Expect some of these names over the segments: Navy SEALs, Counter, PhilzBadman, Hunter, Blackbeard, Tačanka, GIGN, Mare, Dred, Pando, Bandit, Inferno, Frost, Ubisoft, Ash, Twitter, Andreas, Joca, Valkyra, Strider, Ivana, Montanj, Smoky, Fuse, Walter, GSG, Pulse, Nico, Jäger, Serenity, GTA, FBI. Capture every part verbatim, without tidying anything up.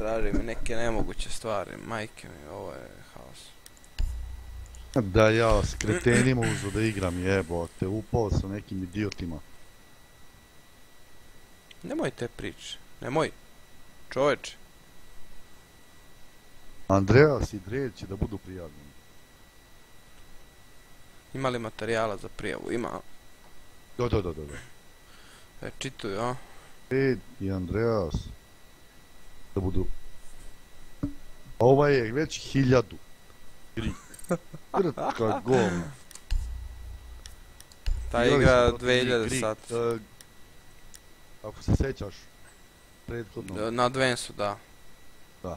tražim neke nemoguće stvari, majke mi, ovo je haos. Da ja s kretenima uzu da igram, jebote, upao sam nekim idiotima. Nemoj te priče, nemoj, čoveče. Andreas i Dred će da budu prijavljeni. Ima li materijala za prijavu? Ima. Do, do, do, do. E, čituj, a? Dred i Andreas da budu... Ovaj je već hiljadu. Grik. Grtka govna. Ta igra dve hiljade sat. Ako se sećaš, prethodno... Na Advansu, da. Da.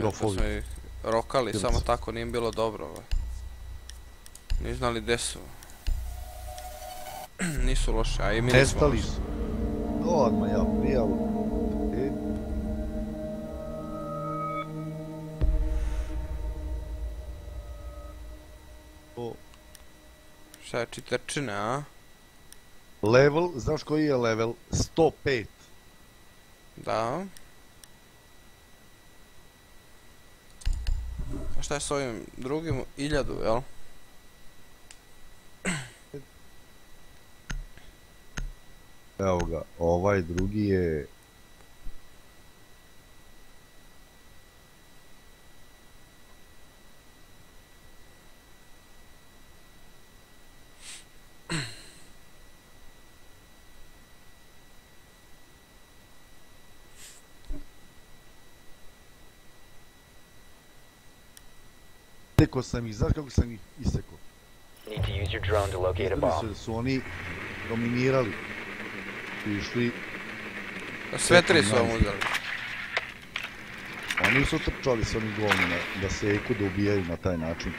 Kad smo ih rokali, samo tako nije bilo dobro. Nije znali gde su. Nisu loše, a i mi nismo loše. Testali su. Odmah ja prijavu. Šta je čitačina, a? Level, znaš koji je level? sto pet. Da. A šta je s ovim drugim? Iljadu, jel? Evo ga, ovaj drugi je... Isekao sam ih, znaš kako sam ih isekao? Videli su da su oni dominirali. Išli... Sve tri su vam uzeli. Oni su trčali s onih govnima da seku, da ubijaju na taj način.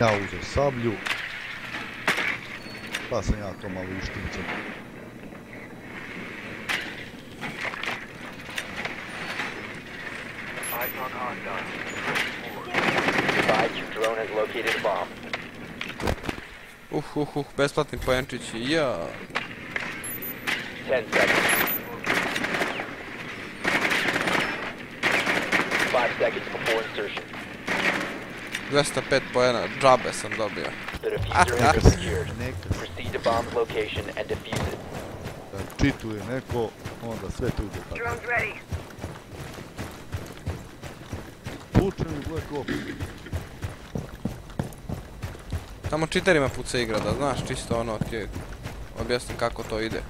Ja uzeo sablju. Pa sam ja to malo uštimcao. Uh, uh, uh, besplatni pojenčići, ja. dvesta pet pojena, džabe sam dobio. Čituje neko, onda sve tu ide tako. Pučeni Black Ops. Samo čiterima puca igra, da znaš, čisto ono ti je objasnim kako to ide.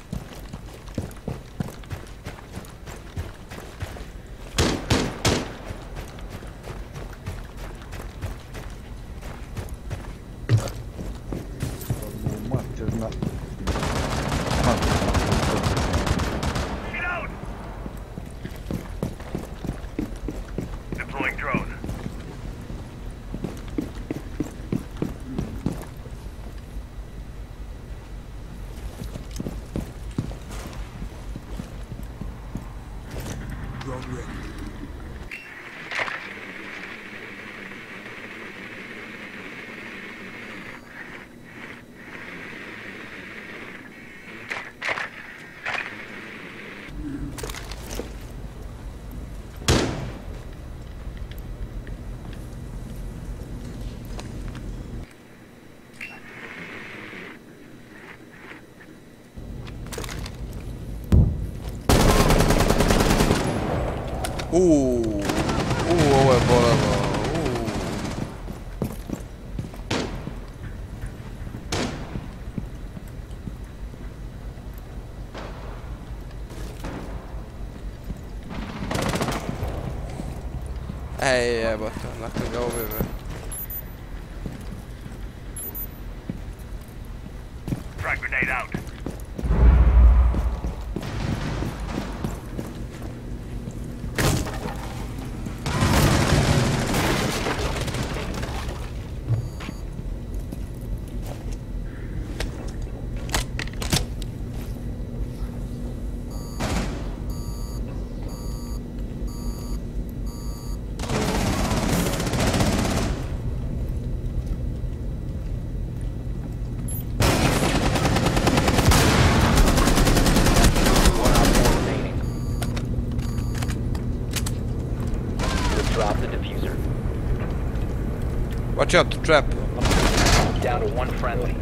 Uuuu, uuuu, ovo je bolelo, uuuu. Ej, jebota, nakon ga ubije me. drop the diffuser. Watch out, the trap. Down to one friendly.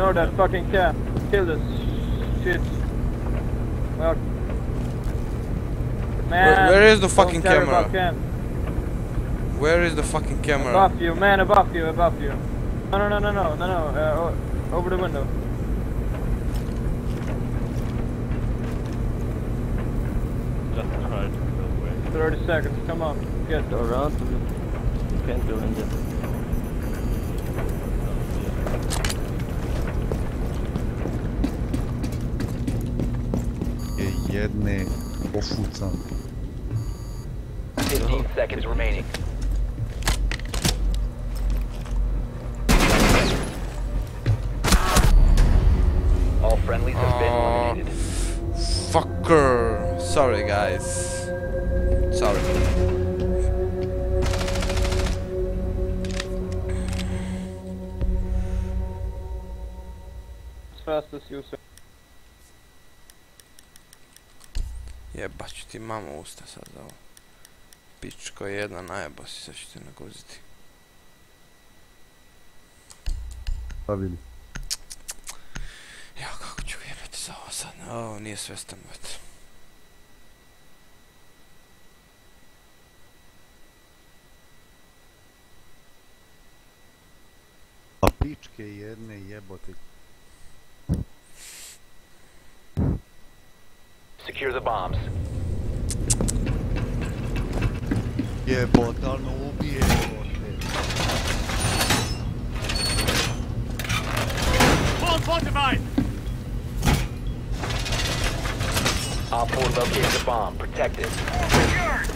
No, that fucking cat killed us. Shit. Well, man. Where, where is the fucking camera? Cam. Where is the fucking camera? Above you, man, above you, above you. No, no, no, no, no, no, no. Uh, over the window. Just tried to go away. thirty seconds, come on. Get around. You can't do anything. fifteen seconds remaining. All friendlies have been uh, eliminated. Fucker. Sorry, guys. Sorry. As fast as you say. Jebać ću ti mamo usta sad za ovo. Pičko jedna, najeba si, sad ću te naguziti. Stavili. Ja kako ću jebati za ovo sad, ovo nije svestan već. A pičke jedne jebote. Secure the bombs. Yeah, but I know we are fortified. Op four located the bomb. Protect it. Secured.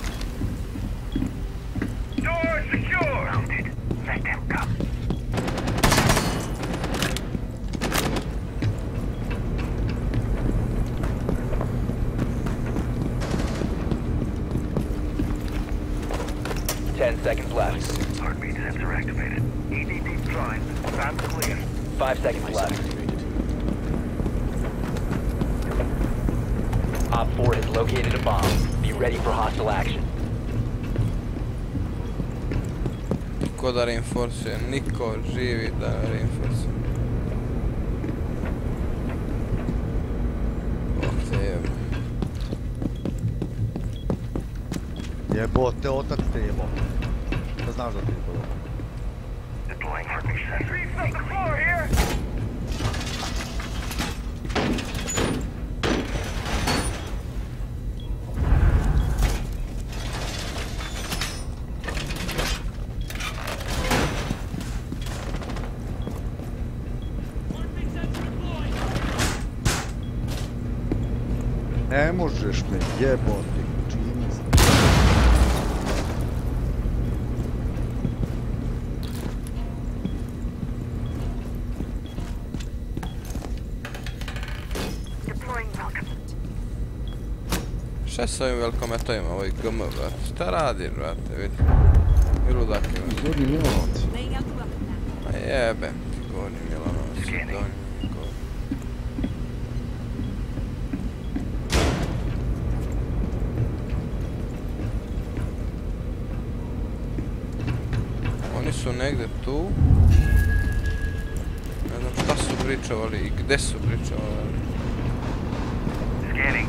Door secure. Mounted. Let them come. ten seconds left. Heart meter has activated. E D D Prime. I'm clear. five seconds left. Op four has located a bomb. Be ready for hostile action. Nico da reinforce. Nico živi da reinforce. Jebote, otac te jebote. Da znaš da ti je podobno. Ne možeš me jebote. Šta je s ovim velkometovima, ovoj G M, brate? Šta radiš, brate, vidi? I ludaki, brate. Gorni Milanovac. A jebem ti, Gorni Milanovac. Donji mi Gorni. Oni su negde tu. Ne znam šta su pričavali I gde su pričavali. Scanning.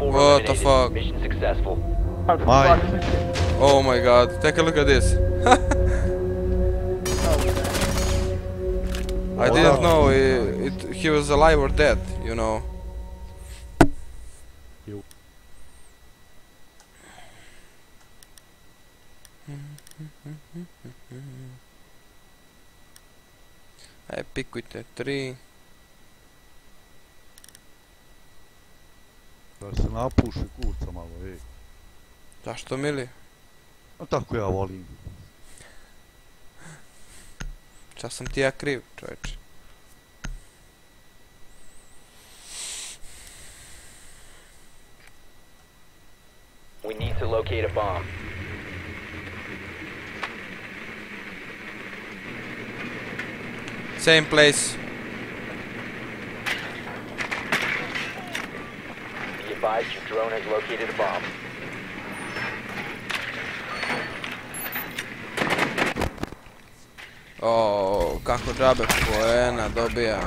What the fuck? Mission successful. My. Oh my god, take a look at this. I didn't know it, it, he was alive or dead, you know. I pick with a three. Da se napuši kurca malo, ej. Zašto mili? A tako ja volim. Šta sam ti ja kriv, čovječe? We need to locate a bomb. Same place. Advised your drone has located a bomb. Oh, kako džabe poena dobija.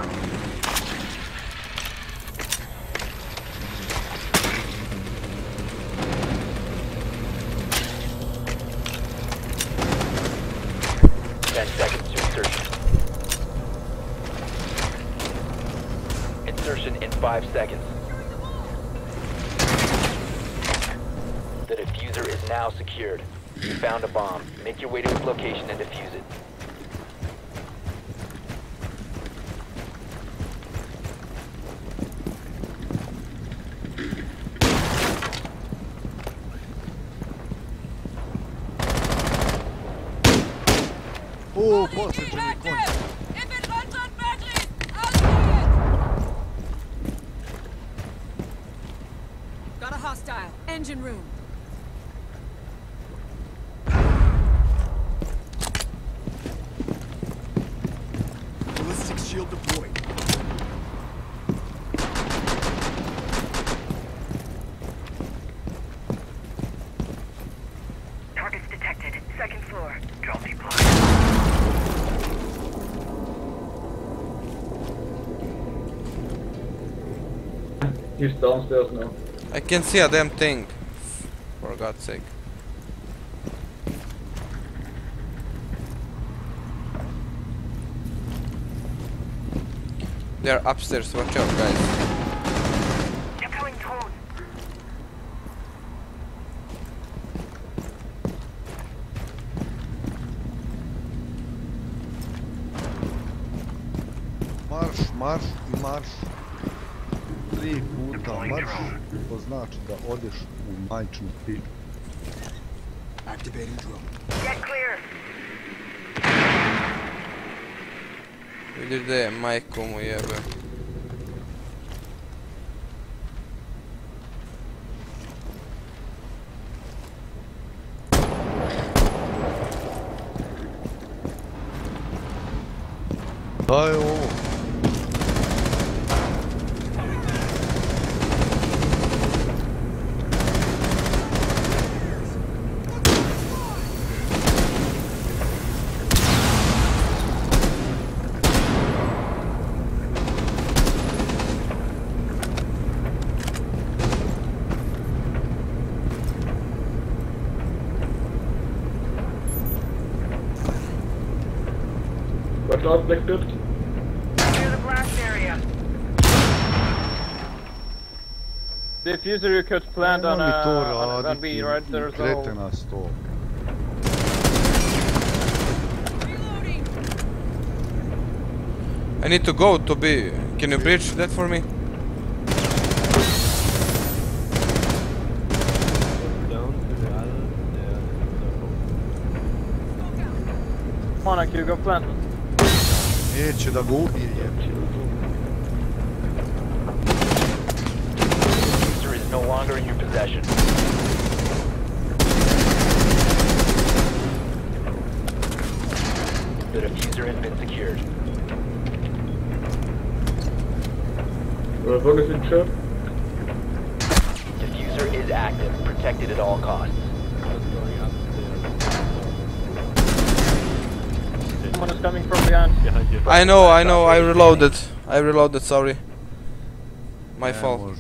Ten seconds to insertion. Insertion in five seconds. The diffuser is now secured. You found a bomb. Make your way to its location and defuse it. Oh, boss, it's really cool. Got a hostile. Engine room. He's downstairs now. I can see a damn thing. For God's sake. They're upstairs, watch out guys. To znači da odeš u majčnu piču. Activating drone. Get clear. Vidi gdje je majko mu jebe. Šta je ovo? Blackbeard. Clear the blast area. The diffuser you could plant on a on B right there as well. I need to go to B. Can you bridge that for me? Monarch, you go plant. Neće da ga ubije, jebče. Tracker in your possession. The diffuser has been secured. What is it, sir? Diffuser is active, protected at all costs. Someone is coming from behind. I know, I know, I reloaded. I reloaded, sorry. My yeah, fault.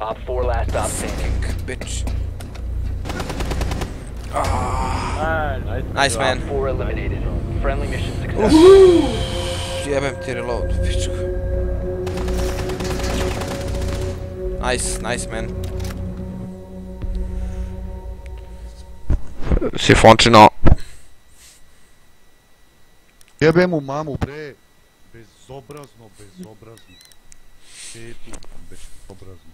Op four last op standing. Bitch. Ah, nice, nice man. Four eliminated. Friendly mission success. G M M T reload. Nice, nice man. Se fončino. Jebe mu mamu bre. Bezobrazno, bezobrazno. Šetu, bezobrazno.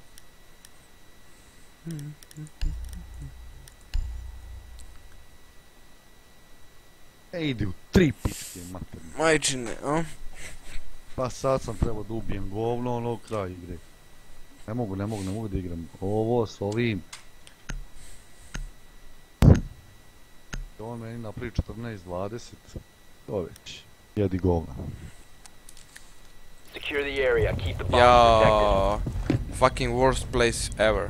E, ide u tri pičke materne. Majčine, a? Pa sad sam trebao da ubijem govno, ono kraj igre. Ne mogu, ne mogu, ne mogu da igram ovo s ovim. On meni napravi četrnaest dvadeset. To već, jedi govna. Jao, fucking worst place ever.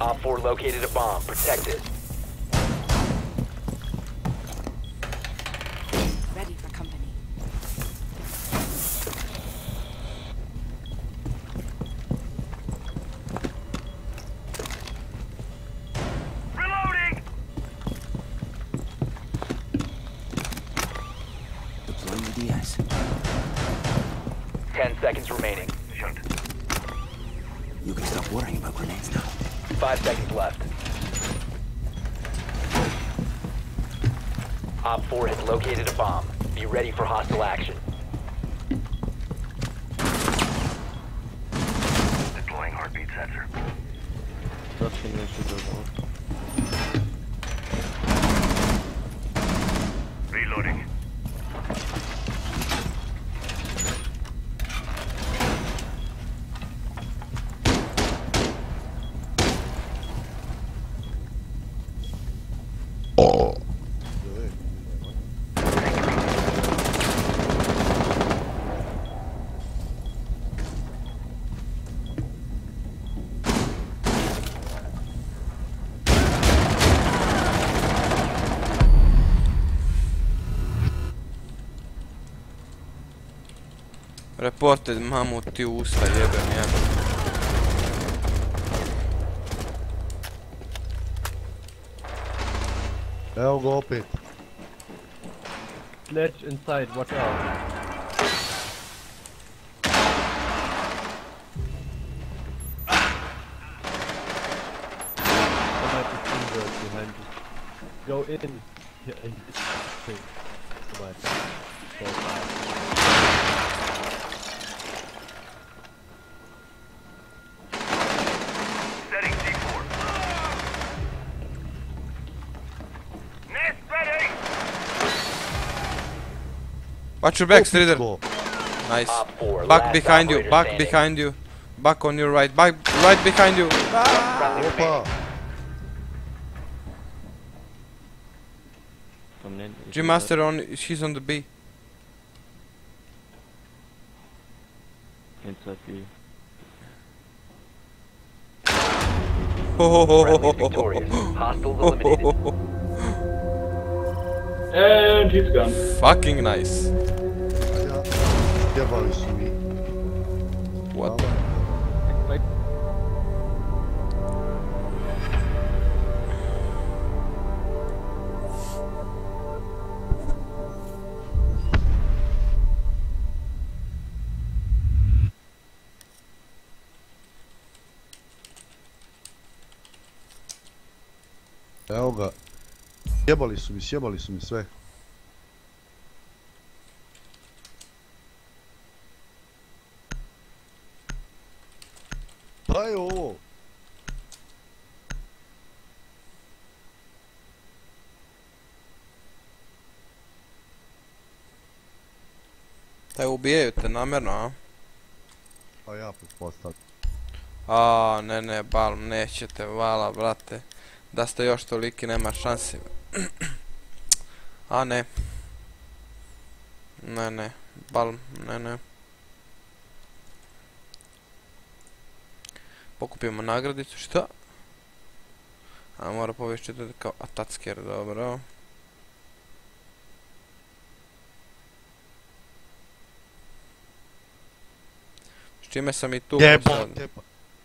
Op four located a bomb, protect it. Ready for company. Reloading! Deploying the D S. Ten seconds remaining. You can stop worrying about grenades now. Five seconds left. Op four has located a bomb. Be ready for hostile action. Deploying heartbeat sensor. Reloading. Reported, mamu ti usta jebem jebem. Evo ga opet. Sledge inside, watch out. There might be two birds behind you. Go in. Yeah, in this thing. Come on. Go fast. Watch your back, Strider. Nice. Back behind you, back behind you. Back on your right, back right behind you. G Master on, she's on the B. Inside B. And he's gone. Fucking nice. What the? Evo ga. Sjebali su mi, sjebali su mi sve. Šta je ovo? Taj ubijaju te namjerno, a? A ja pretpostavljam. A ne ne, bal, nećete, vala, brate. Da ste još toliki, nema šansi. A ne. Ne ne, bal, ne ne. Pokupimo nagradicu, šta? A mora povesti da kao atacker, dobro. S čime sam i tu... Jeba, jeba.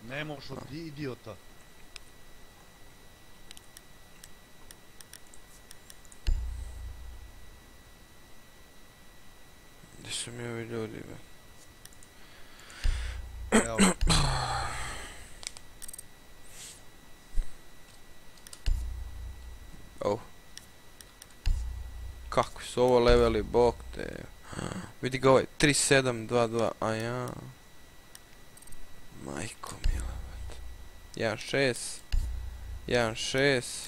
Ne možeš od idiota. Gdje su mi ovi ljudi, be? Evo. Oh. Kako su ovo leveli, bok te. Vidi ga ovaj, tri sedam dva dva, a ja... Majko mila, bet. jedan šest jedan šest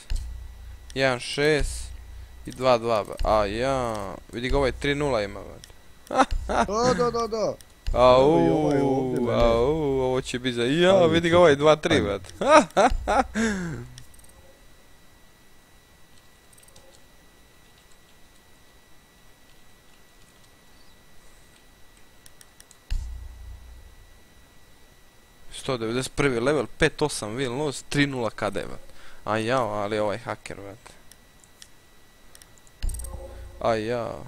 jedan šest i dva dva, bet. A ja... Vidi ga ovaj, tri nula ima, bet. Da, da, da, da. Auuu, auuu, ovo će biti za... Ja, vidi ga ovaj, dva tri, bet. sto devedeset prvi level, pet osam win loss, tri nula K D, vrat. Aj jao, ali ovaj haker, vrat. Aj jao.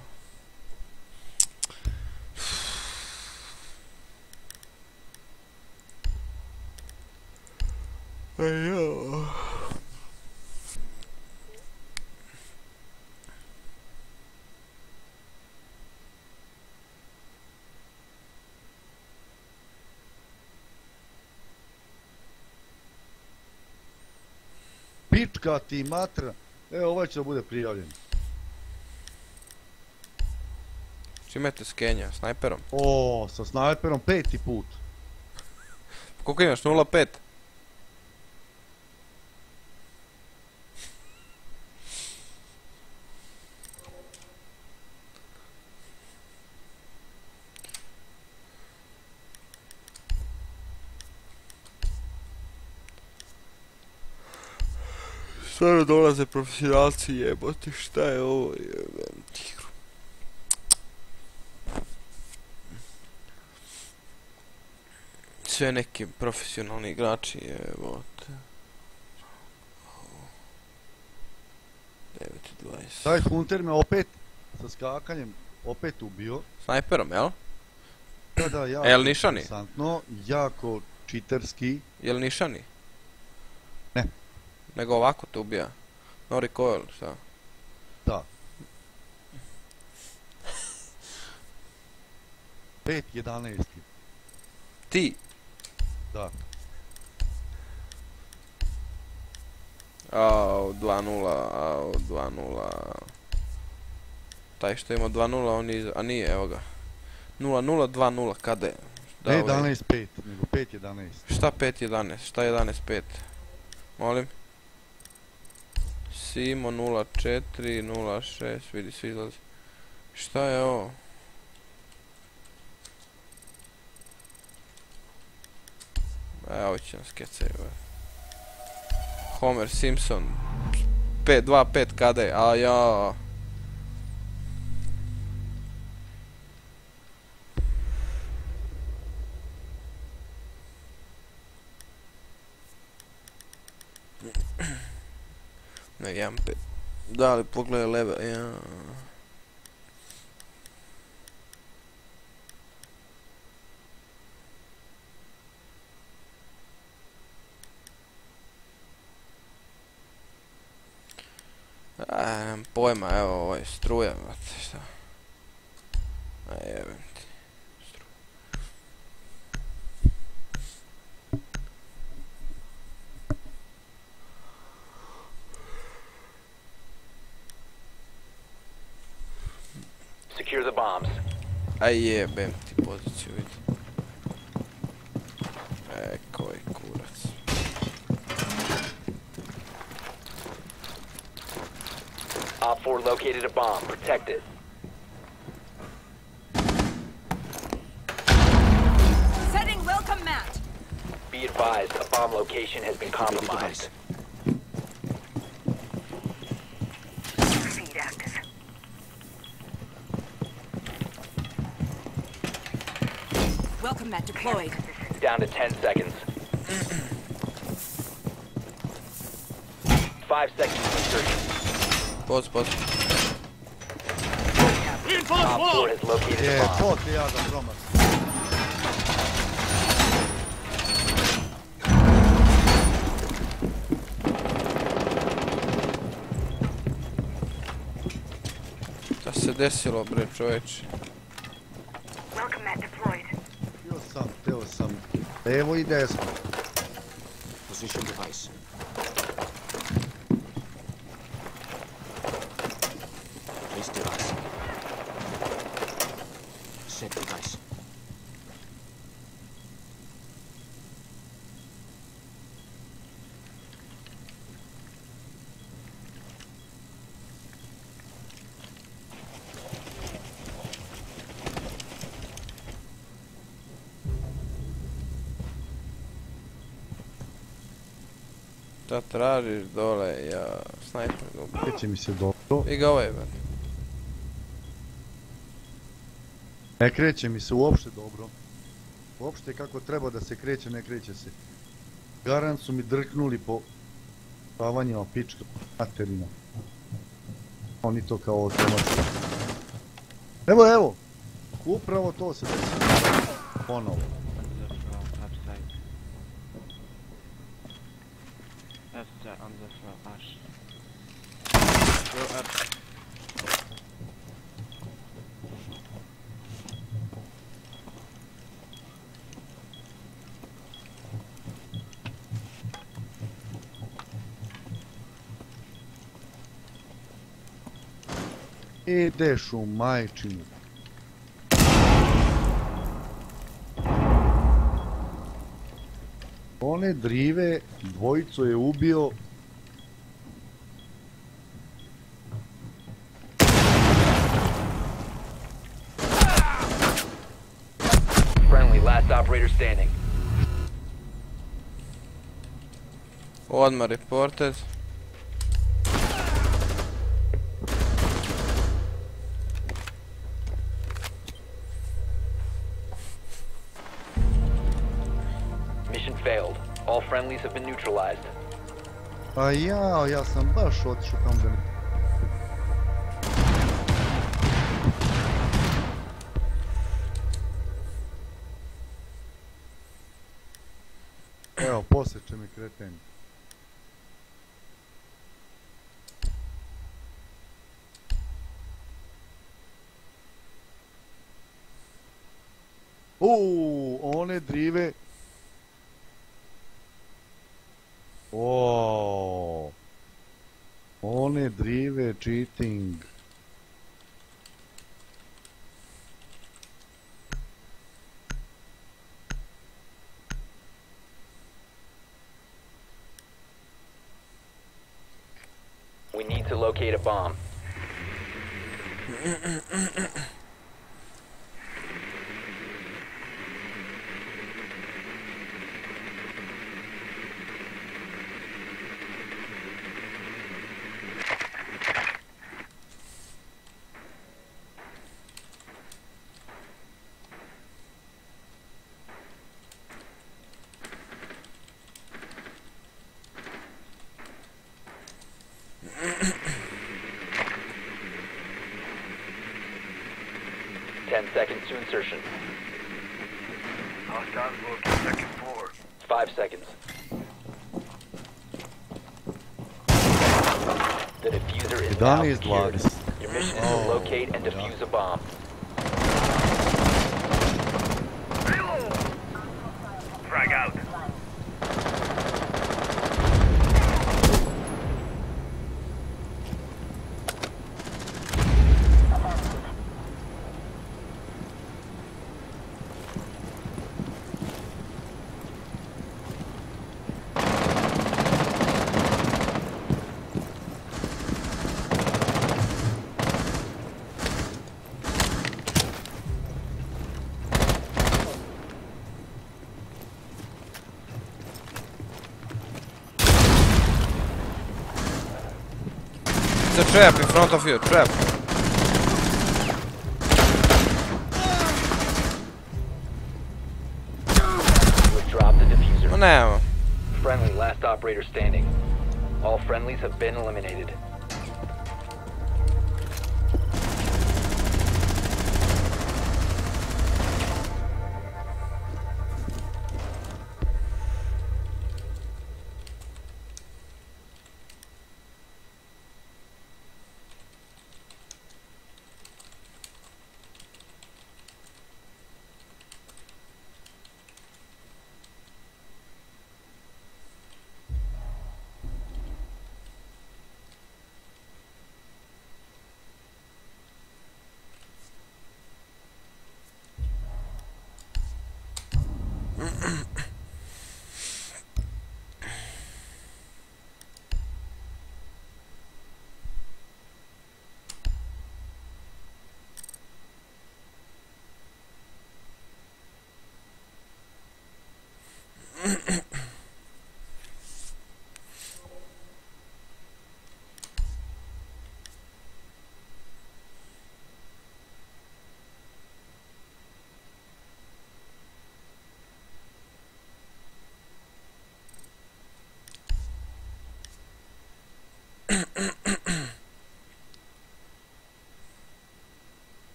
Aj jao. Pička ti matra. Evo ovaj će da bude prijavljen. Čime te skenja? Snajperom? Ooo, sa snajperom peti put. Koliko imaš? nula pet? Stvarno dolaze profesionalci, jebote, šta je ovo, jebem ti igru. Sve neki profesionalni igrači, jebote. devet dvadeset. Taj Hunter me opet sa skakanjem opet ubio. Snajperom, jel? Da, da, jako. Jel nišani? Jako čiterski. Jel nišani? Ne. Nego ovako te ubija. No recoil, šta? Da. pet jedanaest. Ti? Da. Au, dva nula, au, dva nula. Taj što ima dva nula, on je... A nije, evo ga. nula nula, dva nula, kada je? Ne jedanaest pet, nego pet jedanaest. Šta pet jedanaest? Šta jedanaest pet? Molim? Simo nula četiri nula šest, vidi svi izlazi. Šta je ovo? E, ovo će nam skecaju. Homer Simpson dva pet K D, a ja. Ne, jedan pet. Da, ali pogledaj level, ja. Aj, nemam pojma, evo, ovo je struja, vrati, šta. Aj, jebim ti. Aj jebem ti poziciju, vidi. E, koji kurac. Be advised, a bomb location has been compromised. Welcome Matt deployed. Down to ten seconds. Five seconds to search. Pause, pause. Top floor has located yeah, the bomb. Yeah, pause, I promise. Se desilo bre čoveče. Pio sam, pio sam. Evo i desno. Position device. Place device. Set device. Šta tražiš dole, ja snajper dobro. Kreće mi se dobro. I ga ovaj, brate. Ne kreće mi se uopšte dobro. Uopšte kako treba da se kreće, ne kreće se. Garant su mi drknuli po stavanjima pička, materina. Oni to kao otremačka. Evo, evo! Upravo to se desi. Ponovo. Ideš u majčinu. One drive, dvojicu je ubio. Friendly, last operator standing. Odmah reported. Friendlies have been neutralized. A ja, ja sam baš otišao tamo da ne... Evo, poseče mi kreten. Uuu, one drive... Oooo, one drive cheating. We need to locate a bomb. ten seconds to insertion. Hostile located second floor. five seconds. The diffuser is now secured. Your mission is to locate and defuse a bomb. Reload! Frag out. Trap in front of you, trap. Drop the diffuser. Now. Friendly, last operator standing. All friendlies have been eliminated.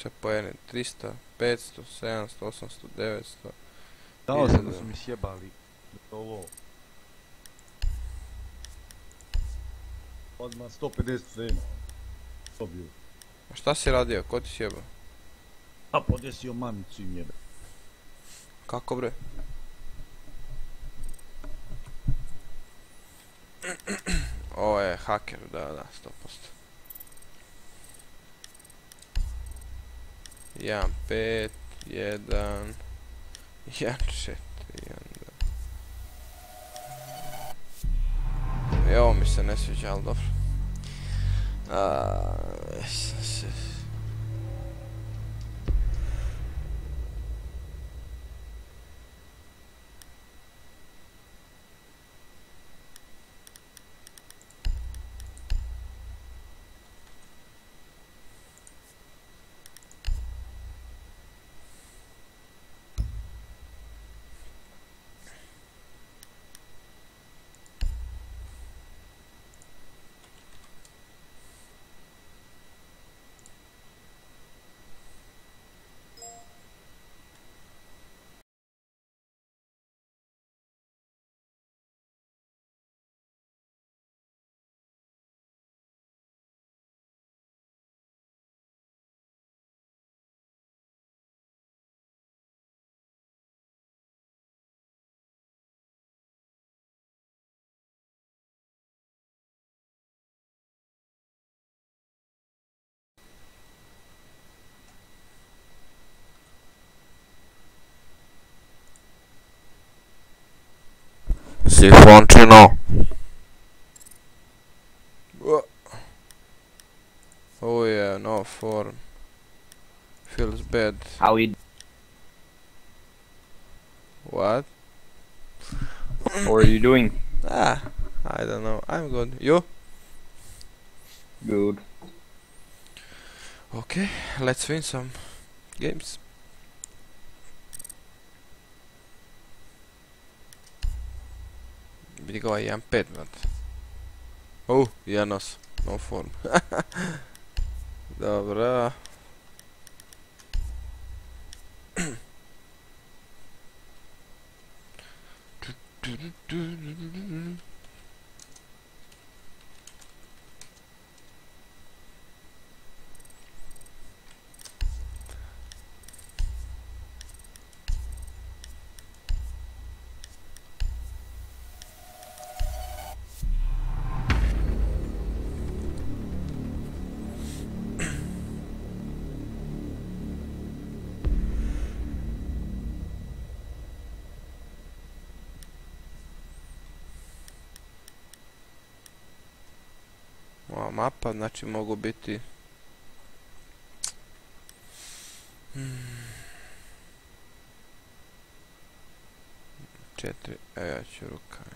Še pojene, tristo, petsto, sedamsto, osamsto, devetsto. Dao sam da su mi sjebali ovo. Odmah sto pedeset ima. Dobio. A šta si radio, ko ti sjebao? A podesio mamicu im jebe. Kako bre? Ovo je haker, da, da, sto posto. Jedan, pet, jedan, jedan, četiri, jedan, dva. I ovo mi se ne sviđa, ali dobro. Sifončino. Oh yeah, no form. Feels bad. How we? What? What are you doing? Ah, I don't know. I'm good. You? Good. Okay, let's win some games. Vidi ga jedan pet, vrati. Uh, jedan os, no form. Dobra. mapa, znači mogu biti... Hmm. Četiri, evo ja ću rukave.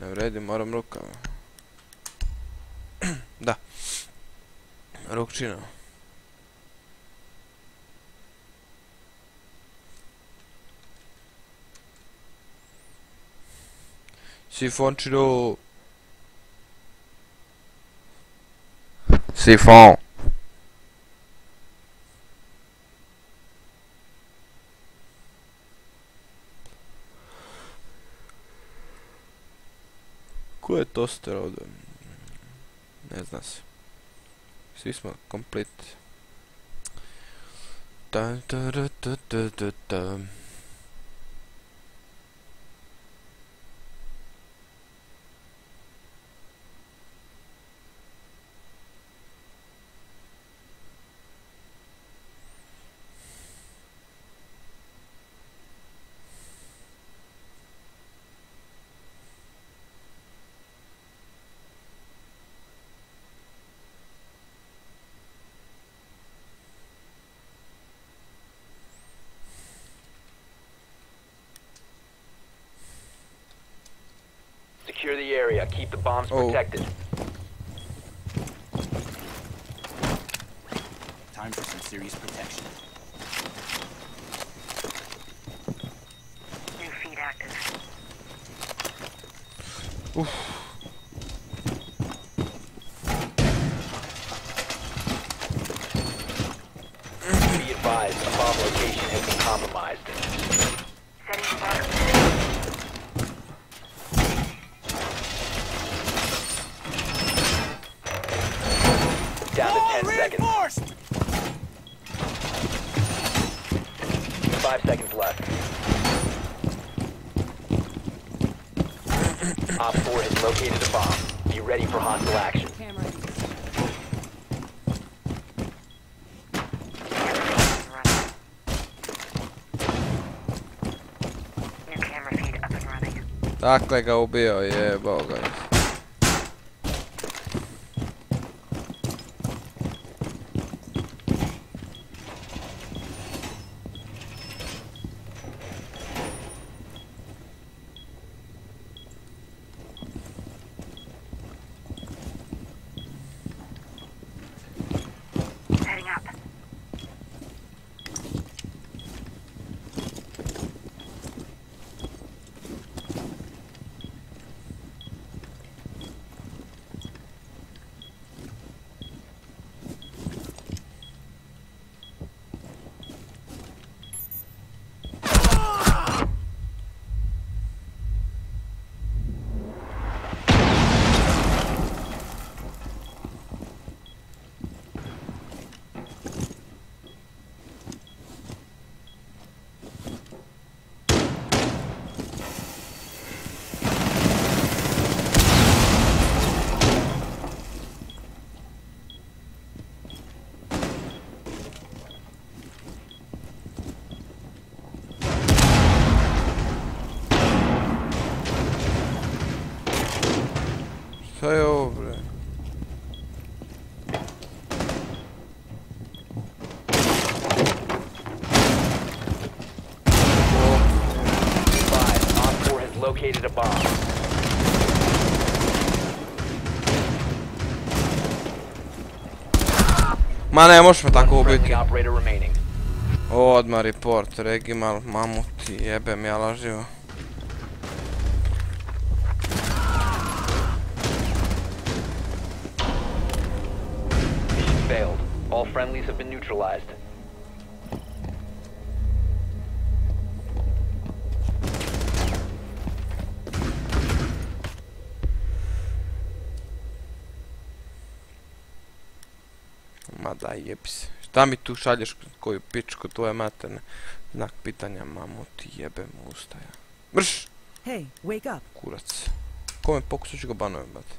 Ne vredi, moram rukava. Da. Rukčina. Sifončinu. Sifon. Ko je toster ovdje? Ne zna se. Svi smo complete. Secure the area. Keep the bombs oh. protected. Time for some serious protection. New feed active. Oof. Be advised, a bomb location has been compromised. Setting fire. Down to ten reinforced. Seconds. Five seconds left. Op four has located a bomb. Be ready for hostile action. Camera. New camera feed up and running. Dakle ga ubio, jebao ga. Šta je ovo, bre? Ma ne, možeš me tako ubiti. Odmah report, regimal, mamuti, jebem ja laživo. All friendlies have been neutralized. Ma da jeps. Šta mi tu šalješ koju pičku tvoje materne? Znak pitanja, mamu ti jebem ustaja. Mrš! Hey, wake up. Kurac. Kome pokusući ga banovim, bate.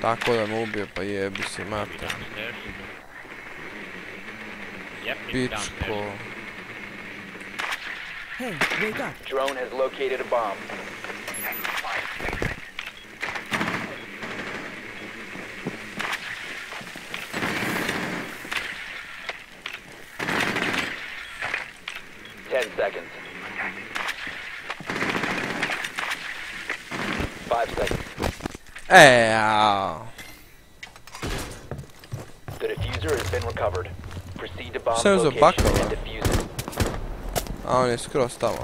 Tako da me ubio, pa jebi se mata. Pičko. Drone has located a bomb. Ten seconds. Five seconds. Ow. The diffuser has been recovered. Proceed to bomb location and defuse it. A on je skroz tamo.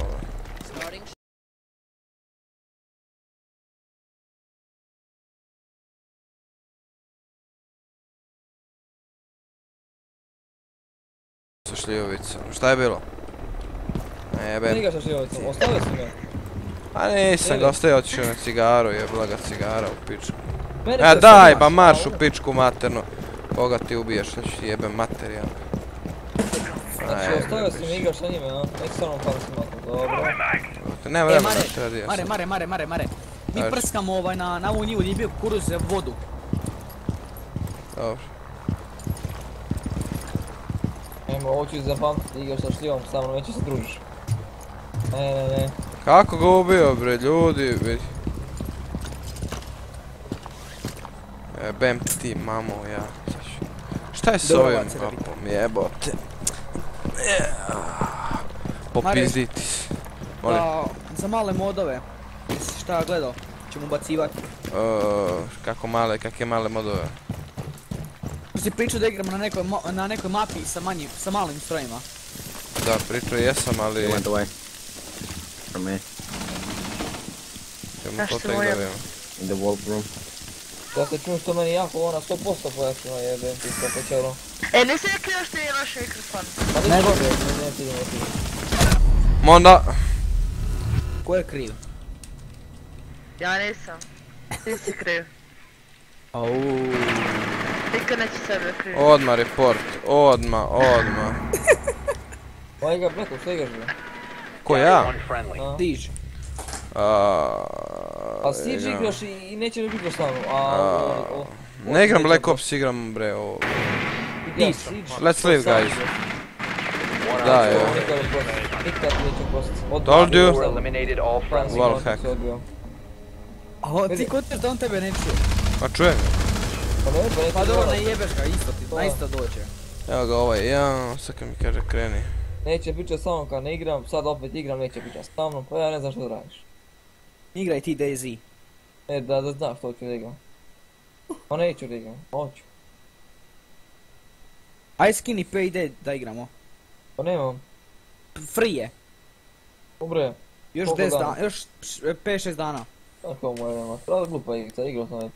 Sa šljivicom. Šta je bilo? Jebe. Niga sa šljivicom, ostavio si me. A nisam ga ostavio, otišao na cigaru, jebila ga cigara u pičku. E daj, ba marš u pičku materno. Koga ti ubiješ, sad ću ti jebem materijal. Znači, ostavio si mi igraš na njime, no? Eksternom paru si matom, dobro. Ne vremena treba dija sad. Mare, mare, mare, mare, mare. Mi prskamo ovaj na ovu njivu ljibiju kukuruze vodu. Dobro. Nemo, ovo ću zapamtiti, igraš sa šljivom, samo neću se družiš. Ne, ne, ne. Kako ga ubio, bre, ljudi, vidi. Jebem ti, mamo, ja. Šta je s ovim kapom, jebote? Popizditi si. Za male modove, šta ja gledao, ćemo ubacivati. Kako male, kakve male modove? Si pričao da igramo na nekoj mapi sa malim strojima. Da, pričao jesam, ali... Idemo to tek da vidimo. Ja se čujem što meni jako ona sto posto pojasnila jebem ti sa pečerom. E, nisam je kreo što je loš mikrofon. Pa nego bi, ne ti idemo ti. Monda! Ko je kriv? Ja nisam. Ti si kriv. Auuu. Niko neće sebe kriv. Odmah report, odmah, odmah. Ovo igra Blackout, što igraš ga? Ko ja? Tiž. A Siege igraš i neće biti postavno, a... Ne igram Black Ops, igram bre ovo... Let's live guys. Da, evo. Told you. Wallhack. A ti kotir da on tebe ne čuje. Pa čujem. Pa dobro, ne jebeš ga, isto ti to. Na isto dođe. Evo ga ovaj, ja, sad kad mi kaže kreni. Neće pričati sa mnom kad ne igram, sad opet igram, neće pričati sa mnom, pa ja ne znam što da radiš. Igraj ti DayZ. E, da, da znam što ću da igram. Pa neću da igram, hoću. Aj skini P I D da igramo. Pa nemam. Free je. Dobre. Još pet šest dana. Tako moja nema, strada glupa igrica, igrao sam je.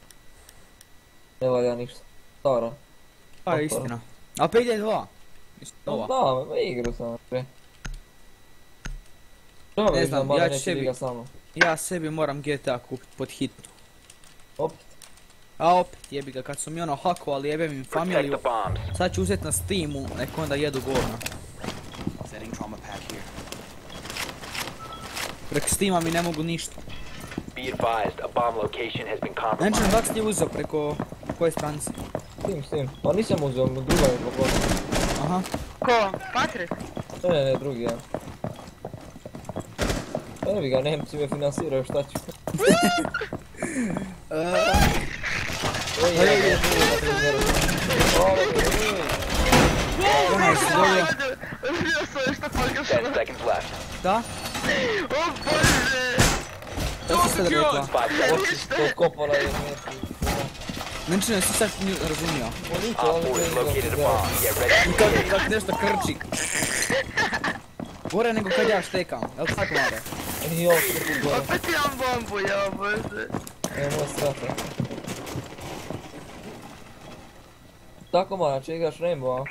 Ne valja ništa, stara. Pa je istina. A P I D je dva. No da, me igrao sam pre. Ne znam, ja ću sebi... Ja sebi moram G T A kupit pod hitno. Opet? A opet jebi ga, kad su mi ono hakovali jebem im familiju. Sad ću uzet na Steamu, nek onda jedu govna. Preko Steama mi ne mogu ništa. Nećem, da si ti uzeo preko koje stranice? Steam, Steam. Pa nisam uzeo, druga je zbog. Aha. Ko? Patrik? Ne, ne, ne, drugi ja. Evi ga, Nemci me finansiraju, šta ću? Da? O Bože! Šta si sada rekla? Odkopala je Nemci. Znači, ne si sad nije razumio. I kak nešto krči. Gore nego kad ja štekam, jel' tako mare? Opet imam bombu, jel' bože. Evo strata. Tako mara, če igraš Rainbow, a?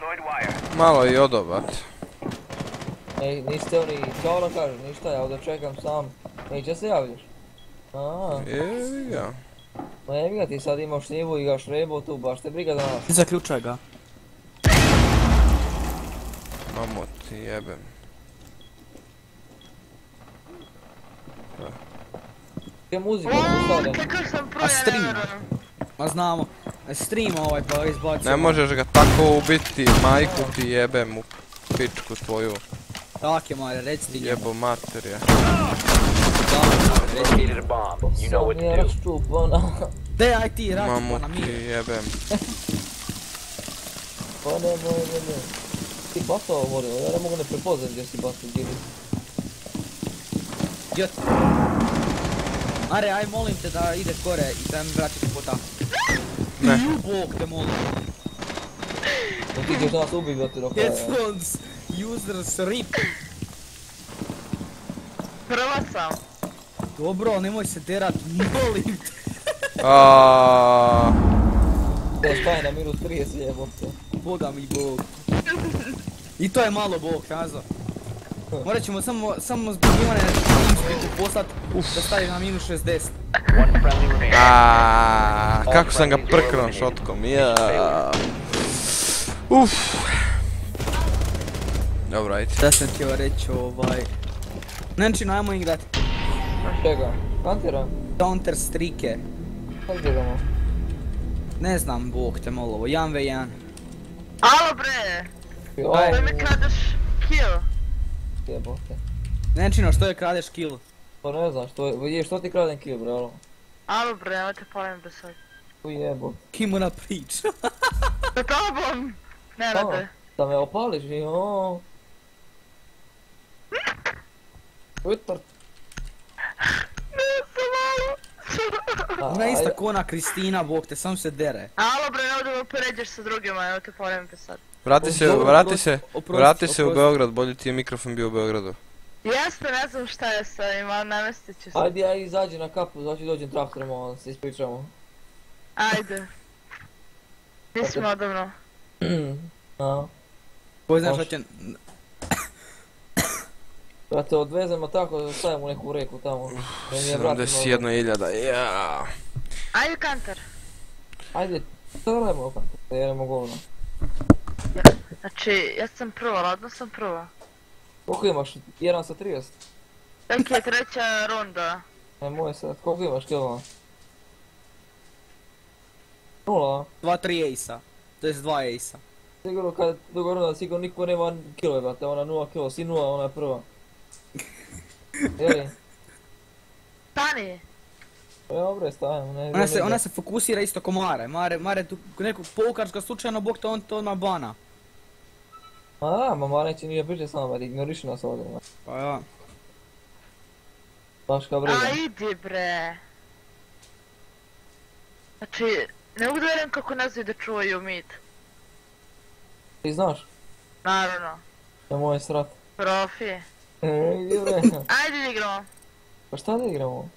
Malo i odobat. Niste oni, čao da kažem, ništa, ja ovdje čekam sam. Neće se javljaš? Aaaa. Jevi ga. Ma jevi ga, ti sad imaš nivu, igraš Rainbow tu, baš te briga za nas. Ti zaključaj ga. Mamo ti jebem. Muzika, kako sam proja, ne vrlo. Ma znamo, stream ovaj pa izbacimo. Ne možeš ga tako ubiti, majku ti jebem u pičku tvoju. Tak je mare, reci ti njemu. Jebo mater je. Sam je raščup, ona. Dej aj ti, radi pa na mire. Mamu ti jebem. Pa ne, ne, ne, ne. Ti basova volim, ja ne mogu ne prepoznat gdje si basov gdje. Jut. Are, aj molim te da ideš gore i da mi vraćati po tako. Ne. Bog te molim. Da ti ćeš nas ubiti do ti do kraja. Headphones, users, rip. Prva sam. Dobro, nemoj se derat, molim te. Aaaaaa. Da staj na minus trideset, jebom se. Boga mi bog. I to je malo bog, kazo. Morat ćemo samo, samo zbog Ivane teamspeaku poslat da stavi na minus šezdeset. Aaaa, kako sam ga prkrao šotkom, jaaaa. Uff. Dobro, ajde. Da sam htio reći ovaj... Znači, najmo ih dati. Čega? Counteram? Counter strike. Kako igramo? Ne znam, bog te molovo, jedan na jedan. Alo bre! Ovo mi kradeš kill. Jebote. Nečino, što je kradeš kill? Pa ne znam, što je, što ti kradem kill bre, alo? Alo bre, ovo te palim bez sad. Ujebo. Kimura priča. Sa tobom! Ne rade. Da me opališ, joooo. Utprt. Ne znam, alo. Ona ista kona Kristina, bog te, sam se dere. Alo bre, ovdje pređeš sa drugima, evo te palim bez sad. Vrati se, vrati se, vrati se u Beograd, bolje ti je mikrofon bio u Beogradu. Jeste, ne znam šta je sa imam, namestit ću se. Ajde, ja izađi na kapu, znači dođem traktorom, onda se ispričamo. Ajde. Nismo odavno. Koji znaš šta će... Da te odvezemo tako da stavim u neku reku tamo. sedamdeset jedna hiljada, jaaa. Ajde, kantar. Ajde, sada dajmo kantar, da jedemo govno. Znači, ja sam prva, ladno sam prva. Koliko imaš? jedan sa trideset? Tako je treća runda. E, moj sad, koliko imaš kilova? Nula? dva tri ace-a, to je dva ace-a. Sigurno kad dugo runda, sigurno niko nema kilove, brate, ona nula kilova, si nula, ona je prva. Jeli? Stani! Dobre, stavim, ne vidim. Ona se fokusira isto ko Mare, Mare, Mare tu nekog poukačka slučajno, bog te on to odmah bana. A, ma Mare će nije priče s nama, ignoriši nas ovdje. Pa ja. Baš ka briga. A idi bre! Znači, ne udarim kako nazvi da čuvaju mid. Ti znaš? Naravno. Na moje srat. Profi. E, idi bre. Ajde da igramo. Pa šta da igramo?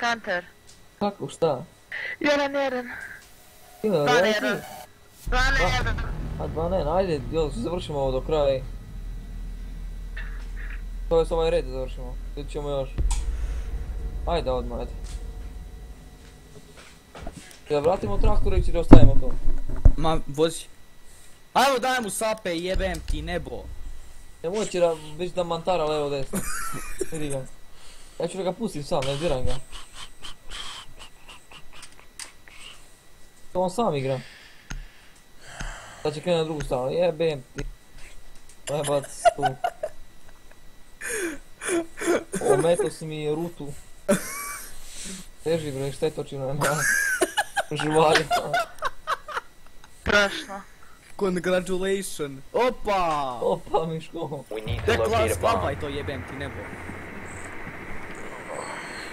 Counter. Kako, šta? jedan jedan. dva jedan. dva jedan. A dva jedan, ajde, završimo ovo do kraja. To je s ovaj red završimo, gdje ćemo još. Ajde odmah, ajde. Da vratimo traktor ili ostavimo to? Ma, vozi. Ajmo daj mu sape, jebem ti nebo. Nemoj će već da mantara levo desno. Vidi ga. Ja ću da ga pustim sam, ne diram ga. To on sam igra. Sad će krenu na drugu stranu, jebem ti. Lebac tu. Ometo si mi rutu. Teži bre, štetočino je na živalje. Strašno. Congratulation. Opa! Opa Miško. Dekla, sklapaj to jebem ti nebo.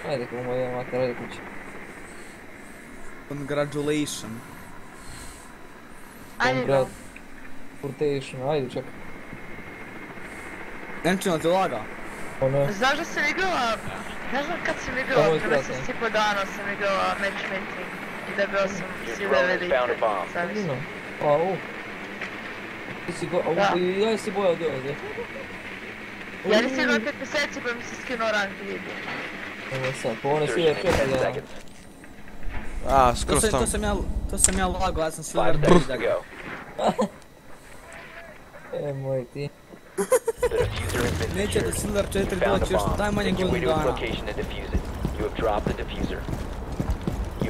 Ajde ko moj je mater, ajde kući. Congratulation. Ajde. Congratulation, ajde čekaj. Nemčino ti laga. Znaš da sam igrala, ne znam kad sam igrala, prve sam si po dana sam igrala matchmaking. I debel sam si uveleli, zavisno. Au. Ja si bojao djela, gdje? Ja nisi igrala pet mjeseci pa mi se skinuo rank vidio. Evo sad, po one sile četiri, ja. Aaa, skroz tamo. To sam ja lago, ja sam silver devet daga. E, moj ti. Neće do silver četiri doći još najmanje godinu dana.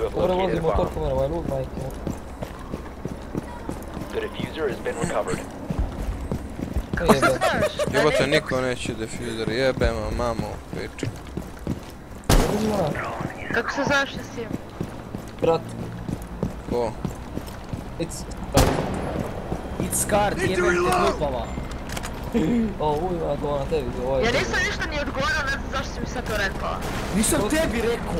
You have located a bomb. The diffuser has been recovered. Jebote, niko neće diffuser, jebema mamo, peče. Kako se znaš da si je? Brat. Ko? It's... It's card, jebem te glupava. O, ujma, to na tebi govorio. Ja nisam ništa ni odgovorila, ne znam zašto si mi sad to rekao. Nisam tebi rekao!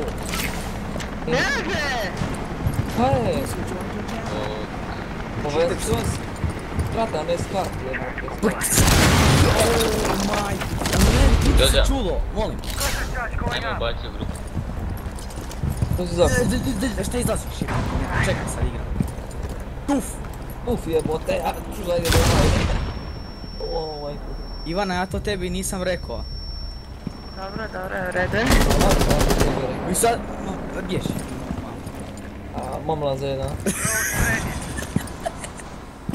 Nerede? Pa je! Povedam što vas... Brata, ne sklad, jedno te sklad. Oooo, majka! Ne, ti se čulo, molim. Ajmo baci u grupu. To si zapravo. Šta izlaziš? Čekaj, sad igram. Tuf! Tuf jebote, ja ću za igra doma. Ivana, ja to tebi nisam rekao. Dobro, dobro, reden. I sad... Bješ. Mamla za jedan.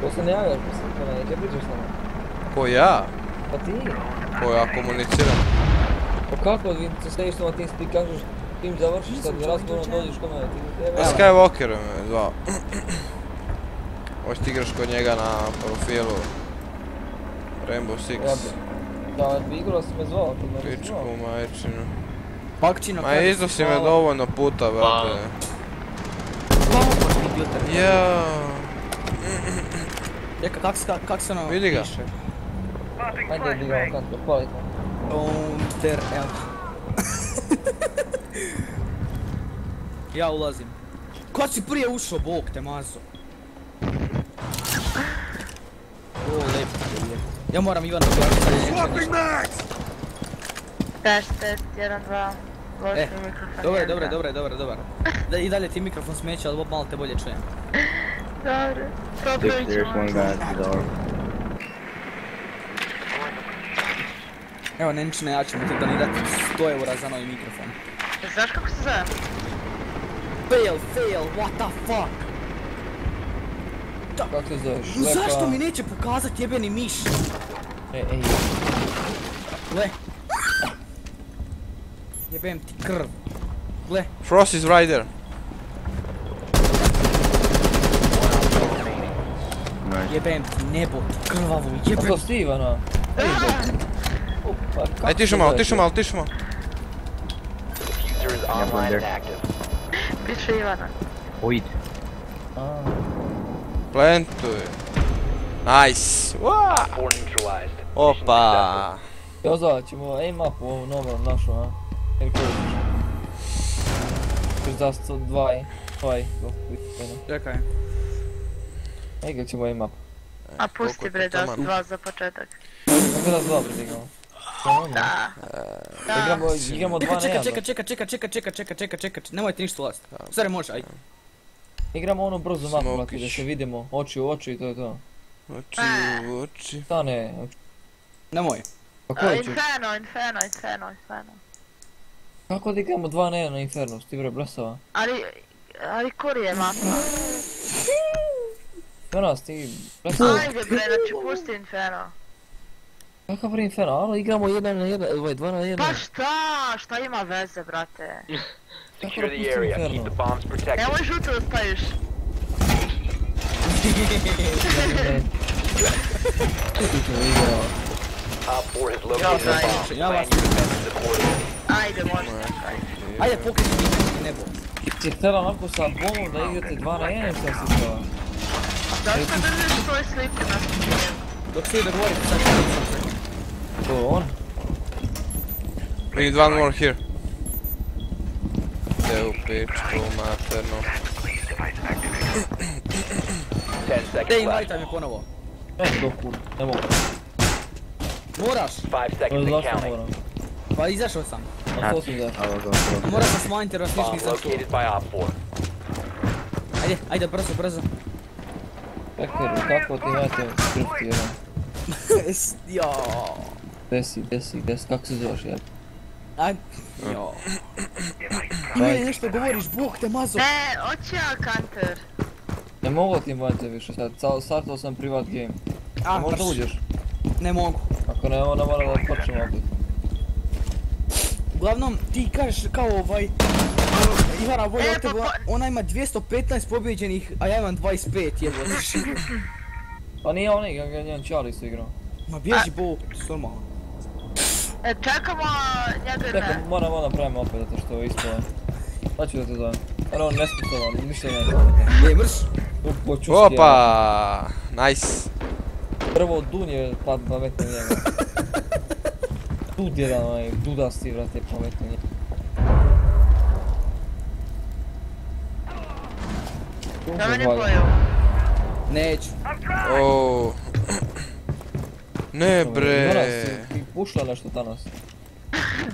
Ko se ne javljaš, mislim, ko ne, če pričaš nama? Ko ja? Pa ti? Ko ja komuniciram? Pa kako, se središ na tim stik, kažeš, tim završiš sad, razgovorno dođeš ko mene, ti mi tebe... Pa Skywalker me zvao. Hoći ti igraš kod njega na profilu Rainbow Six. Da, bi igrao si me zvao, ti me ne zvao. Pičku majčinu. Ma izdo si me dovoljno puta, brate. Jao. Jaka, kak se ono piše? Vidi ga. Ajde, vidi ga, kako, kvalitno. Onter L. Ja ulazim. Kad si prije ušao, bog te mazo. O, lepo. Ja moram Ivana pojaviti. Kaštet, jedan, dva. E, dobre, dobre, dobre, dobre, dobre. I dalje ti mikrofon smeće, ali malo te bolje čujem. Dobro, probavit ćemo. Evo, Nenčine, ja ćemo ti donirati sto eura za novi mikrofon. Znaš kako se zove? Fail, fail, what the fuck? Kako se zoveš? No zašto mi neće pokazat jebeni miš? Ej, ej. Gle. Jebem ti krv. Gle. Frost is right there. Jebem ti nebo, ti krvavo, jebem ti. A to si Ivana. Aj tišu malo, tišu malo, tišu malo. Piše Ivana. Ojde. Plantuj. Nice. Opa. Ja zadat ćemo aim-up u ovom novom našu, a? šest dva, tvoj. Čekaj. Ej, gdje ćemo aim-up? A pusti bre, dva za početak. Kako dva bre, digamo? Da. Igramo dva na jedan. Čekaj, čekaj, čekaj, čekaj, čekaj, čekaj, čekaj, čekaj, nemojte ništa ulaziti. Sorry, može, ajde. Igramo ono brzo mapu, znači da se vidimo oči u oči i to je to. Oči u oči. Stane. Nemoj. Inferno, Inferno, Inferno, Inferno. Kako da igramo dva na jedan na Inferno, ti bre blesava? Ali, ali kori je mapa. Inferno, ti blesava. Ajde bre, znači pusti Inferno. Kakav bre Inferno, ali igramo jedan na jedan, ovaj dva na jedan. Pa šta, šta ima veze brate? Kako da pusti Inferno? Nemoj žutu da staviš. Ja vas ne, ja vas ne. Ajde, možda. Ajde, pokriti mi nebo. Ti treba onako sa bomom da igrate dva na jedan, šta si stava? Zašto držiš svoje slike na sviđu? Dok se ide govoriti, sad ću sam se. To je on? We need one more here. Evo pičko, materno. Dej, invitaj mi ponovo. Ne, do kur, ne mogu. Moraš! Zašto moram? Pa izašao sam. Moram sam smanjiti jer vas niš nisam čuo. Ajde, ajde, brzo, brzo. Pekaru, kako ti vratio skripti, joj? Gde si, gde si, gde si, kako se zoveš, jel? Aj, joj. Ti meni nešto govoriš, bok te mazo. E, oće ja kanter. Ne mogu ti mate više sad, startao sam privat game. A, možda uđeš? Ne mogu. Ako ne, onda moram da počnemo opet. Uglavnom, ti kažeš kao ovaj... Ivana bolje od tebe, ona ima dvjesto petnaest pobjeđenih, a ja imam dvadeset pet, jedva. Pa nije on igra, njen Charlie se igrao. Ma bježi bo, normalno. Čekamo njega ne. Čekam, moram onda pravimo opet, zato što je isto. Pa ću da te zovem. Jer on nesposoban, ništa ne zove. Jemrš? Opa, nice. Prvo Dun je pametno njega. Dud jedan onaj, dudasti vrate pametno njega. Da me ne boju. Neću. Oooo. Ne bre. Moraš si pušla nešto danas.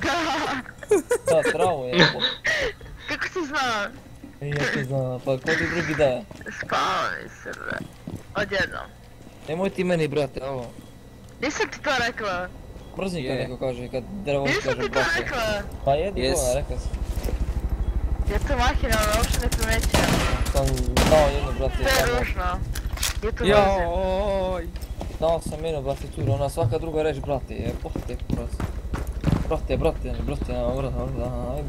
Da. Da, travo je. Kako si znao? Ja ti znam, pa ko ti drugi daje? Spao mi se bre. Odjednom. Nemoj ti meni brate, ovo. Nisam ti to rekla. Mrzim kad neko kaže, kad drvo kaže brate. Nisam ti to rekla. Pa jedno ona, rekla si. Ja to mahina, ono uopšte ne primećujem. Sam dao jednu brate. To je ružno. Je to ružno. Dao sam jednu brate curu, ona svaka druga reč brate je. Pohte kuras. Brate, brate, brate,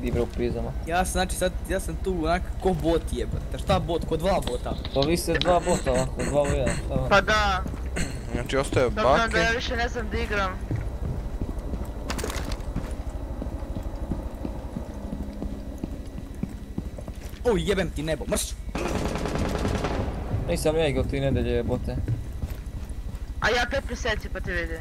vidi bre u prizama. Ja sam znači sad, ja sam tu onak ko bot jebate. Šta bot, ko dva bota. Pa vi ste dva bota ovako, dva u jedan. Pa da. Znači ostaje bake. Dobro da ja više ne znam da igram. O jebem ti nebo, mrš! Nisam ja igao tri nedelje bote. A ja pet mjeseci pa te vidi.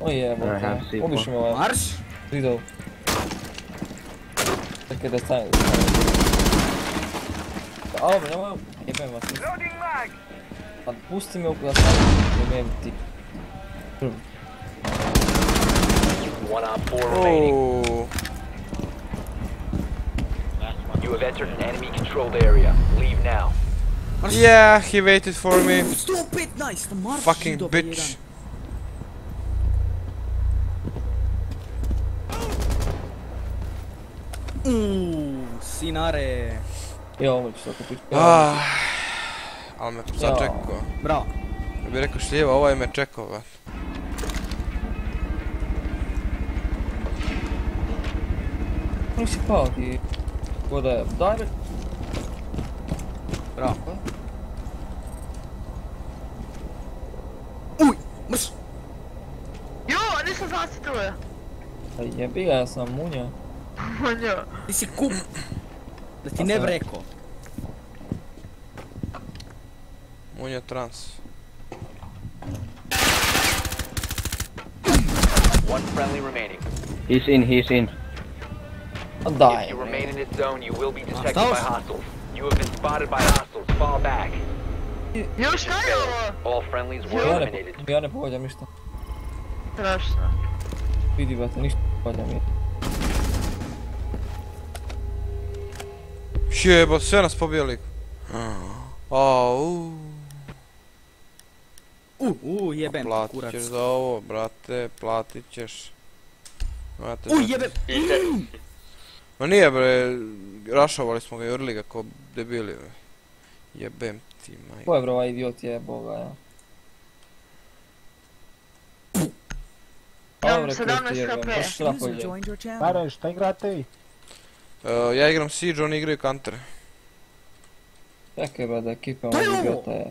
O jebote, ubiš me ovaj. Marš! Idol. Čekaj da stavim. Ovo, nemoj, jebem vas. Pa pusti me uko da stavim, jebem ti. one on four remaining. You have entered an enemy controlled area. Leave now. Yeah, he waited for me. Stop it, nice. Fucking bitch. Ooh, sinare. Ja, ovo ću tako pući. Ali me začekao. Bravo. Ja bih rekao šljeva, ovaj me čekao. Kako si pao ti? Kako da je? Daj me! Brako. Uj! Mrš! Joj, nisam zasituje! Pa jebi ga, ja sam munja. Munja. Ti si kup! Da ti ne vreko. Munja trans. One friendly remaining. He's in, he's in. If you remain in this zone, you will be detected by hostiles. You have been spotted by hostiles. Fall back. You stay. All friendlies were eliminated. Ja ne pogođam ništa. Strašno. Vidi brate, ništa pogođam je. Jebo, sve nas pobijali. Au. U, u, jebem kurac. Platit ćeš za ovo, brate, platit ćeš. U, jebem. Ma nije bre, rašovali smo ga i urli ga ko debili bre. Jebem ti majka. Ko je bre ovaj idiot jeboga ja? Ovo bre kreti jebam, baš šlapođe. Mare, šta igrate vi? Ja igram Siege, oni igraju Counter. Čekaj bre da kikam ovog idiota ja.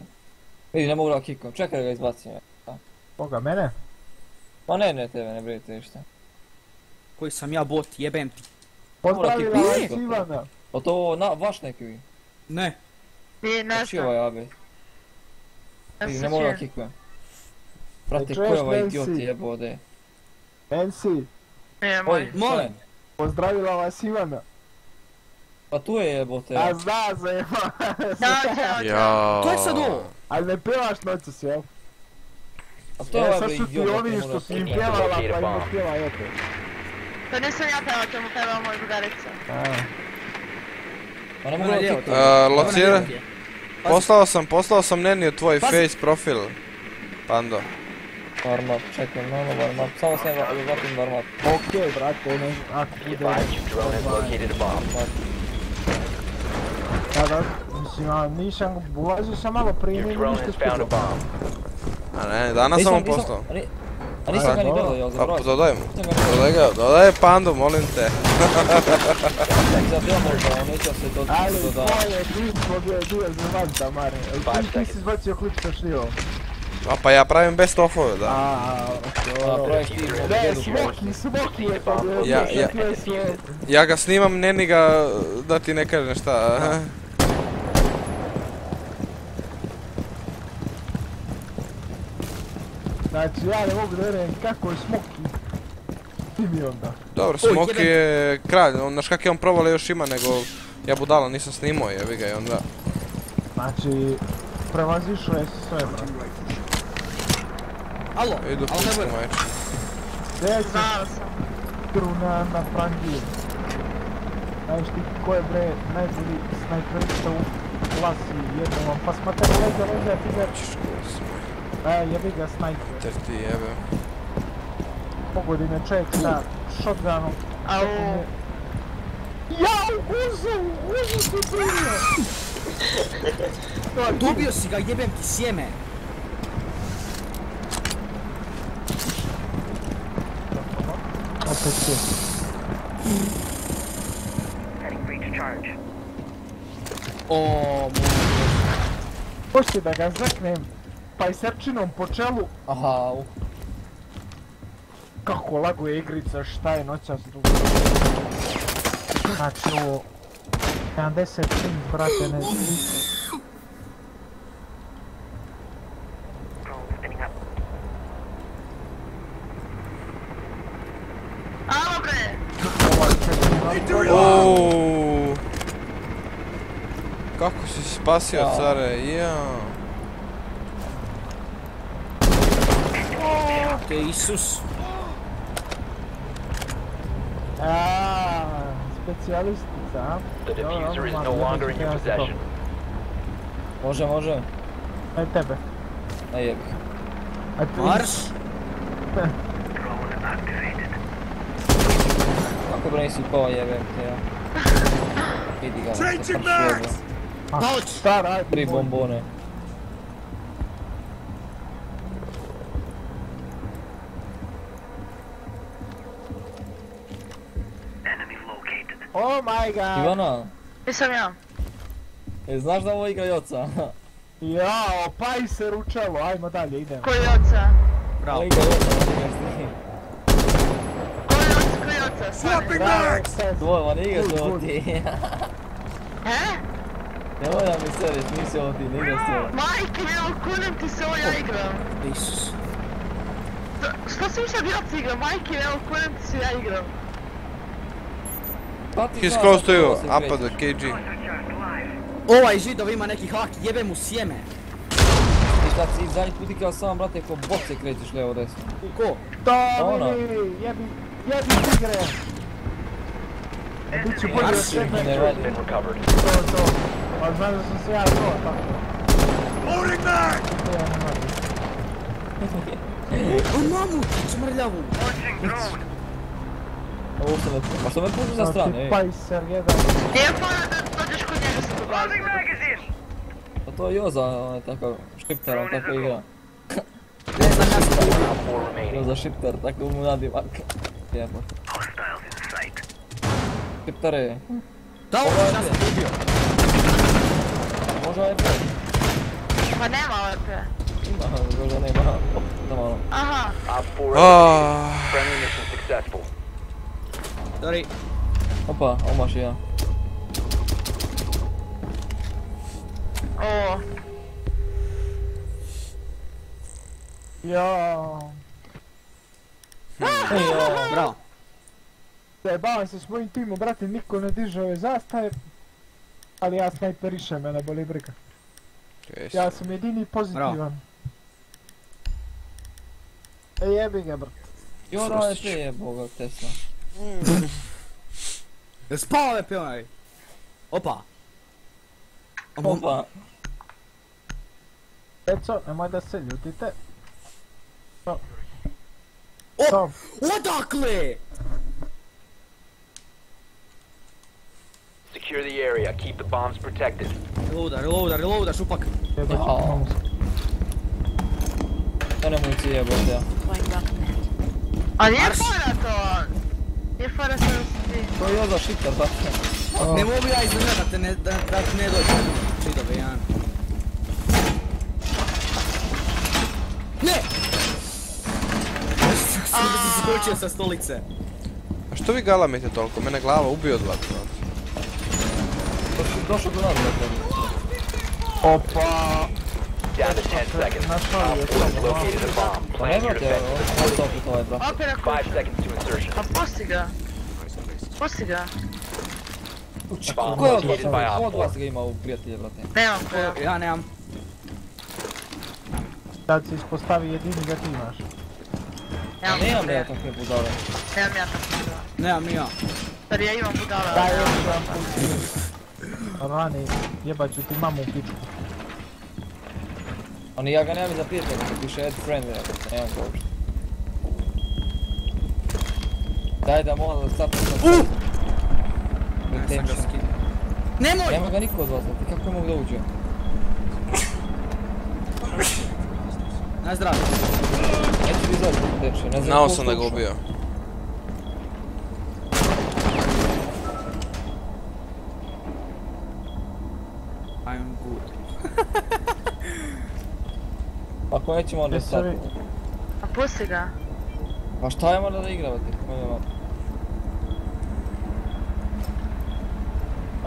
Vidi, ne mogu da kikam, čekaj da ga izbacim ja. Koga, mene? Ma ne, ne tebe, ne brinite ništa. Koji sam ja bot, jebem ti. Pozdravila vas Ivana! O to vaš neki vi? Ne. Nije nešto. Oči ovaj abit. Ne mora kikve. Prate koji ovaj idiot jebo ode. Nancy! Molim! Pozdravila vas Ivana! Pa tu je jebote. A zna se jebote. To je sad ovo! Ali ne pevaš noćas jel? A to je ovaj idiot. Sad su ti oni što si im pevala pa im ne peva jebote. To ne sam ja pevao, ćemo pevao moju budaricu. Ona mogu na lijevo to. Locira, poslao sam, poslao sam Neni u tvoj face profil. Pando. Warm up, čekaj, malo warm up, samo sam vatim warm up. Okej, brako, ono, ako bude... Kada, mislim, nisam, ulazio sam malo prije, nište skupio. A ne, danas sam mu postao. A nisam ga ni gledao, jel' zabroj? Pa dodaj mu, dodaj ga, dodaj Pandu, molim te. Nek zabija možda, nećam se dodati. Ali, to je klipstvo bio dio za vanta, Mare. Ti si izbacio klipstvo šljivo. A pa ja pravim best offove, da. Aaaa, projektiv. Ne, Smoky, Smoky je pobjel. Ja ga snimam, Neni ga, da ti ne kažem šta. Znači, ja ne mogu da vjerujem kako je Smoky. Ti mi onda. Dobro, Smoky je kralj, znaš kak je on provale još ima nego... Ja budala nisam snimao, jevi ga i onda. Znači, prevazišao je sve, bro. Alo, ali ne bude. Znao sam. Kruna na Frangiju. Znaš ti ko je bre najbolji snajperista u klasi jednom vam. Pa smater, leze, leze, ti većiš. Jebi ga snajper. Ter ti jebe. Pogodine čovjek sa shotgunom. Au. Jau, guzu, guzu se primio. Dobio si ga, jebem ti sjeme. Opet je. Oooo, mogu. Hoće da ga zaknem, pa i srčinom po čelu. Aha, u. Kako laguje igrica, šta je noća s dugo. Znači ovo... sedamdeset pet, brate, ne znam. Oooo, kako si spasio, care, jao. Te Isus. Aaaa, specijalistica. Može, može. Aj tebe. Aj jebe. Marš! Kako broj si pao jebem te ja. Vidi ga, da sam šljebo. Šta radi? Tri bombone. Oh my god! Ivana? Nisam ja. E, znaš da ovo igra Joca? Jao, pa i se ručalo, ajmo dalje, idemo. Ko Joca? Bravo. Igra Joca, da igraš ti. Slapping Max! Dvoje, ma nije se ovo ti. He? Nemoj da mi se reći, nisi ovo ti, ne igra se ovo. Majke, evo, kunem ti se ovo ja igram. Isus. Što si mišljati ja ti igram? Majke, evo, kunem ti se ja igram. He's close to you, up at the K G. Ovaj Židov ima neki hak, jebe mu sjeme. Da si zadnji put igrao sam, brate, ko bok se krećeš levo desno. Ko? Tomini, jebi. Jebi tigre! Ti ću bolje od sve ne radim. To, to. Pa znam da sam se ja to, tako. Loading back! O mamu, smrljavu! Ovo se lepo. Pa što me pušu za strane, ej. Pajser, jedan. Gdje je pojela da dođeš kod njega se dobro? Loading magazine! Pa to je Joza, on je takav škriptar, on tako igra. Ne znam ja se tako. Joza škriptar, tako mu nadi vaka. Jepo. Kriptare. Da, ovo je nas ubio. Može E P? Pa nema E P. Ima, možda nema. Da malo. Aha. Sorry. Opa, omaš i ja. Oooo. Jao. Bravo. Zajebavam se s mojim timom, brate, niko ne diže ove zastave. Ali ja snajperišem, mene boli briga. Ja sam jedini pozitivan. E jebi ga, brate. Joj, da je te jebo ga, Tesla. Mm. Spalę pionej! Opa! Opa! E co? Am I the senior? Ty te... Co? Co? Odakle! Secure the area, keep the bombs protected. Reloada, reloada, reloada, szupak! Oooo! To nie mój cijeb, bo ja... A nie fora to! Nie fora to jest... To joda szybka, patrzę. Ne mogu ja iznenadati da ti ne dođe. Čidove, Jan. Ne! Skočio sa stolice. A što vi galamite toliko? Mene glava ubio od vatra. Došao do nas, dakle. Opa! Down to ten seconds. Op four has located a bomb. Plan your defense to deploy it. Five seconds to insertion. A pusti ga. Pusti ga. Bomb located by Op four. Nemam koja. Ja nemam. Sad se ispostavi jedini ga ti imaš. Nemam ja takve budale. Nemam ja takve budale. Nemam ja. Jer ja imam budale. Daj još vam pusti. Rani, jebat ću ti mamu u pičku. Oni ja ga nemam za prijatelj, to piše add friendly, nemam ga uopšte. Daj da mola da sad... Uuu! Nemoj! Nema ga niko odvazati, kako je mogu da uđe? Najzdravlje. Neću bi zašto deče, ne znam koliko ušao. Znao sam da ga ubio. I'm good. Ako nećemo onda sad... A pusti ga. Pa šta je mora da igravati?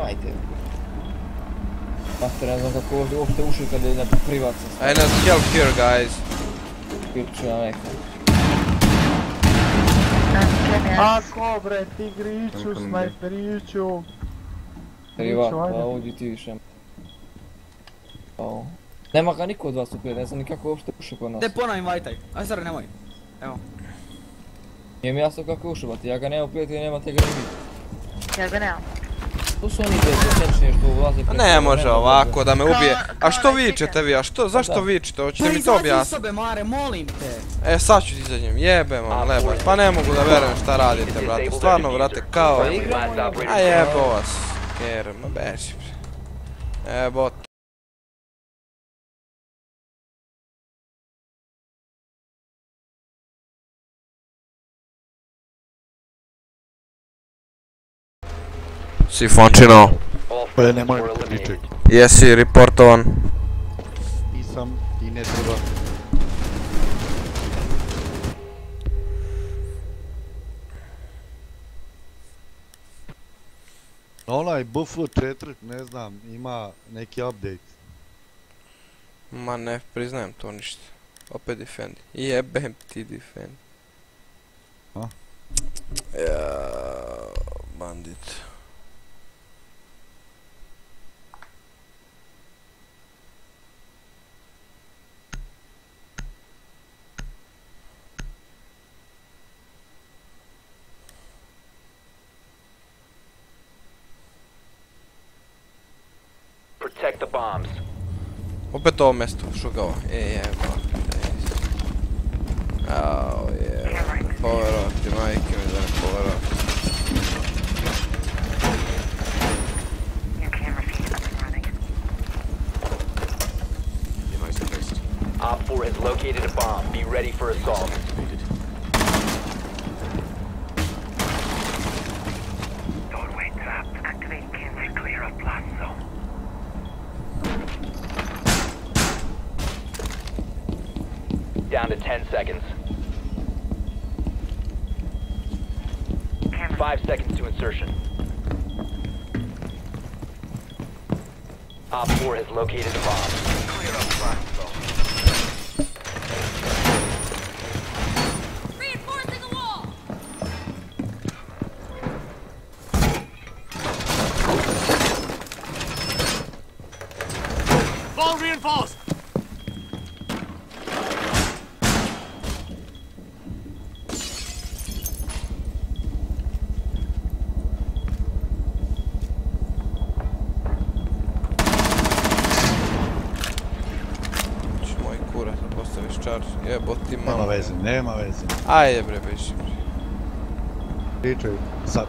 Ajde. Master, ne znam kako ovdje uopšte ušli kada je na privat sa sve. Ajde nas help here guys. Ću na neka. Ako bre, tigriću, snajperiću. Privat, pa ovdje ti više. Pao. Nema ga niko od vas upred, ne znam nikako uopšte ušao kod nas. Te ponovim vajtaj, aj stara nemoj. Evo. Nijem jasno kako ušavati, ja ga nemam upred i nema te ga ubiti. Ja ga nemam. Tu su oni dvije sečnije što ulaze preko... Ne može ovako da me ubije. A što vičete vi, a što, zašto vičete, hoćete mi to objasniti? Pa izađi iz sobe Mare, molim te. E sad ću ti izađem, jebem vam lebač, pa ne mogu da verujem šta radite brate, stvarno brate kao... A jebo vas, kerem, beži bre. Jebot. Si Fončino. Pa nemoj ničeg. Jesi reportovan. Nisam i ne treba. Onaj B F četiri, ne znam, ima neki update. Ma ne, priznajem to ništa. Opet defendi. Jebem ti defendi. A? Jaaa, bandit. Protect the bombs. Opet ovo mjesto, šugava. E, jeba. Au, jeba. Poverovati, majke mi da ne poverovati. Op four has located a bomb. Be ready for assault. Doorway trapped. Activate cancer clear of blast zone. Down to ten seconds. Five seconds to insertion. Op four has located a bomb. Clear up front. Reinforcing the wall. Wall reinforced. isto viščar, jeboti malo. Nema veze, nema veze. Ajde bre, beži bre. Pričaj, sad.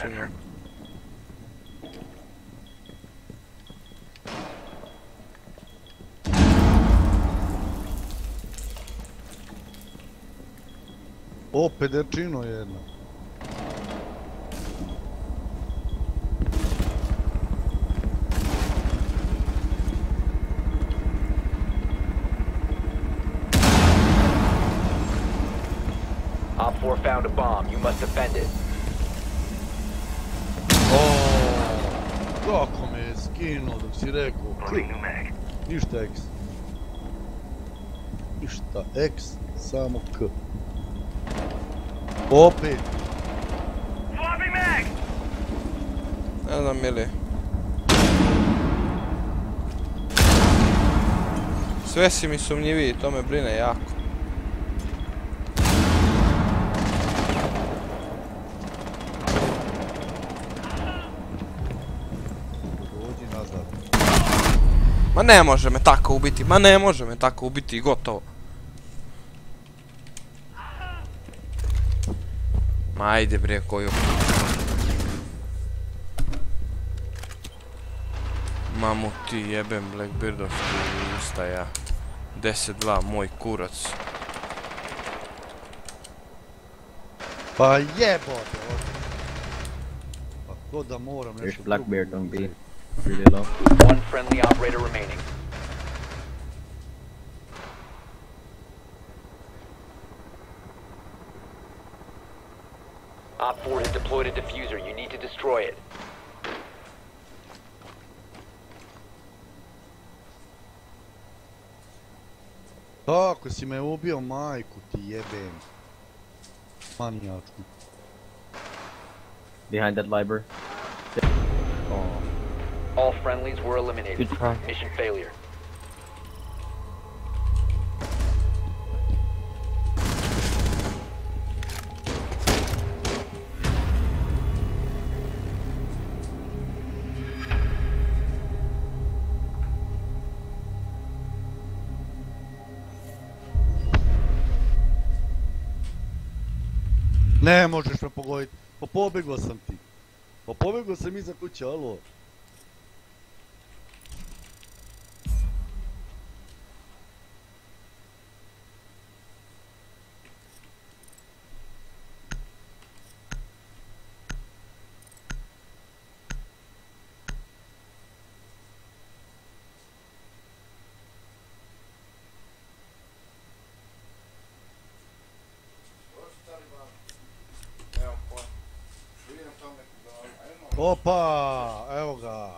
Center. O, pederčino jedno. Op four found a bomb. You must defend it. Kako me je skinuo dok si rekao, klik, ništa X, ništa X, samo K, opet. Ne znam je li, sve si mi sumnjiviji, to me brine jako. Ma ne može me tako ubiti, ma ne može me tako ubiti i gotovo. Ma ajde bre koju. Mamu ti jebem Blackbeardovski ustaja. deset dva moj kurac. Pa jebote. Pa to da moram nešto drugo. Really low. One friendly operator remaining. Op four has deployed a diffuser. You need to destroy it. Tako si me ubio, majku ti jebem. Manijačku. Behind that library. All friendlies were eliminated. Mission failure. Ne možeš me pogoditi. Pobjegao sam ti. Pobjegao sam iza kuće, alo. Opa, evo ga.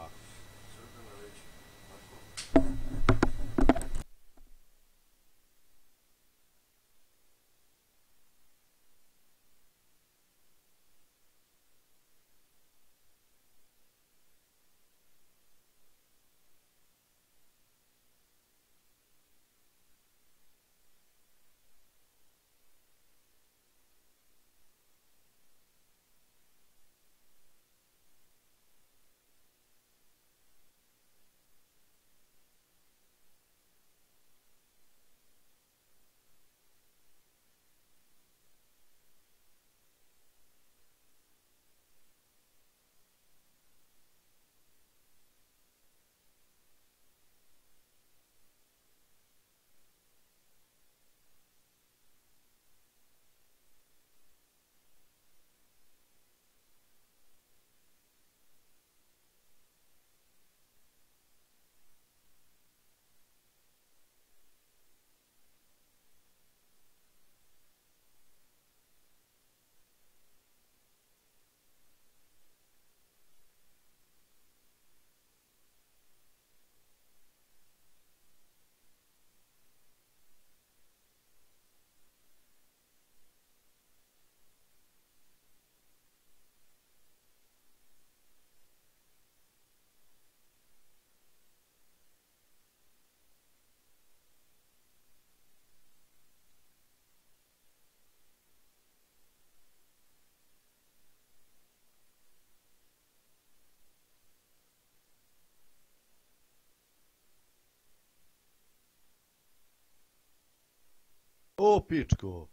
O, piczku!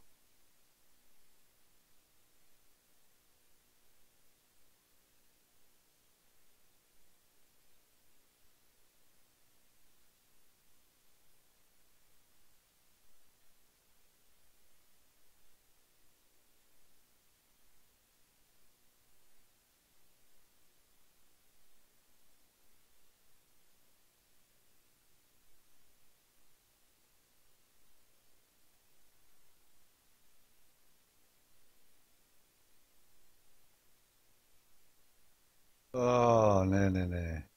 O, ne, ne, ne.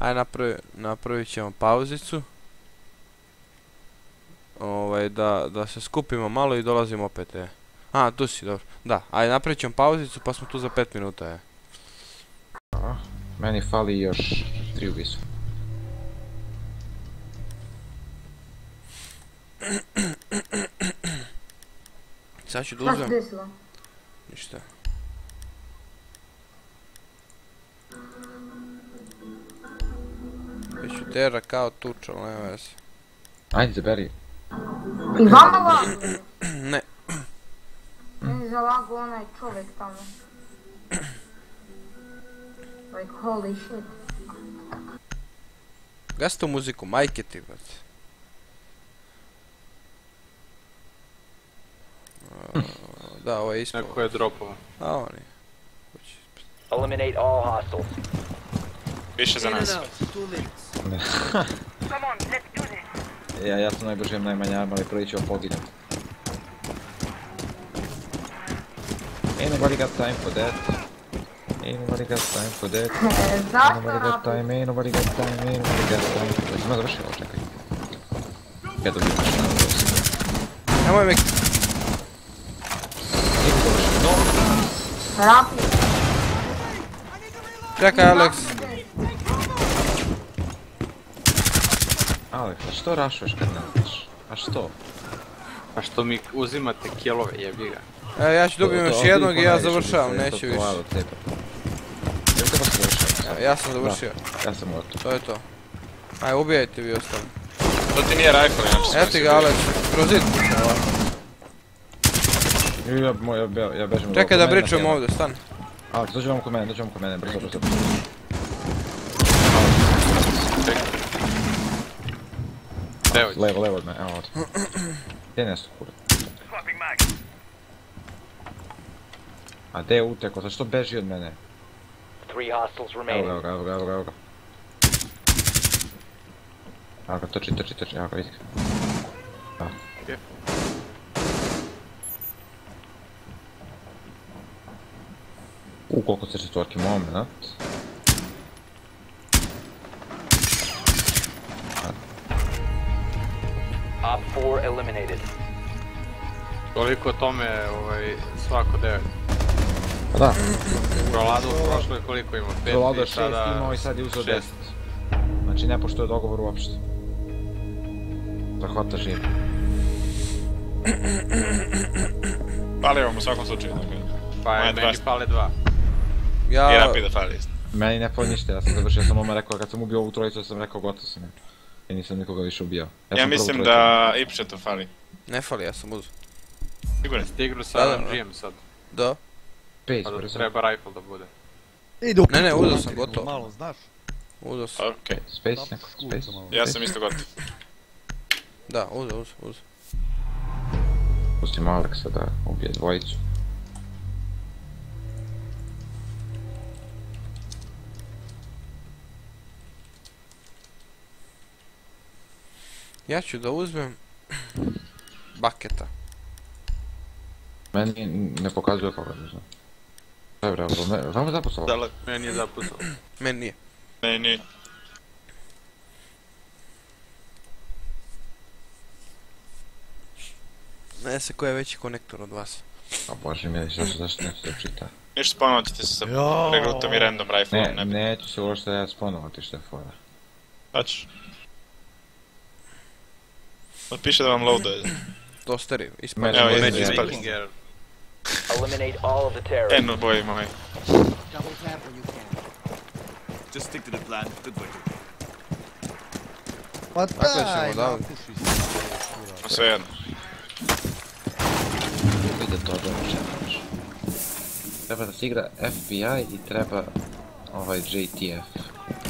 Aj napravit ćemo pauzicu ovaj, da, da se skupimo malo i dolazimo opet, je. A, tu si, dobro. Da, ajde, napravit ćemo pauzicu pa smo tu za pet minuta, je. A, meni fali još tri ubisu. Sad ću da uzem. Šta se desilo? Ništa. Već ću dera kao tuča, ali nema veze. Ajde, zaberi. I vama lagu? Ne. Meni zalagu onaj čovjek tamo. Like, holy shit. Gasi tu muziku, majke ti, brate. Da, ovo je ispao. Neko je dropao. A on je. Eliminate all hostiles. Više za nas. Ja sam najbrže imam najmanje arma, ali prvi ću vam poginat. Ain't nobody got time for that. Ain't nobody got time for that. Ain't nobody got time, ain't nobody got time, ain't nobody got time. Znači ima završilo, čekaj. Ja dobijem što nam dosim. Nemoj me... Čekaj, Aleks. Aleks, a što rašuješ kad nalaziš? A što? A što mi uzimate killove, jebi ga. E, ja ću dobijem još jednog i ja završavam, neću više. Ja sam završio. Ja sam gotov. To je to. Aj, ubijajte vi ostali. To ti nije rifle, ja mislim. Evo ti ga, Aleks, kroz zid. Čekaj da pričujem ovdje, stan. Aleks, dođe vam kod mene, dođe vam kod mene, brzo, brzo. Levo, levo od mene, evo ovdje. Gdje nesu, kurad? A gdje je uteko, zašto beži od mene? Evo ga, evo ga, evo ga, evo ga. Evo ga, toči, toči, toči, evo ga, vidi ga. U, koliko se četvorki, moment. Toliko tome, ovaj, svako devet. Pa da. Prolado u prošloj koliko imao? Prolado je šest, imao i sad je uzeo deset. Znači ne poštuje dogovor uopšte. Zahvata živ. Pali vam u svakom slučaju, dakle. Pa je, meni pale dva. I rapida fali isto. Meni ne pao ništa, ja sam završio, ja sam oma rekao, kad sam ubio ovu trojicu, ja sam rekao gotov sam ja. I nisam nikoga više ubio. Ja mislim da Ipše to fali. Ne fali, ja sam uzeo. Siguran ste igru sa em geom sad? Da. Pa da treba rifle da bude. Ne, ne, uzeo sam gotov. Malo, znaš? Uzeo sam. Okej. Space neko, space. Ja sam isto gotov. Da, uzeo, uzeo, uzeo. Pustim Aleksa da ubije dvojicu. Ja ću da uzmem baketa. Meni ne pokazuje koga ne znam. Šta je bravo, vam je zapucalo? Da, meni nije zapucalo. Meni nije. Meni nije. Ne se ko je veći konektor od vas. A bože mi je, zašto neću da čita? Ništa spawnovat ćete se sa pregrutom i random rifleom. Ne, neću se uložiti da ja spawnovati što je fora. Dači. Piše da vam loaduje. Dosteri, ispali. Evo, neću ispali. Eno boje moje. Pa daj, napuši se. Sve jedno. Uvijek je to dođe. Treba da se igra F B I i treba ovaj J T F.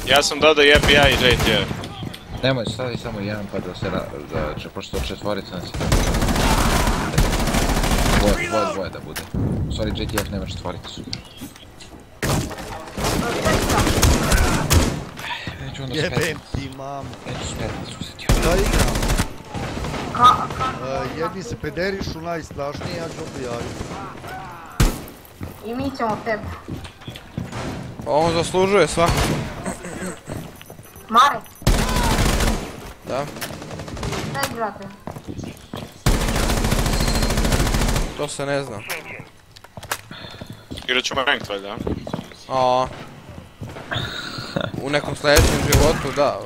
Ja sam dodao i F B I i J T F. Nemoj, stavi samo jedan pa da se ra... pošto četvorica nas je tako... Dvoje, dvoje, dvoje da bude. U stvari J T F nema četvoricu. Neću onda smetnicu. Jebem ti mamu. Neću smetnicu uzeti. Da igram. Jedni se pederišu najstrašniji, ja ću oprijaviti. I mi ćemo tebe. On zaslužuje svako. Mare. Da. Daj, brate. To se ne znam. Igrat ćemo ranked valjda? Aaaa. U nekom sljedećem životu, da.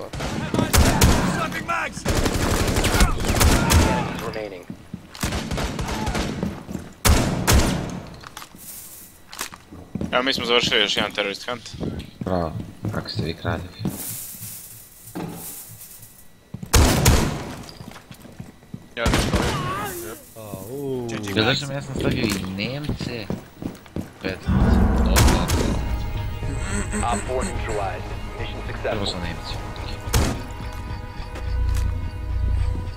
Evo mi smo završili još jedan terrorist hunt. Bravo, kako ste vi kradili. Ja nešto ovdje. Ja zašto mi ja sam stavio i Nemce? Prvo sam Nemci.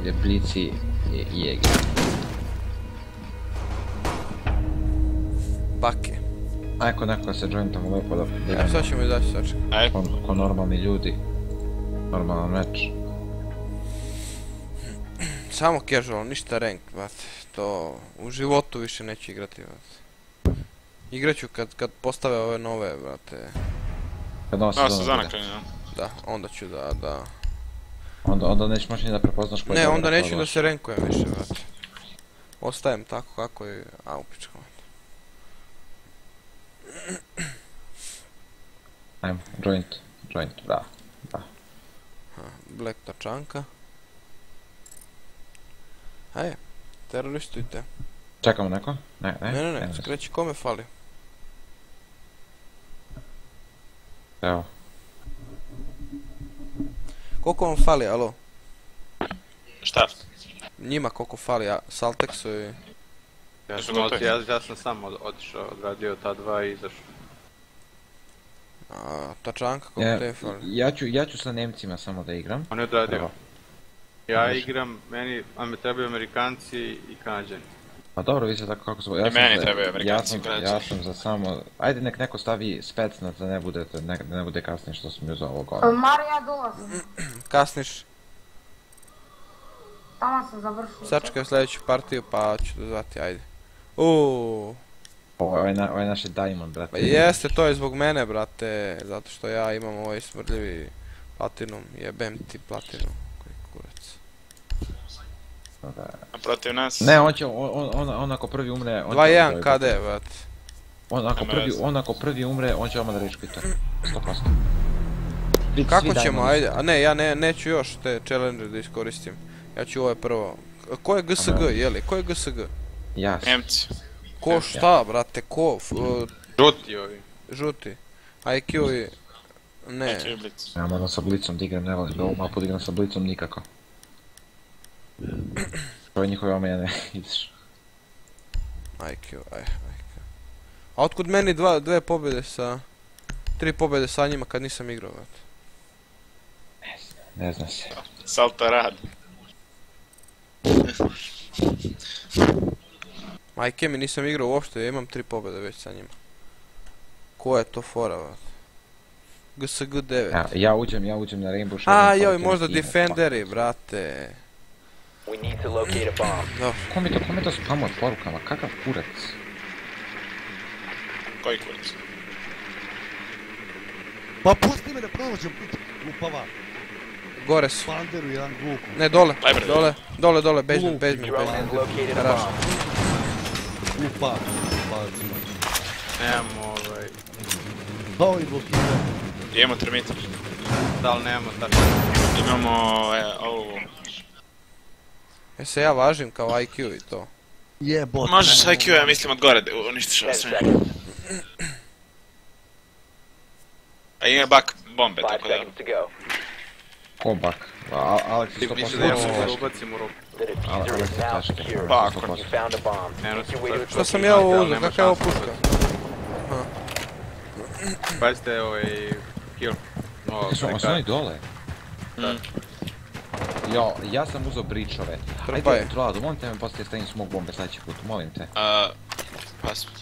Replici je Jäger. Bake. Ajko nekako se jointom lepo da podijelimo. Sad ćemo izaći saček. Ko normalni ljudi. Normalan meč. Samo casual, ništa rank, bate. To u životu više neću igrati, bate. Igraću kad postave ove nove, bate. Kad nova sezona krene, da? Da, onda ću da, da... Onda nećeš moći ni da prepoznaš koji je... Ne, onda neću da se rankujem više, bate. Ostajem tako kako i... A, upičko. Ajmo, joint, joint, da, da. Black tačanka. Ajde, teroristujte. Čekamo neko? Ne, ne, ne, ne, skreći kome fali. Evo. Koliko vam fali, alo? Šta? Njima koliko fali, a Salteksu i... Ja sam sam otišao, odradio ta dva i izašao. Tačanka, kako te je fali? Ja ću sa Nemcima samo da igram. On je odradio. Ja igram, meni trebaju Amerikanci i Kanadžani. Pa dobro, vi se tako kako smo... I meni trebaju Amerikanci i Kanadžani. Ja sam za samo... Ajde nek neko stavi specnaz da ne bude kasnije što sam uzao ovo gore. Mare, ja dolazim. Kasniš. Tamo sam završio. Sačekaj sljedeću partiju pa ću dozvati, ajde. Uuuu. Ovo je naš diamond, brate. Jeste, to je zbog mene, brate. Zato što ja imam ovaj smrdljivi platinum. Jebem ti platinum. Koji kurec. A protiv nas? Ne, on ako prvi umre... dva jedan ka de, brate. On ako prvi umre, on će vam da reći kvitar. sto posto. Kako ćemo, ajde. A ne, ja neću još te challenge da iskoristim. Ja ću ovo prvo. Ko je ge es ge, jeli? Ko je ge es ge? Jas. Nemci. Ko šta, brate, ko? Žuti ovi. Žuti. aj kju i... Ne. Ja moram sa blicom da igram, ne volim da ovu mapu da igram sa blicom nikako. To je njihove omene, ideš. aj kju, aj, aj kju. A otkud meni dve pobjede sa... Tri pobjede sa njima kad nisam igrao, brate? Ne znam, ne znam se. Salta rad. Majke mi, nisam igrao uopšte, ja imam tri pobjede već sa njima. Ko je to fora, vrat? ge es ge devet. Ja uđem, ja uđem na Rainbow Shadow. A, joj, možda Defenderi, brate. Ko mi to, ko mi to spamo od porukama, kakav kurac? Koji kurac? Pa pusti me da provođem, glupava. Gore su. Ne, dole, dole, dole, dole, basement, basement, basement. Haraš. Upa, bacimo. Nemamo ovaj... Dao i blokiraj. Imamo termita. Da li nemamo tako? Imamo ovu... E se ja važim kao aj kju i to. Jebot. Možeš aj kju, ja mislim od gore, uništiš vas sve. A ima bak bombe, tako da... Kobak. Aleks je sto posto ubacim u ruku. Aleks je taške. Pa ako ne. Što sam ja ovo uzeo? Kaka je ovo puška? Pazite ovaj... Kill. On su oni dole. Jo, ja sam uzeo bričove. Ajde kontrola, dovolite me poslije stavim smog bombe sljedeći put, molim te. Pa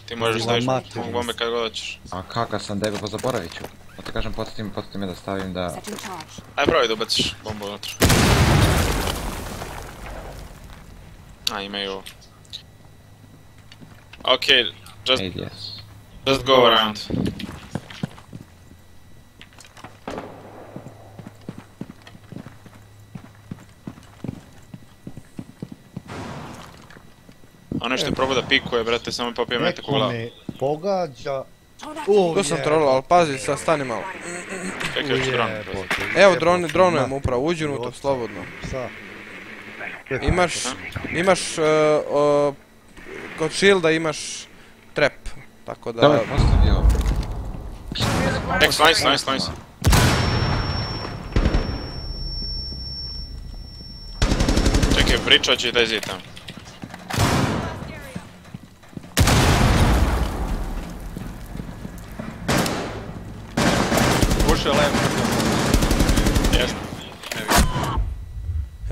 ti možeš staviti smog bombe kad god hoćeš. A kaka sam debel, pa zaboravit ću. Da te kažem, podsjeti me da stavim da... Aj pravi da ubaciš bombu unutra. A, imaju... Ok, just... Just go around. A nešto je probao da pikuje, brate, samo popio metak u glavu. Neko me pogađa. Tu sam trolao, ali pazi, sad stani malo. Čekaj, još dron. Evo, dronujem upravo, uđi unutak, slobodno. Imaš, imaš, kod shielda imaš trap, tako da... Nice, nice, nice, nice. Čekaj, pričat će taj zid tamo.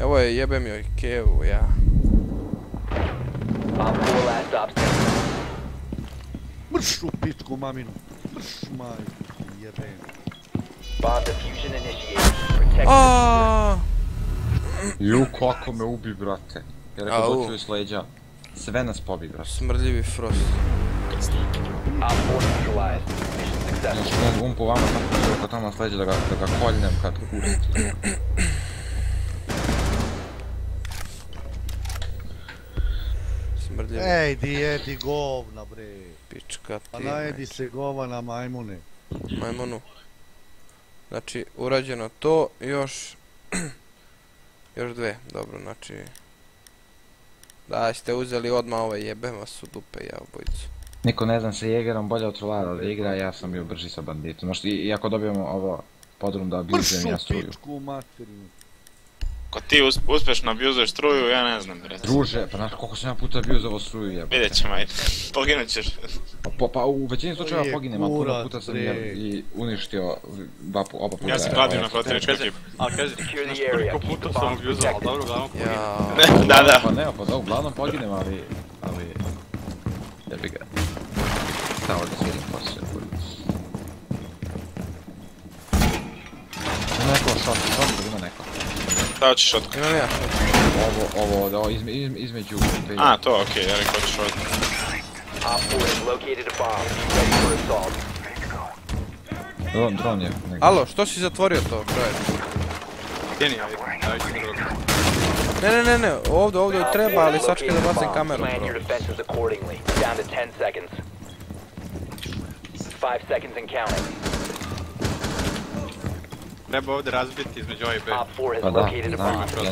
Evo je, jebem joj kevu, ja. Mrš u pičku maminu, mrš majku, jebem. Ju, kako me ubi, brate. Jer ako doću iz leđa, sve nas pobi, brate. Smrdljivi Frost. Znači, on po vama sam pozivio kod tamo sleđa da ga koljnem kad kuriti. Ej, di jedi govna, bre. Pička ti. A najedi se gova na majmune. Majmunu. Znači, urađeno to, još... Još dve, dobro, znači... Da, ste uzeli odmah ove jebema su dupe, ja obojicu. Niko ne znam se Jägerom bolje otrolara da igra, ja sam bio brži sa Banditom. Znaš, i ako dobijemo ovo podrum da abuzujem ja struju. Mršu pičku materinu. Ako ti uspešno abuzuješ struju, ja ne znam. Druže, pa znaš koliko sam ja puta abuzovo struju jebate. Vidjet ćemo, ajde. Poginut ćeš. Pa u većini slučajeva poginem, a puno puta sam i uništio oba puta. Ja sam kladio na protivničku ekipu. Ali kaži, znaš koliko puta sam abuzovo, ali dobro, uglavnom poginem. Da, da. Pa nema, pa da, uglavnom poginem, ali... Jebi ga. Samo da svijedim poslije, kurvic. Ima neko šotku, šotku ima neko. Da oči šotku. Imam ja. Ovo, ovo, da, između... A, to, okej, ja rekao ću šotku. Dron, dron je negdje. Alo, što si zatvorio to, krajer? Gdje nije, ajde ću drugom. Ne, ne, ne, ne, ovdje, ovdje treba, ali sačke da bacim kameru, bro. Treba ovdje razbiti između A i B. Pa da, znam, ja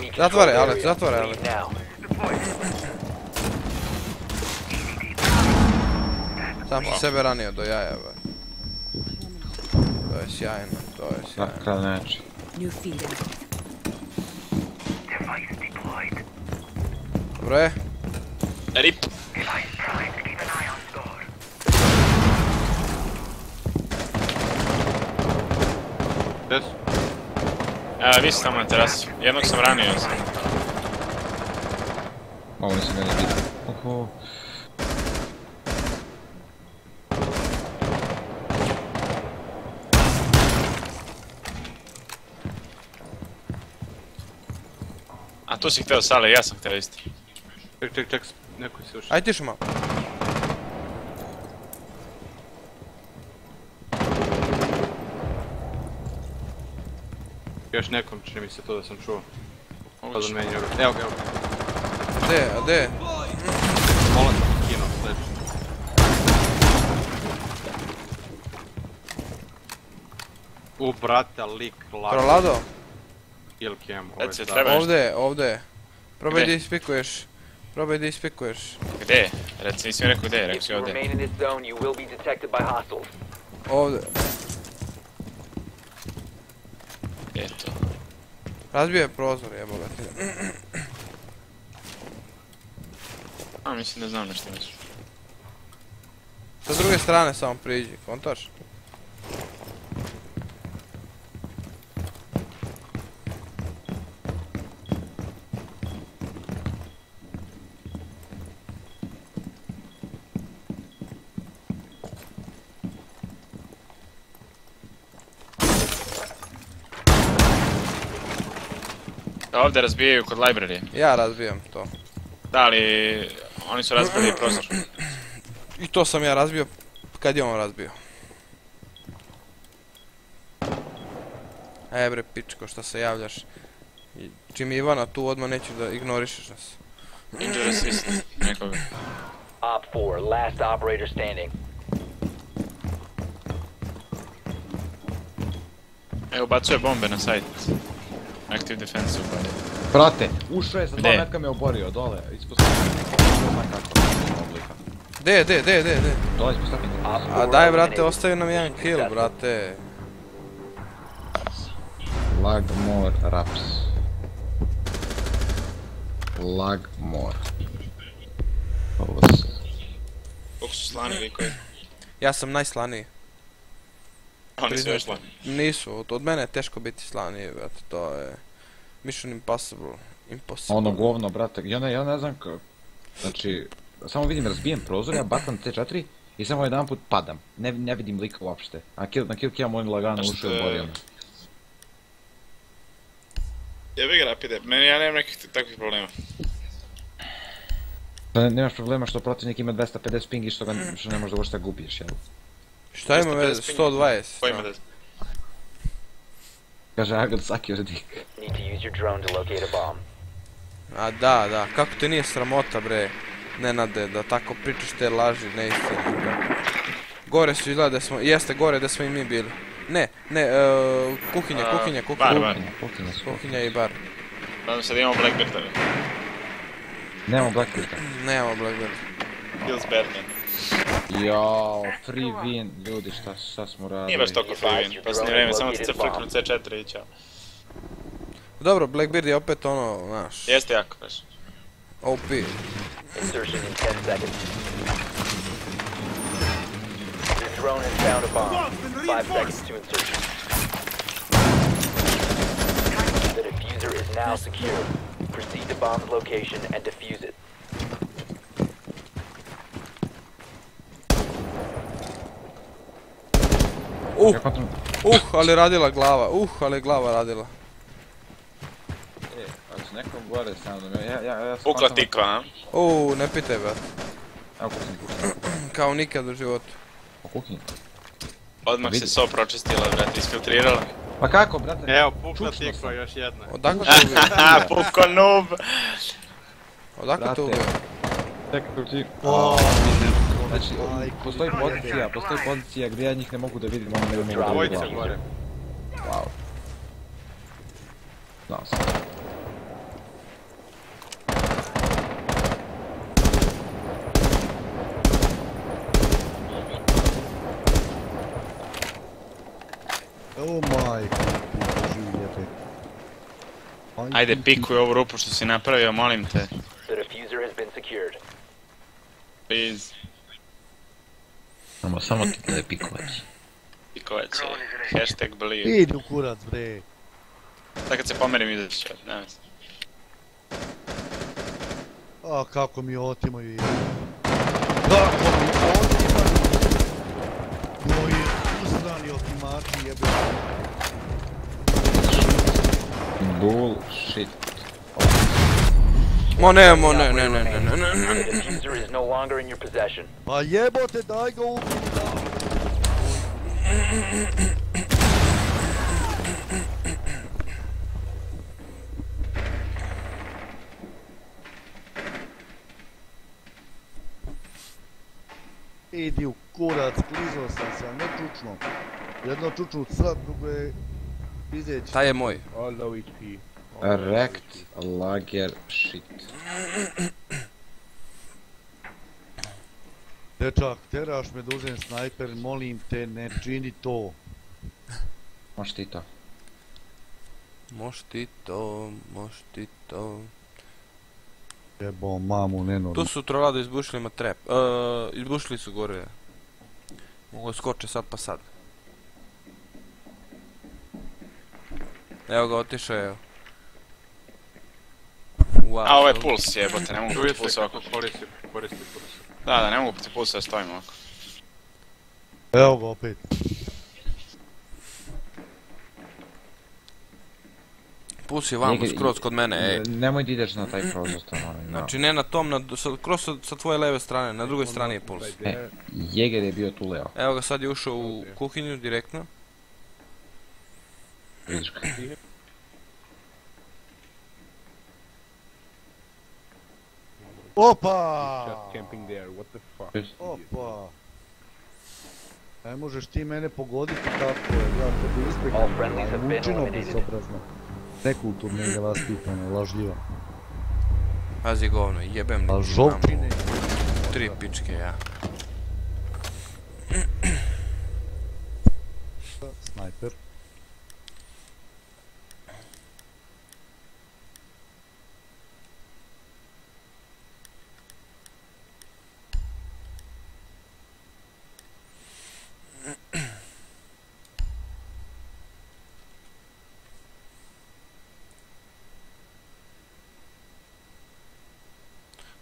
nišao. Zatvore, Aleks, zatvore, Aleks. Sam si sebe ranio do jaja, bro. To je sjajno, to je sjajno. Tako da neče. Dobro je. Rip. Gdje su? Evo, vi su tamo na terasu. Jednog sam ranio. Ovo nisam gledali vidio. Oko... A tu si htio sale, ja sam htio isti. Ček, ček, ček, neko si ušao. Ajde tišu malo. Još nekom čini mi se to da sam čuo. Opadom meni uro. Evo ga, evo ga. Gde je, a gde je? Mola sam kinuo, sledeći. U, brata, lik, lago. Prolado? Kill cam, ovdje je. Ovdje je, ovdje je. Probaj da ispikuješ. Probaj da ispekuješ. Gdje je? Reci, nisam rekao gdje je, rekao si ovdje. Ovdje. Gdje je to? Razbio je prozor, jeboga ti. A, mislim da znam nešto misliš. Sa druge strane samo priđi, kontaš? Ovdje razbijaju kod library. Ja razbijam to. Da, ali oni su razbili prozor. I to sam ja razbio kad je on razbio. E bre, pičko, šta se javljaš? Čim je Ivana tu, odmah neću da ignorišeš nas. Injured assist. Nico. Op four, last operator standing. Evo, bacuje bombe na site. Active defense upade. Prate, ušao je, sa dva metka me oborio, dole, ispod stakle. De, de, de, de, de. Dole, ispod stakle. A daj, brate, ostavi nam jedan kill, brate. Lag more raps. Lag more. Ovo se... Koliko su slanili koji? Ja sam najslaniji. Oni su još slaniji? Nisu, od mene je teško biti slaniji, brate, to je... Mission impossible, impossible. Ono govno, brate, ja ne, ja ne znam kako... Znači, samo vidim razbijem prozor, ja batam te četiri i samo jedan put padam. Ne, ne vidim lika uopšte. A kill, na kill killamo ovim lagano ušao borio me. Jebi ga rapide, meni ja nemam nekih takvih problema. Nemaš problema što protivnik ima dvesta pedeset ping i što ne možda uopšte gubiš, jel? Šta ima veze? sto dvadeset? Ko ima da... Kaže, ja ga sakio dik. A da, da, kako ti nije sramota bre, Nenade, da tako pričaš te laži, neistine. Gore su izgleda da smo, jeste gore da smo i mi bili. Ne, ne, kuhinja, kuhinja, kuhinja. Kuhinja i bar. Nadam se da imamo Blackbearda. Nemamo Blackbearda. Nemamo Blackbearda. PhilzBadman. Jao, free win, ljudi, šta smo radili? Nije baš toliko free win, pa s nije vreme, samo ti se fliknu ce četiri i ćao. Dobro, Blackbeard je opet ono, znaš... Jeste jako, znaš. o pe. Drone has found a bomb. Five seconds to insertion. The diffuser is now secure. Proceed to bomb's location and defuse it. Uh, uh, ali radila glava, uh, ali glava radila. E, ali su nekom gore stavljeno, ja, ja, ja... Pukla tikva, a? Uh, ne pitaj, brat. Evo kusim kusim. Kao nikad u životu. O kuhinji. Odmah se so pročistila, brate, isfiltrirala. Pa kako, brate? Evo, pukla tikva još jedna. Odakle to ubio? Haha, pukla noob! Odakle to ubio? Čekaj, ti... Oooo, mislim. Znači, postoji pozicija, postoji pozicija gdje ja njih ne mogu da vidim, ono nego mi je gleda. Dvojica gore. Wow. Znao sam. O majko, življa te. Ajde, pikuj ovu rupu što si napravio, molim te. Please. Samo, samo ti glede pikovac. Pikovac je, hashtag believe. Idu kurac, bre. Sada kad se pomerim izaći, nema se. A kako mi otimaju i... Kako mi otimaju i... Otimači jebe. Bullshit. Ma ne, ma ne, ne, ne, ne, ne, ne. Pa jebote, daj ga u... Idi u kurac, klizao sam se, ali ne čučno. Jedno čuču sad, drugo je izeći. Taj je moj. Rekt lager shit. Dečak, teraš me dužen snajper, molim te, ne čini to. Moš ti to. Moš ti to, moš ti to. Jebo mamu, nenormalno. Tu su trolado izbušili ima trap, izbušili su gore. Mogu skoče sad pa sad. Evo ga, otišao je. A ovo je Pulse, jebote, ne mogu puti Pulse ovako. Koristi Pulse. Da, da, ne mogu puti Pulse, da stojim ovako. Evo ga opet. Pulse je vamo skroz kod mene, ej. Nemoj da ideš na taj prozor, to moram. Znači ne na tom, skroz sa tvoje leve strane, na drugoj strani je Pulse. E, Jäger je bio tu leo. Evo ga, sad je ušao u kuhinju direktno. Vidiš ga. Opa! He's just camping there, what the fuck? Opa! Aj, možeš ti mene pogoditi tako je, da to bi ispekljeno, učino bezoprezno. Nekulturno je vas pitano, lažljivo. Pazi govno, jebem da imam tri pičke ja. Snajper.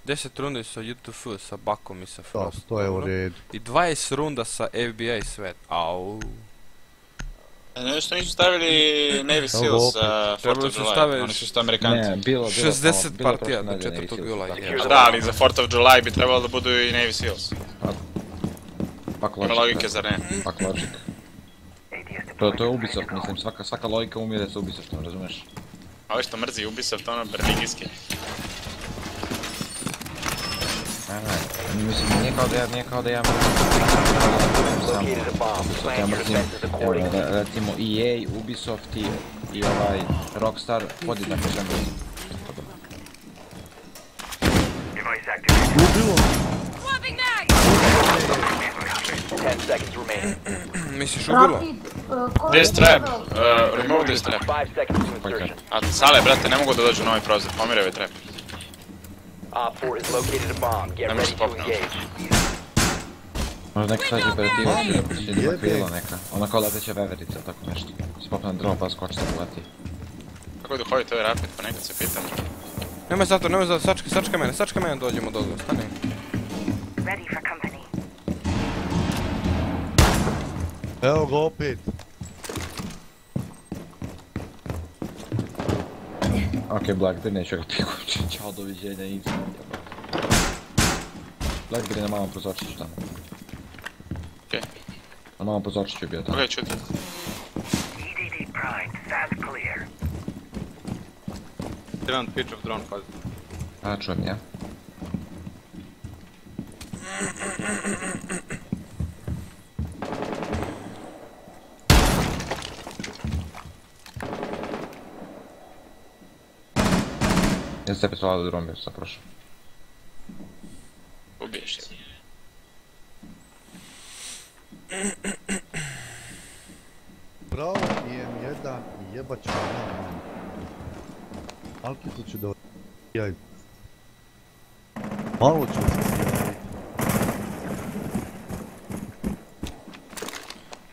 deset runda sa U T F, sa Bakom I sa Frostom. To je u redu. I dvadeset runda sa F B I I svet. Au. Nešto nisu stavili Navy SEALs Fort of July, oni su što Amerikanci. šezdeset partija do četvrtog jula. Da, ali za Fort of July bi trebalo da budu I Navy SEALs. Ima logike, zar ne? Pak logika. To je Ubisoft, mislim, svaka logika umire sa Ubisoftom, razumeš? A ovo što mrzi Ubisoft, ono brdigijski. Mislim, nije kao da ja, nije kao da ja mrzim Ubisoft, ja mrzim, recimo E A, Ubisoft I ovaj Rockstar, podjednako sam mrzim. Misliš ubilo? This trap, remove this trap. A sale, brate, ne mogu da dođu na ovaj prozor, pomire ovaj trap. Op four has located a bomb. Get ready to engage. Možda neka sađe operativa će da posljednji bakvila neka. Ona kao leteća veverica, tako nešto. Spopna drva pa skoči se poleti. Kako idu hovi to je rapid, pa nekad se pitam. Nemoj zato, nemoj zato, sačka, sačka mene, sačka mene dođemo dozgo, stani. Evo ga opet. Ok, Blackbeard neću ga pikući, čao doviđenja I izmanja. Blackbeard je na malom prozorčiću tamo. Ok. Na malom prozorčiću je bio tamo. Ok, čuti. E D D Prime, fast clear. Jedan pitch of drone, pazi. A, čujem ja. Ja sam se opet hvala do drona, jer sam prošao. Ubiješ se. Bravo, I M jedan I jebaću na mene. Alkisu ću da odjavim. Malo ću odjaviti.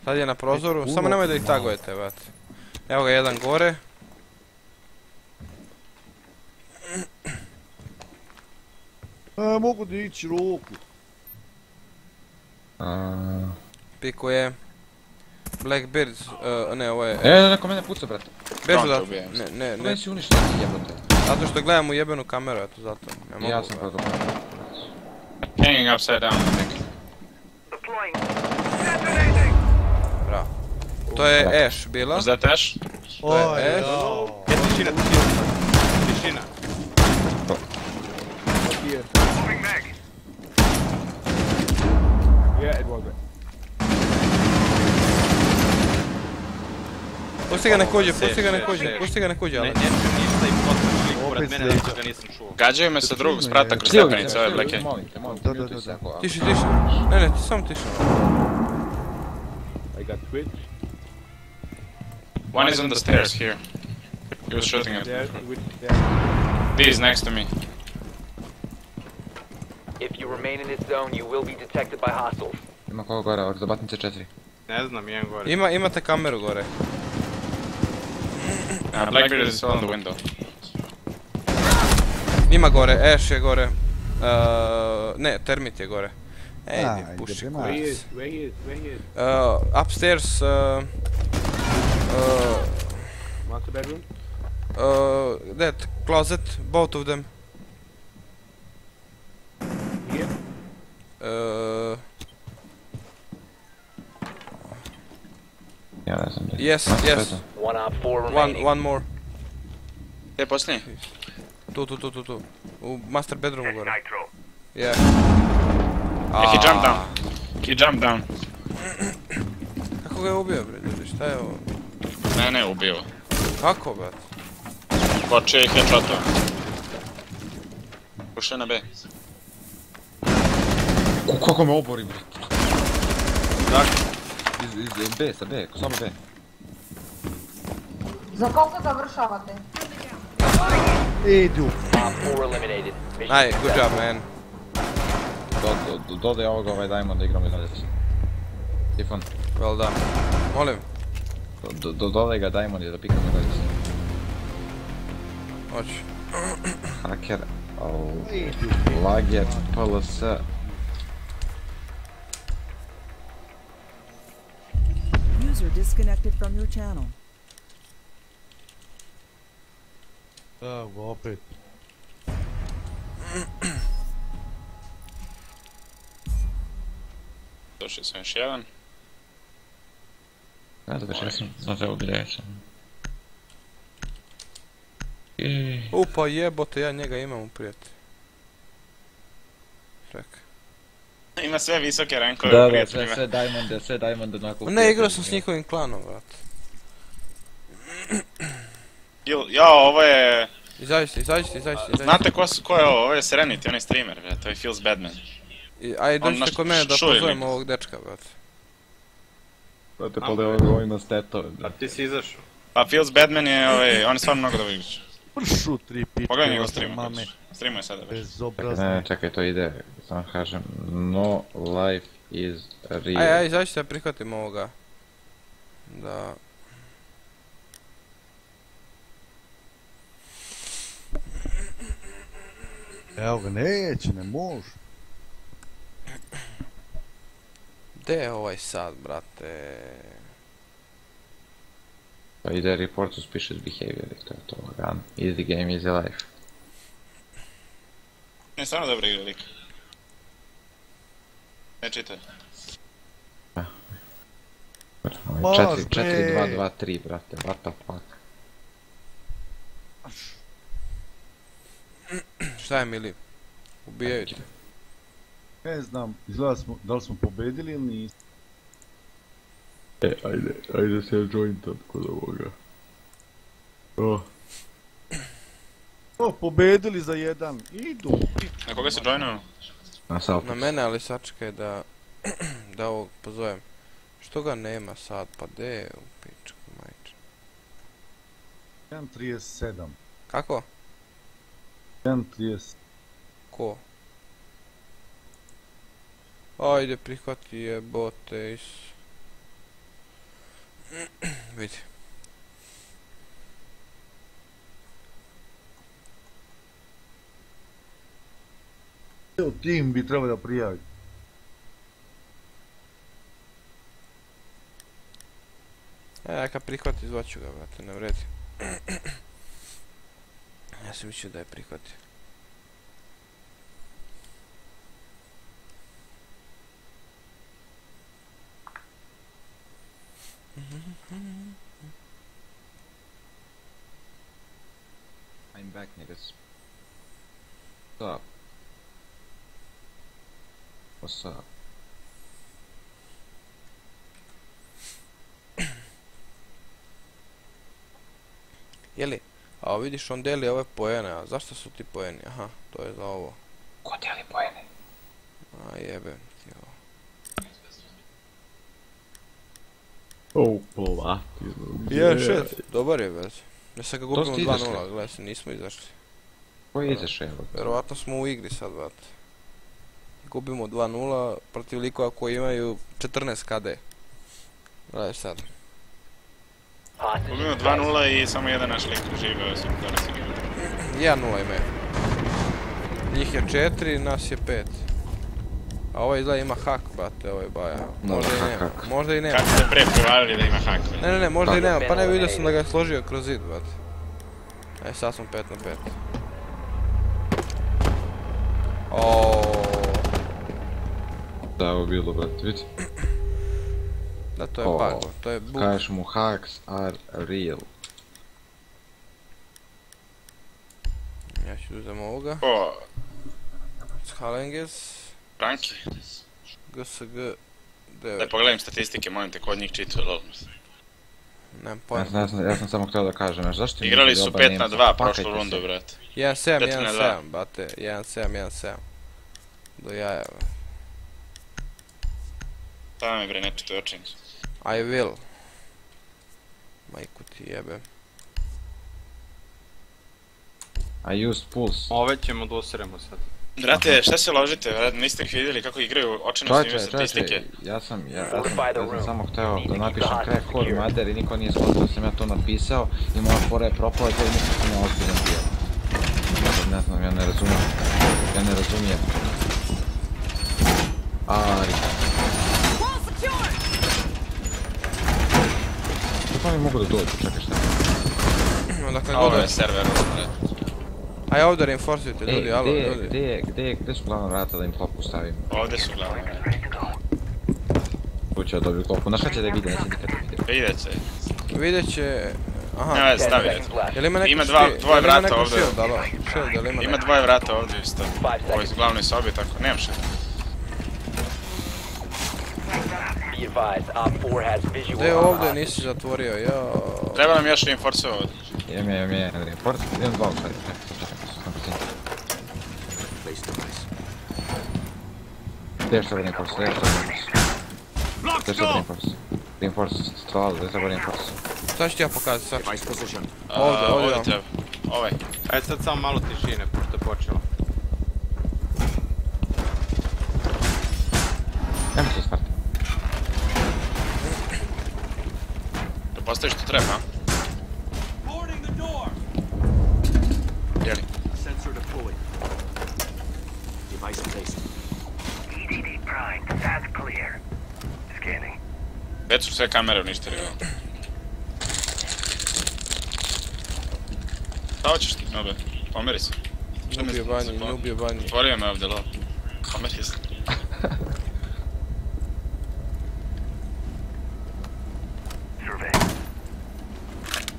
Sad je na prozoru, samo nemoj da ih tagujete, brate. Evo ga jedan gore. Ne mogu dići ruku. Piko je Blackbeard, ne ovo je... E, neko mene puca, brate. Bežu da... Ne, ne, ne. Meni si uništa ti jebote. Zato što gledam u jebenu kameru, eto zato. Ja sam kako brate. Hanging upside down, I think. Bravo. To je Ash bila. Was that Ash? To je Ash. Je tišina, tišina. Tišina. Here. Moving back. Yeah, it was it. Pusti ga ne kođe, pusti ga ne kođe, pusti ga ne kođe, Aleks. Neću ništa I potpuno pred mene, neću ga nisam čuo. Gađaju me sa drugog sprata kroz stepenice, ove Blackbeard. Tiši, tiši. Ne, ne, samo tiši. I got twitch. One is on the stairs here. He was shooting at me. D is next to me. If you remain in this zone, you will be detected by hostiles. Ima koga gore, ovdje, zabatnice četiri. Ne znam, imam gore. Ima, imate kameru gore. Blackbeard is on the window. Ima gore, Ash je gore. Ne, Thermite je gore. Ej, di puši kurac. Upstairs... Master bedroom? That closet, both of them. Uh, yeah, yes, yes. One, one more. Te posljednji. Tu, tu, tu, tu, tu. U master bedroom gore. Yeah. Yeah, he jumped down. He jumped down. Kako ga je ubio, bre, ljudi, šta je ovo? Ne, ne, ubio. Kako, brat? Koče i headshotao. Ušao na B. Kako me obori, bre? Dakle. Iz, iz B, sa B, samo B. Za koliko završavate? Idu. Aj, good job, man. Dodaj ovoga, ovaj dajmo da igramo iznad desna. Tifon. Well done. Molim. Dodaj ga dajmo da pikamo iznad desna. Oči. Hacker. Lager. P L S. User disconnected from your channel. Da, opet. Došli sam još jedan. Da, dobro, ja sam zavreo grešan. Upa jebote, ja njega imam u prijatelju. Čekaj. Ima sve visoke rankove u prijateljima. Da, da, sve Diamonde, sve Diamonde onako u prijateljima. Ne, igrao sam s njihovim klanom, vrat. Jao, ovo je... Izađite, izađite, izađite. Znate ko je ovo? Ovo je Serenity, on je streamer, vrat. To je PhilzBadman. Ajde, dođite kod mene da pozovem ovog dečka, vrat. Znate, pa da je ovo ima stetove. A ti si izašao? Pa PhilzBadman je, on je stvarno mnogo dobro igrač. Pršu tri piče. Pogledaj njegov streamu. Streamu je sada, već. Bezobrazni. Čekaj, to ide, samo kažem. No life is real. Ajde, ajde, izađite da prihvatim ovoga. Da... Evo ga, neće, ne može. Gde je ovaj sad, brate? Pa ide report suspicious behavior i to je to, gan. Easy game, easy life. Ne, stvarno dobro igra lik. Ne čitaj. četiri dva dva tri, brate, what the fuck. Šta je, Mili? Ubijaju te. Ne znam, izgleda da li smo pobedili ili nisam. E, ajde, ajde se ja jointam kod ovoga. O. O, pobedili za jedan, idu. Na koga se joinao? Na Salpec. Na mene, ali sačekaj da, da ovog pozovem. Što ga nema sad, pa de je u pičku majčinu. jedan trideset sedam. Kako? jedan trideset. Ko? Ajde, prihvati jebote is... Vidi. Evo tim bi trebao da prijavi. E, kad prihvati zvaću ga, brate, ne vredi. Ja sam mislio da je prihvatio. I'm back, niggas. What's up? What's up? Jeli? A vidiš, on deli ove poene, a zašto su ti poeni? Aha, to je za ovo. Ko deli poene? A jebem ti ovo. O, polati. Jedan šet, dobar je već. Ne sad ga gubimo dva nula, gledaj se, nismo izašli. Ko je izašao, evo? Verovatno smo u igri sad, vrat. Gubimo dva nula protiv likova koji imaju četrnaest K D. Gledaj sad. Gubimo dva nula i samo jedan naš lik živeo sam danas i gleda. jedan nula imaju. Njih je četiri, nas je pet. A ovaj izgleda ima hak, brate, ovaj baja. Možda i nema, možda i nema. Kako ste pre provalili da ima hak? Ne, ne, ne, možda i nema, pa ne vidio sam da ga je složio kroz zid, brate. Aj, sad smo pet na pet. Oooo. Da, ovo bilo, brate, vidi. Da, to je bug, to je bug. Kažeš mu, hacks are real. Ja ću Through the morgue. Oh. Scalinges. Tanki. G S G. Ne pogledam statistike, molim te, kod njih čitve lol. Nemam pojma. Ja sam samo htio da kažem, zašto mi... Igrali su pet na dva prošlu rundu, brate. jedan sedam jedan sedam, bate, jedan sedam jedan sedam. Do jaja, bro. Stavim mi, bre, nečito je očincu. I will. Majku ti jebe. I used Pulse. Ove ćemo da osiremo sad. Brate, šta se ložite, brate, niste ih vidjeli kako igraju očine snime statistike? Čovječe, čovječe, ja sam, ja sam samo hteo da napišem crack hole mader i niko nije shvatio da sam ja to napisao i moja fora je propala i to je mislim sam ja ozbiljan bio. Ne znam, ja ne razumijem. Ja ne razumijem. Aaaari. Kako oni mogu da dođu, čekaj šta? Odakle god je server, brate. Ajde ovdje reinforcujte ljudi, alo ljudi. Gdje, gdje, gdje su glavna vrata da im klopu stavim? Ovdje su glavna vrata. Ućeo dobiju klopu, na šta će da je vide, neće nikad da vide. Vidjet će. Vidjet će... Aha. Ne veze, stavi već. Ima dvoje vrata ovdje. Ima dvoje vrata ovdje isto. Ovo je glavnoj sobi, tako, nemam šta. Gdje ovdje nisi zatvorio, jao. Treba nam još reinforceo ovdje. Idem ja, idem ja, idem reinforce, idem dva usaditi. Gdje što je reinforce, gdje što je reinforce? Gdje što je reinforce? Reinforce, stvala, gdje što je reinforce? Šta ću ti ja pokazati, sad ću ti? Ovdje, ovdje treba. Ovaj. Ajde sad samo malo tišine, pošto je počelo. Nemo se isparti. Da postaviš što treba, a? E D D Prime, that's clear. Scanning. Već su sve kamere uništili. Šta hoćeš ti, nobe? Pomeri se. Ljubio banji, ljubio banji. Otvorio me ovdje, lo. Pomeri se.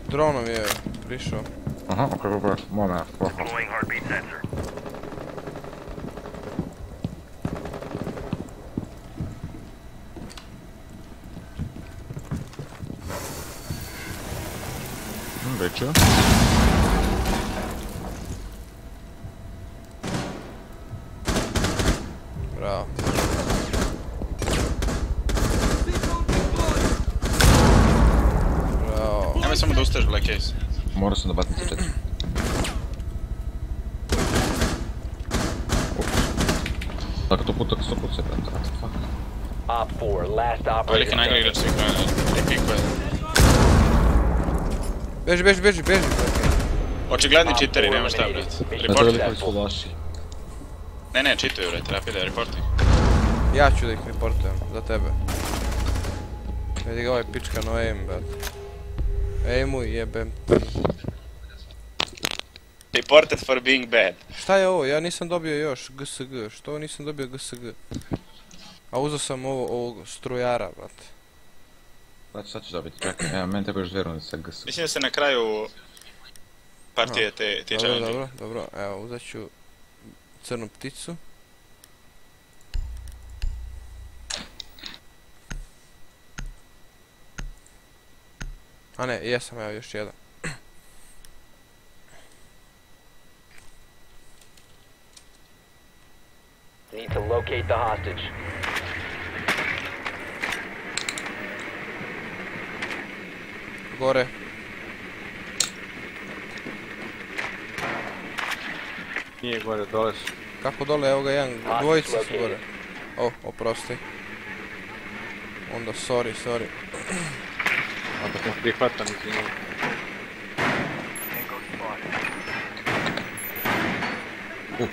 Dronom je prišao. Aha, ok, dobro, moment. Deploying heartbeat sensor. Veća. Bravo. Bravo. Nemoj samo da ustaješ Black Ace. Morao sam da batim se četiri. Tako to putak sto puta se brata. Veliki najgore igrač svih krajina. Beži, beži, beži, beži. Očigledni čiteri, nema šta, brate. Reporti. Ne, ne, čitaju, brate, rapide, reporti. Ja ću da ih reportujem, za tebe. Vidi ga ovaj pičkan o aim, brate. Aimuj, jebem. Reported for being bad. Šta je ovo, ja nisam dobio još G S G, što nisam dobio G S G? A uzao sam ovo strujara, brate. Znači šta ću dobiti, čekaj, meni treba još dve runde sa G S G. Mislim da se na kraju partije te challenge. Dobro, dobro, evo uzet ću crnu pticu. A ne, jesam, evo još jedan. Need to locate the hostage. Gore. Nije gore, dole su. Kako dole, evo ga jedan, dvojica su gore. O, oprosti. Onda sorry, sorry. Ako sam prihvatan, izvinim. Uh.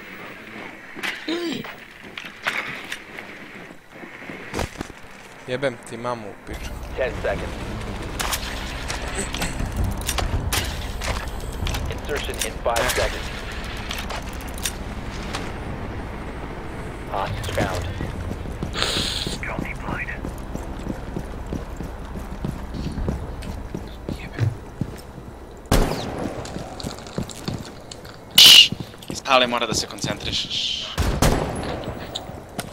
Jebem ti mamu u piču. ten seconds. Insertion in five seconds. Hostage found. Copy blind. Ale mora da se koncentrišeš.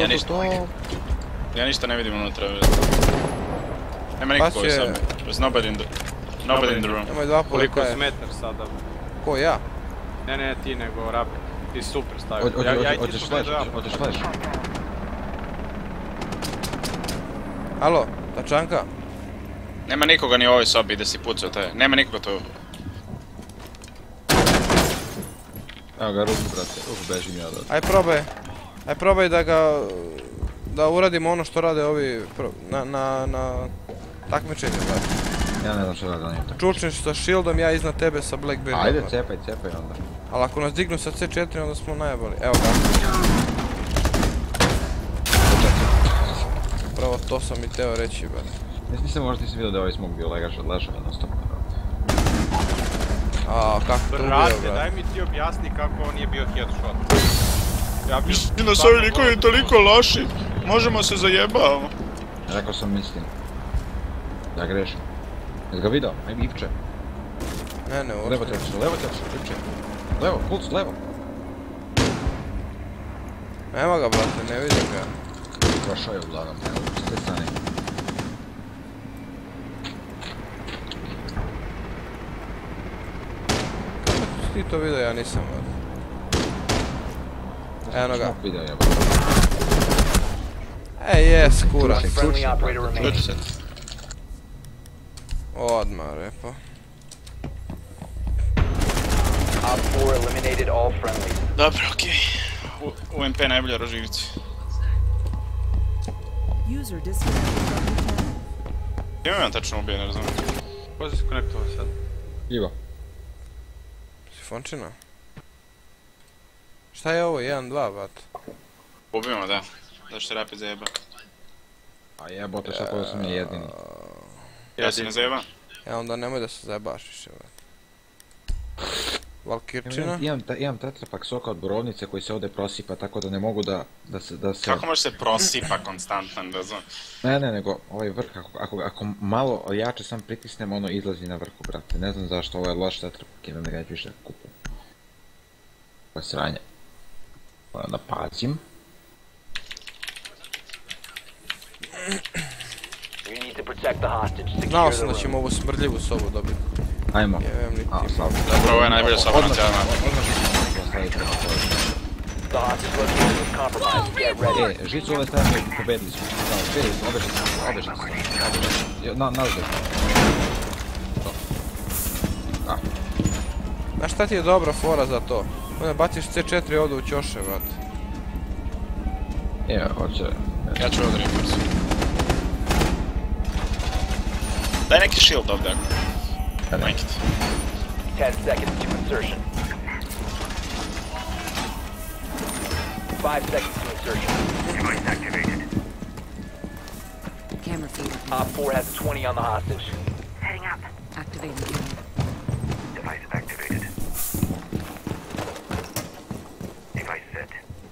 Ja ništa... Ja ništa ne vidim unutra, brate. Nema nikog koji sam. There's nobody in the... Nobody in the room. Nemoj dva polika je. Koliko zmetner sada? Ko, ja? Ne, ne, ti nego Rapid. Ti super stavio. Ođeš Sledge, ođeš Sledge. Alo, tačanka? Nema nikoga ni u ovoj sobi gdje si pucao taj, nema nikoga to. Evo ga, ruku brate, ruku bežim ja da. Aj probaj, aj probaj da ga, da uradimo ono što rade ovi, na, na, na, takmičenje brate. Ja ne znam što rade na njim takmičenje. Čučniš sa shieldom, ja iznad tebe sa Blackbeardom. Ajde, cepaj, cepaj onda. Ali ako nas dignu sa C četiri onda smo najbolji, evo ga. Pravo to sam i teo reći brate. Nisam možda nisam vidio da je ovaj Smok bio legaš od lešava na stopno. Aaaa, kako to ubio, brate? Brate, daj mi ti objasni kako on je bio headshot. Istina, s ovi likovi toliko loši, možemo se zajebavamo. Rekao sam mislim. Ja grešim. Jesi ga vidio? Ajme Ipče. Ne, ne, ovo. Levo trebaš, levo trebaš, Ipče. Levo, Pulse, levo. Nema ga, brate, ne vidim ga. Prošao je uglavnom, evo, sve stane. Ti to vidio, ja nisam. Eno ga. Ej, jes, kurac. Odmah, repo. Dobro, okej. U M P najbolje roživci. Imam tačno ubije, ne razumijem. Ko se se konektovao sad? Ivo. Fončina? Šta je ovo? jedan dva, bat? Ubijemo, da. Zašto je Rapid zajeba? A jebote, šta povijel sam je jedini. Ja si ne zajebam? Ja onda nemoj da se zajebaš više, bat. Valkirčina? Imam tetrapak soka od borovnice koji se ovdje prosipa, tako da ne mogu da... Kako može se prosipa konstantan, da znam? Ne, ne, nego ovaj vrh, ako malo jače sam pritisnem, ono izlazi na vrhu, brate. Ne znam zašto, ovo je loš tetrapak, imam da ga ću više da kupim. Ovo je sranje. Moram da pazim. Znao sam da ćemo ovu smrdljivu sobu dobiti. Ajmo. Dobro, ovo je najbolja soba na cijelom. E, žicu ove strane pobedili smo. Obežite se, obežite se. Nazde. Znaš šta ti je dobra fora za to? Onda baciš C četiri ovdje u ćoše, vrat. Evo, hoće. Ja ću ovdje reporsi. Daj neki shield ovdje ako. Majke ti.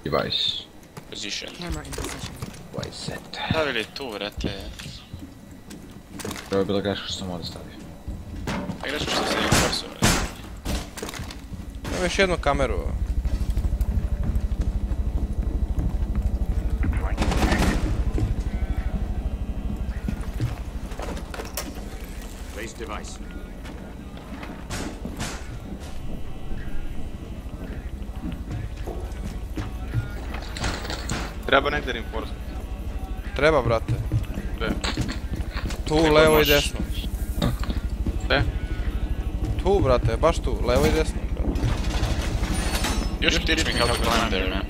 Device. Position. Device set. Stavili tu, vrate. Prvo je bilo greška što sam ovdje stavio. I greška što sam ovdje stavio. Imam još jednu kameru. Place device. Treba negdje reinforcement. Treba, brate. Gdje? Tu, levo i desno. Gdje? Tu, brate, baš tu, levo i desno. You should teach me how to climb there, man.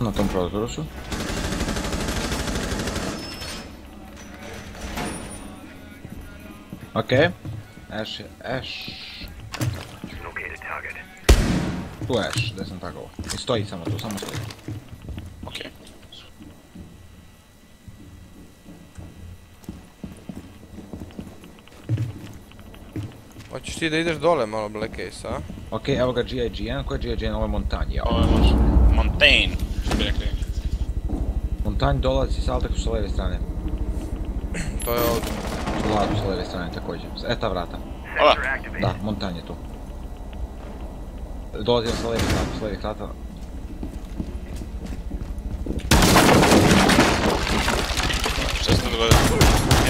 Na tom prozoru su. Okay. Ash, Ash. Tu Ash, desem tak o. I stoi samo tu, samo stoi. Okej. Okay. Hoćeš ti da ideš dole malo, Black Ace, a? Okej, okay, evo ga G I G N, ko je G I G N? Ovo je Montanj, ja. Ovo je Montanj, što bi rekli. Montanj dolazi sa Alteksu sa leve strane. To je ovdje. Vladu sa leve strane također, e ta vrata. Ova? Da, Montanj je tu. Dolazi sa leve strane, sa leve strane. Šta se ne dogodilo?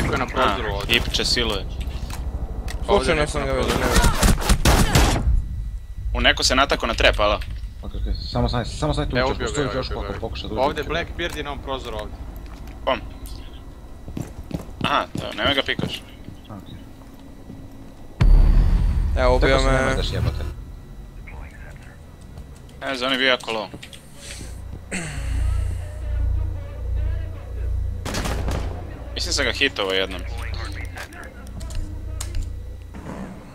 Neko je na prozoru ovdje. Ipče siluje. Slučajno sam ga vidio, ne vidio. U neko se natako na trep, ala? Samo sam, samo sam tu učeo, postoji još kako pokuša da uđe. Ovdje Blackbeard je na ovom prozoru ovdje. Kom? Aha, nemoj ga pikaš. Evo, ubio me... Tako se nema daš jebate. Ne znam, on je bio jako low. Mislim sam ga hitovo jednom.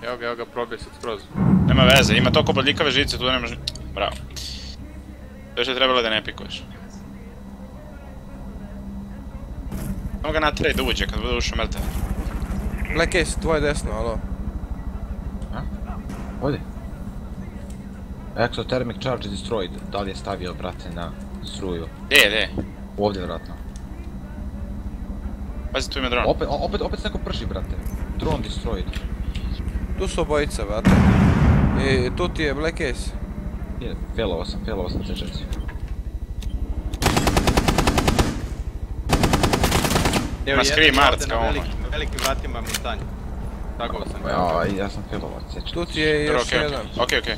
Evo ga, evo ga, probio se skroz. Nema veze, ima toliko bodljikave žice, tu da nema ži... Bravo. To još je trebalo da ne pikuješ. Samo ga natraj da uđe, kad bude ušao mrtav. Black Ace, tvoje desno, alo. A? Ovdje? Exothermic charge destroyed. Da li je stavio, brate, na struju? Gdje je, gdje je? Ovdje, vratno. Pazi, tu ima dron. Opet, opet, opet se neko prši, brate. Dron destroyed. Tu su obojica, brate. I tu ti je Black Ace. Je, Fel osam, Fel osam čečeci. Ima scream arts kao ono. Velikim vratima Montanj. Tako sam ga. Ja sam Fel osam čečeci. Tu ti je još jedan. Okej, okej.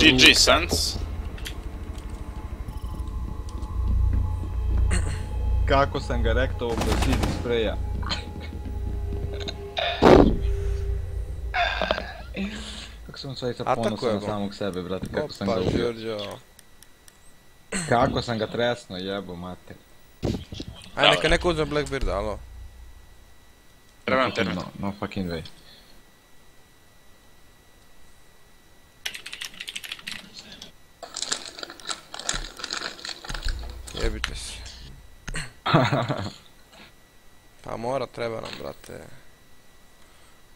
G G, Sans. Kako sam ga rektovo kroz zid spraya. Kako sam odstavljata ponosa na samog sebe, brate, kako sam ga ubio. Kako sam ga tresno, jebo mater. Ajde, neka neko uzme Blackbeard, alo. Trebam termit. No fucking way. Jebite se. Pa mora, treba nam, brate.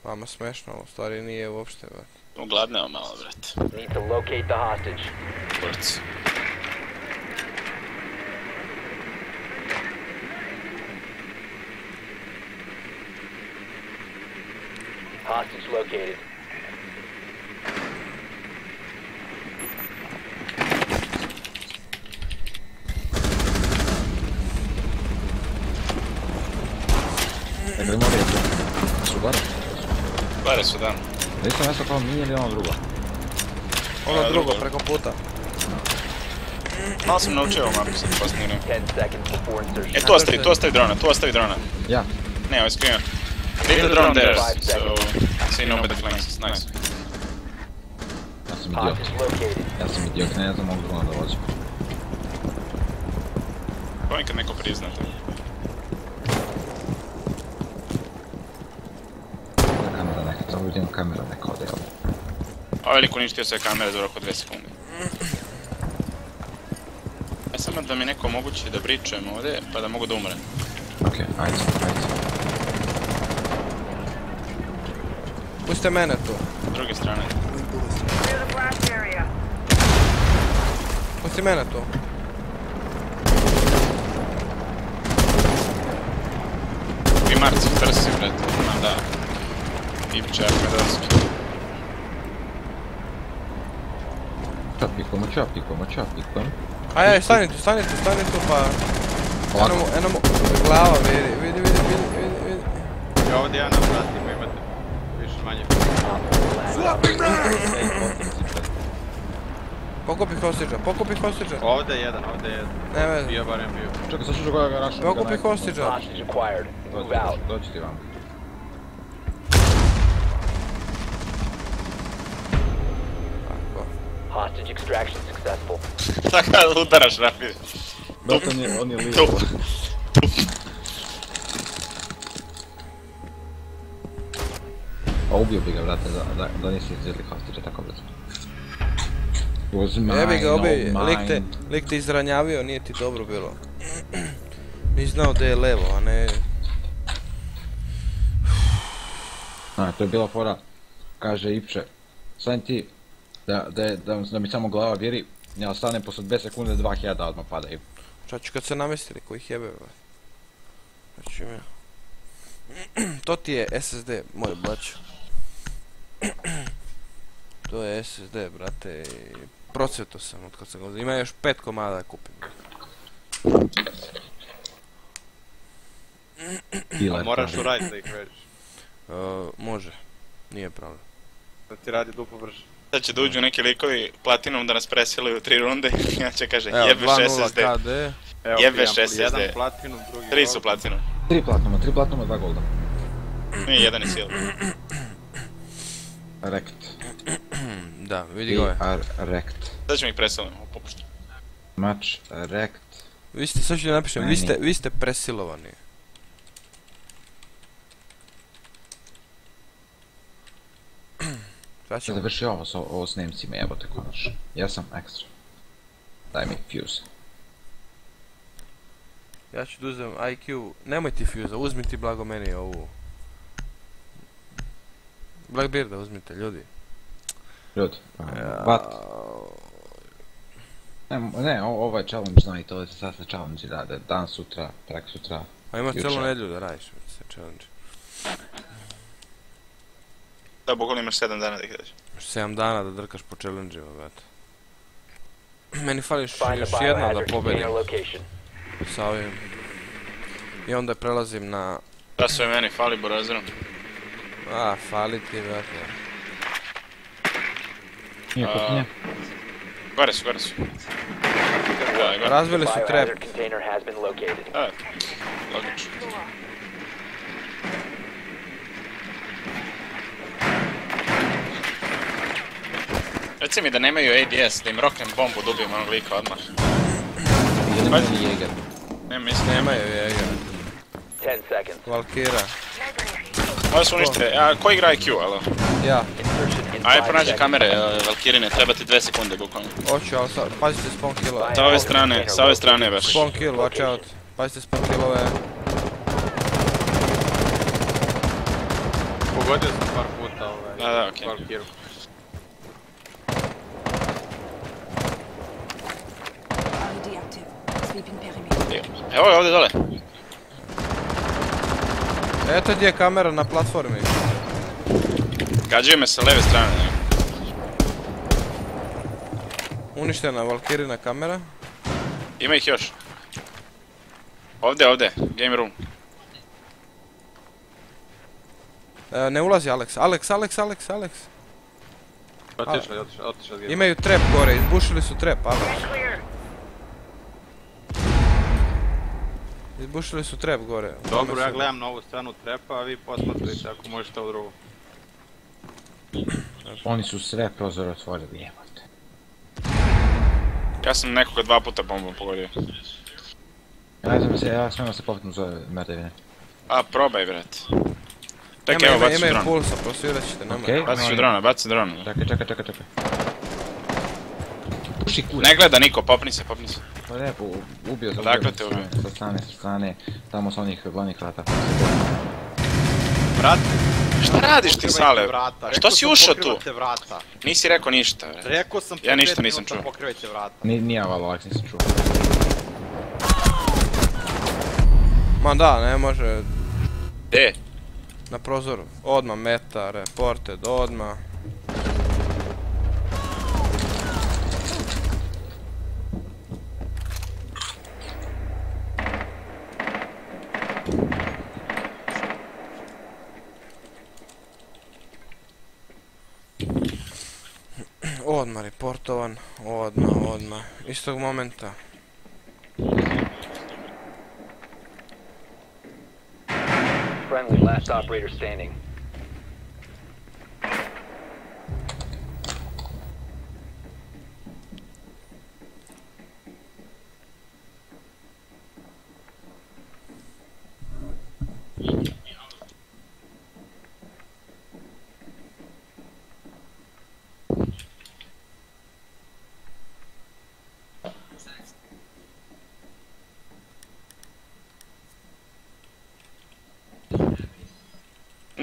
Vama smešno, u stvari nije uopšte, brate. Ugladnemo malo, brate. Kurci. Hostage located. Dakle, mora je to. Su bare? Bare su, da. Nisam nešto kao mi ili ono drugo? Ono drugo, preko puta. Malo sam naučio ovom mapu sad posljednje vreme. E, tu ostavi, tu ostavi drona, tu ostavi drona. Ja. Ne, ovo je screener. Leave the drone there, so see no better flanks, it's nice. Ja sam idiot. Ja sam idiot, ne znam ovog drona da vođem. Povim kad neko priznate. Kamera neka, to uvijem kamera neka ovdje. Ovo veliko uništio sve kamere za oko dve sekunde. Ja samo da mi neko omogući da bričujem ovdje, pa da mogu da umrem. Okej, ajde, ajde. Puste mene tu. S druge strane. Pusti mene tu. I Marci trsi, vred. Ma da. Ipčar, medalski. Čapikamo, čapikamo, čapikamo. Aj, aj, stani tu, stani tu, stani tu, pa... Eno mu, eno mu... Glava, vidi, vidi, vidi, vidi, vidi. Ja ovdje ja na vratima imate više manje. Pokupi hostiđa, pokupi hostiđa. Ovdje je jedan, ovdje je jedan. Ne vezi. Bio barem bio. Čekaj, sad ću do koja ga rašam. Pokupi hostiđa. Dođi ti vam. Hostage extraction successful. Tako da udaraš rapid. Tup, tup, tup. Ubio bi ga, brate, da nisi izvijeli hostiđa tako brzo. Jebi ga, ubij, lik te izranjavio, nije ti dobro bilo. Nisi znao da je levo, a ne... A, to je bila fora, kaže Ipče, stajem ti, da mi samo glava vjeri, ja stanem poslije dvije sekunde, dva heada odmah padaju. Šta ću kad se namestili, koji jebe, ba. Znači mi... To ti je S S D, moj blač. To je S S D, brate, procvjeto sam od kad sam gledao, ima još pet komada da kupim. A moraš uraditi da ih ređeš? Može, nije problem. Da ti radi duplo brže. Sad će da uđu neki likovi platinom da nas presilaju tri runde i ja će kaže jebeš S S D. Jebeš S S D. Tri su platinom. Tri platinoma, tri platinoma, dva golda. Nije, jedan je sil. Rekt. Da, vidi go je. Rekt. Sad ćemo ih presilovati, popušta. Mač, rekt. Vi ste, sad ću da napišem, vi ste presilovani. Završi ovo s Nemcima, evo te konačno. Ja sam ekstra. Daj mi Fuse. Ja ću da uzem I Q, nemoj ti Fuse-a, uzmi ti blago meni ovu... Blackbearda uzmite, ljudi. Ljudi, vat. Ne, ovo je challenge, zna i to, sad se challenge rade, dan, sutra, prek sutra. A imaš celu nedjelju da radiš, se challenge. Da, bukvalno imaš sedam dana da ih dađe. Imaš sedam dana da drkaš po challenge-ima, brate. Meni fali još jedna da pobedim. Sa ovim. I onda prelazim na... Da sve meni fali, borazirom. A, fali ti, brate. Nije kutinje. Gore su, gore su. Razbili su trep. A, logično. Reci mi da nemaju A D S, da im rocknem bombu da ubijem onog lika odmah. Ili nemaju Jäger? Ne, mislim nemaju Jäger. Valkyra. Ovo su unište, a ko igra I Q, alo? Ja. Ajde pronađi kamere, Valkyrine, treba ti dve sekunde bukvalno. Oću, ali pazite spawn killove. Sa ove strane, sa ove strane baš. Spawn kill, watch out. Pazite spawn killove. Pogodio sam par puta ovaj Valkyru. Evo je ovdje dole. Eto gdje je kamera na platformi. Gađaju me sa leve strane. Uništena Valkyrina kamera. Ima ih još. Ovdje, ovdje, game room. Ne ulazi Aleks, Aleks, Aleks, Aleks, Aleks. Otišli, otišli. Imaju trap gore, izbušili su trap, Aleks. Izbušili su trep gore. Dobro, ja gledam na ovu stranu trepa, a vi posmatrite ako možete u drugu. Oni su sve prozore otvorili, jebate. Ja sam nekoga dva puta bombom pogodio. Ja znam se, ja smijem se popetno zove merdevine. A, probaj, vrat. Čekaj, evo, baci drona. Imaju Pulsa, prosvirat ćete, nemoj. Baci drona, baci drona. Čekaj, čekaj, čekaj, čekaj. Ne gleda niko, popni se, popni se. Lijepo, ubio sam, ubio sam, sa strane, sa strane, tamo sa onih glavnih vrata. Vrat? Šta radiš ti, Sale? Što si ušao tu? Nisi rekao ništa, vrat. Ja ništa nisam čuo. Nije avalo, Aleks, nisam čuo. Ma da, ne može... Gdje? Na prozoru. Odmah meta, reported, odmah. odmah reportovan, odmah, odmah, istog momenta. Friendly, last operator standing.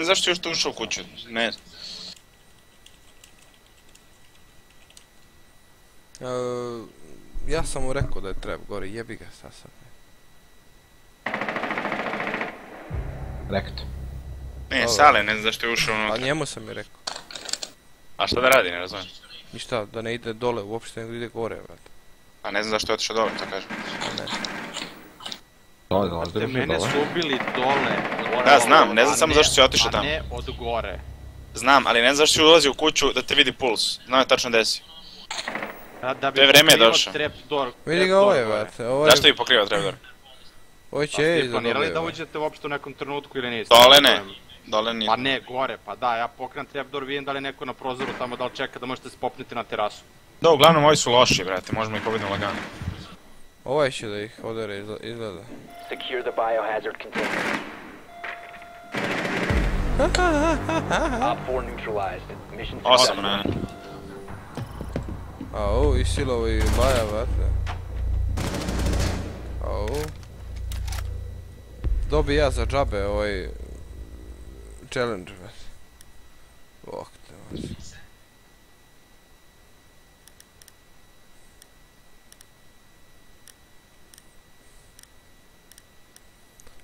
Zašto još to ušao kuću? Ne znam. Ja sam mu rekao da je treba gore, jebi ga sad sad. Rekto. Ne, Sale, ne znam zašto je ušao unutra. A njemu sam mi rekao. A šta da radi, ne razumijem? Ništa, da ne ide dole uopšte, nego ide gore, brate. A ne znam zašto je otišao dole, to kažem. Te mene su ubili dole. Da, znam, ne znam samo zašto si otišao tamo. A ne od gore. Znam, ali ne znam zašto si ulazi u kuću da te vidi Puls. Znam je tačno gdje si. Te vreme je došao. Vidi ga ovo je, brate. Zašto vi pokriva Trapdoor? Ovo će je iza dobro. Planirali da uđete uopšte u nekom trenutku ili niste? Dole ne. Dole nije. Pa ne, gore, pa da, ja pokrivam Trapdoor, vidim da li je neko na prozoru tamo, da li čeka da možete se popniti na terasu. Da, uglavnom ovi su loši, brate, možemo ih pobediti lagano. Ovaj će da ih odere, izgleda. Osam, ne. Au, isilovo i baja, vate. Au. Dobi ja za džabe ovaj... challenge, vate. Bok te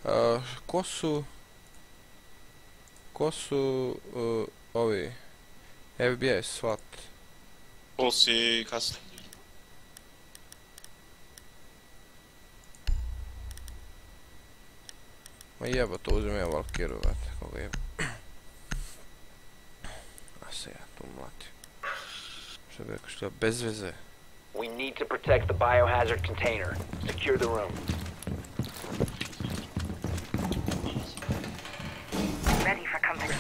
vate. Ko su... Ko su... ovi... F B I SWAT? Pulse i Castle. Ma jeba to, uzim ja Valkyru, vete, koga jeba. A se ja tu mlatim. Što bi rekao što je bez veze. We need to protect the biohazard container. Secure the room. Ready for company.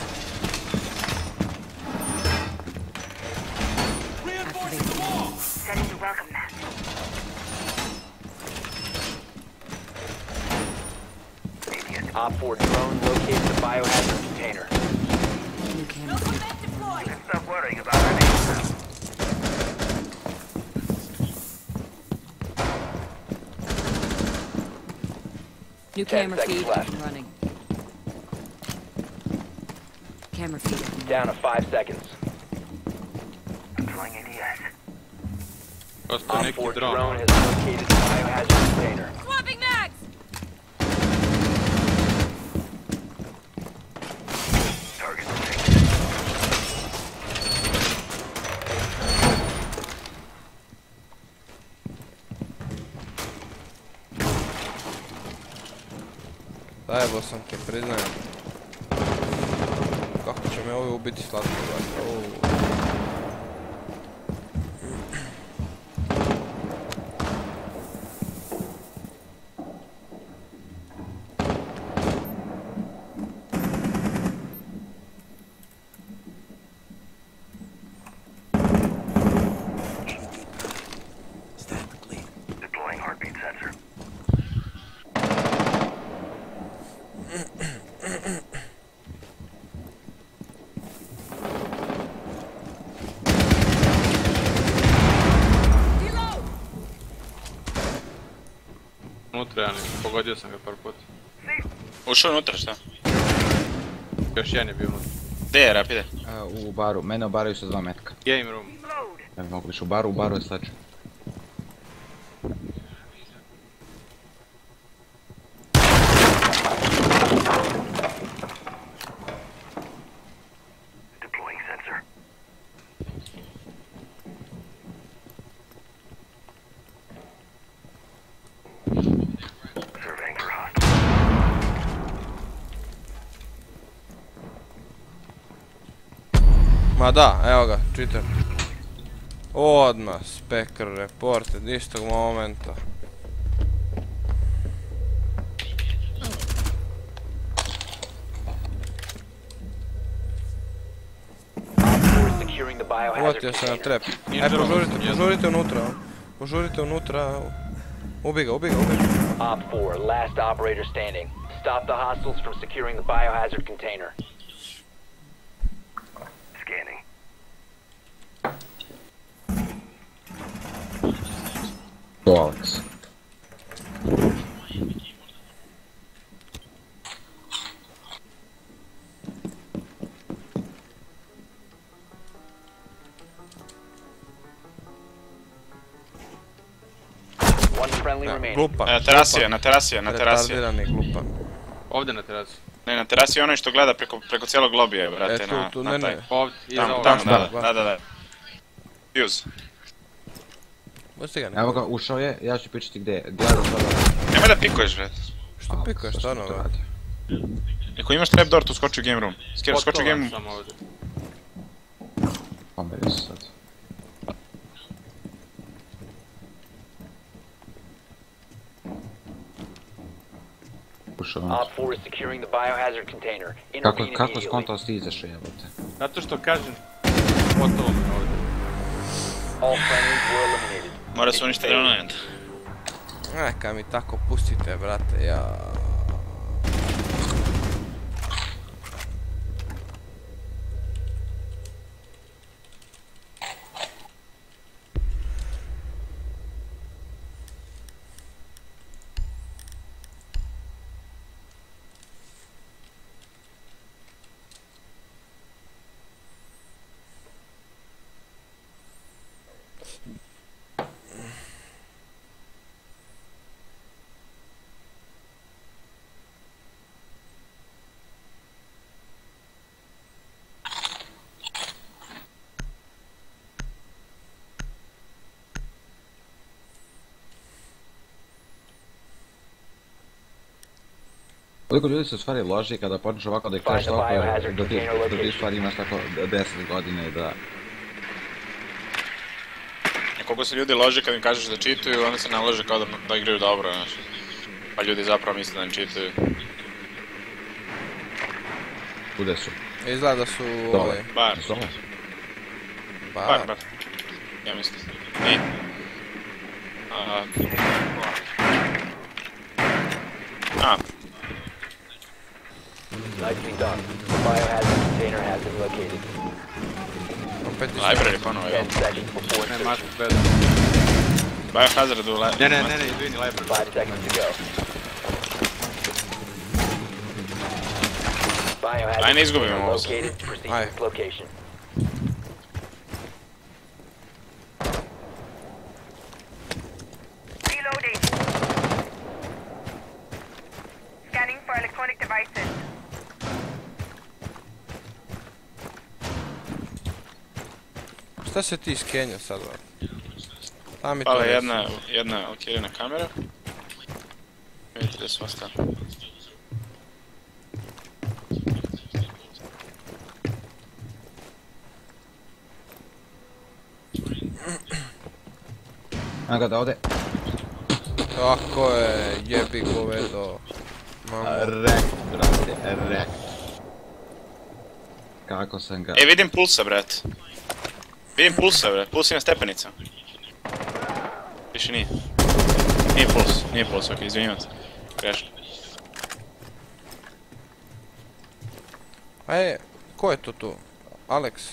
Reinforcing the wall! Setting the welcome mat. Op four drone locates the biohazard container. You can stop worrying about our neighbors. New camera feed running. Down to five seconds. Deploying A D S. Op four drone has located the biohazard container. Swapping mags! Target detected. Zajebo sam te, priznajem. Će me ovi ubiti slatko, brate, ooo. Pogodio sam ga par puta. Ušao unutra, šta? Još jedan je bio unutra. Gdje je, rapide? U baru, mene obaraju sa dva metka. Game room. Ne mogu više, u baru, u baru je Sledge. Ma da, evo ga, Twitter. Odmah, Specker reported istog momenta. Uletio se na trep. Aj, požurite, požurite unutra. Požurite unutra. Ubi ga, ubi ga, ubi ga. Op four, last operator standing. Stop the hostiles from securing the biohazard container. Scanning. Go, Aleks. Glupan. Na terasi je, na terasi je, na terasi je. Retardirani glupan. Ovdje na terasi. Ne, na terasi je onaj što gleda preko cijelog lobija, brate, na taj. E, tu, tu, ne, ne. Ovdje, iza ovdje. Tamo, tamo, da, da, da. Fuse. Bosti ga ne. Evo ga, ušao je, ja ću pričati gdje je. Nemoj da pikuješ, brate. Što pikuješ, stvarno, brate? Ako imaš trapdoor, tu skoči u game room. Skoči u game room. Onda je sad. op four is securing the biohazard container. Kako skontao si izašao, jebote? Zato što kažem, potalo me ovdje. All friendlies were eliminated. Mora se uništiti dronojent. E, kad mi tako pustite, brate, ja... Koliko ljudi se u stvari loži kada počneš ovako da ih kažeš ovako do tih stvari imaš tako deset godine i da... Koliko se ljudi loži kada im kažeš da čituju, onda se ne lože kao da igraju dobro, znaš. Pa ljudi zapravo misle da ne čituju. Kude su? Izgleda da su... Dole. Bar. Bar, bar. Ja mislim. I... A... Nicely done. The biohazard container has been located. Library, ponovo, evo. Ne, maš beda. Biohazard u library. Ne, ne, ne, idu in library. five seconds to go. Aj, ne izgubimo ovo se. Aj. Šta se ti skenja sad? Hvala, jedna je alkirana kamera. Vidite da su ostali. Ajmo ga da ovdje. Tako je, jebi govedo. Rekt, brate, rekt. Kako sam ga... E, vidim Pulsa, brat. Vidim Pulsa, bre, Puls je na stepenica. Više nije. Nije Puls, nije Puls, ok, izvinjam se. Grešno. Aje, ko je to tu? Aleks?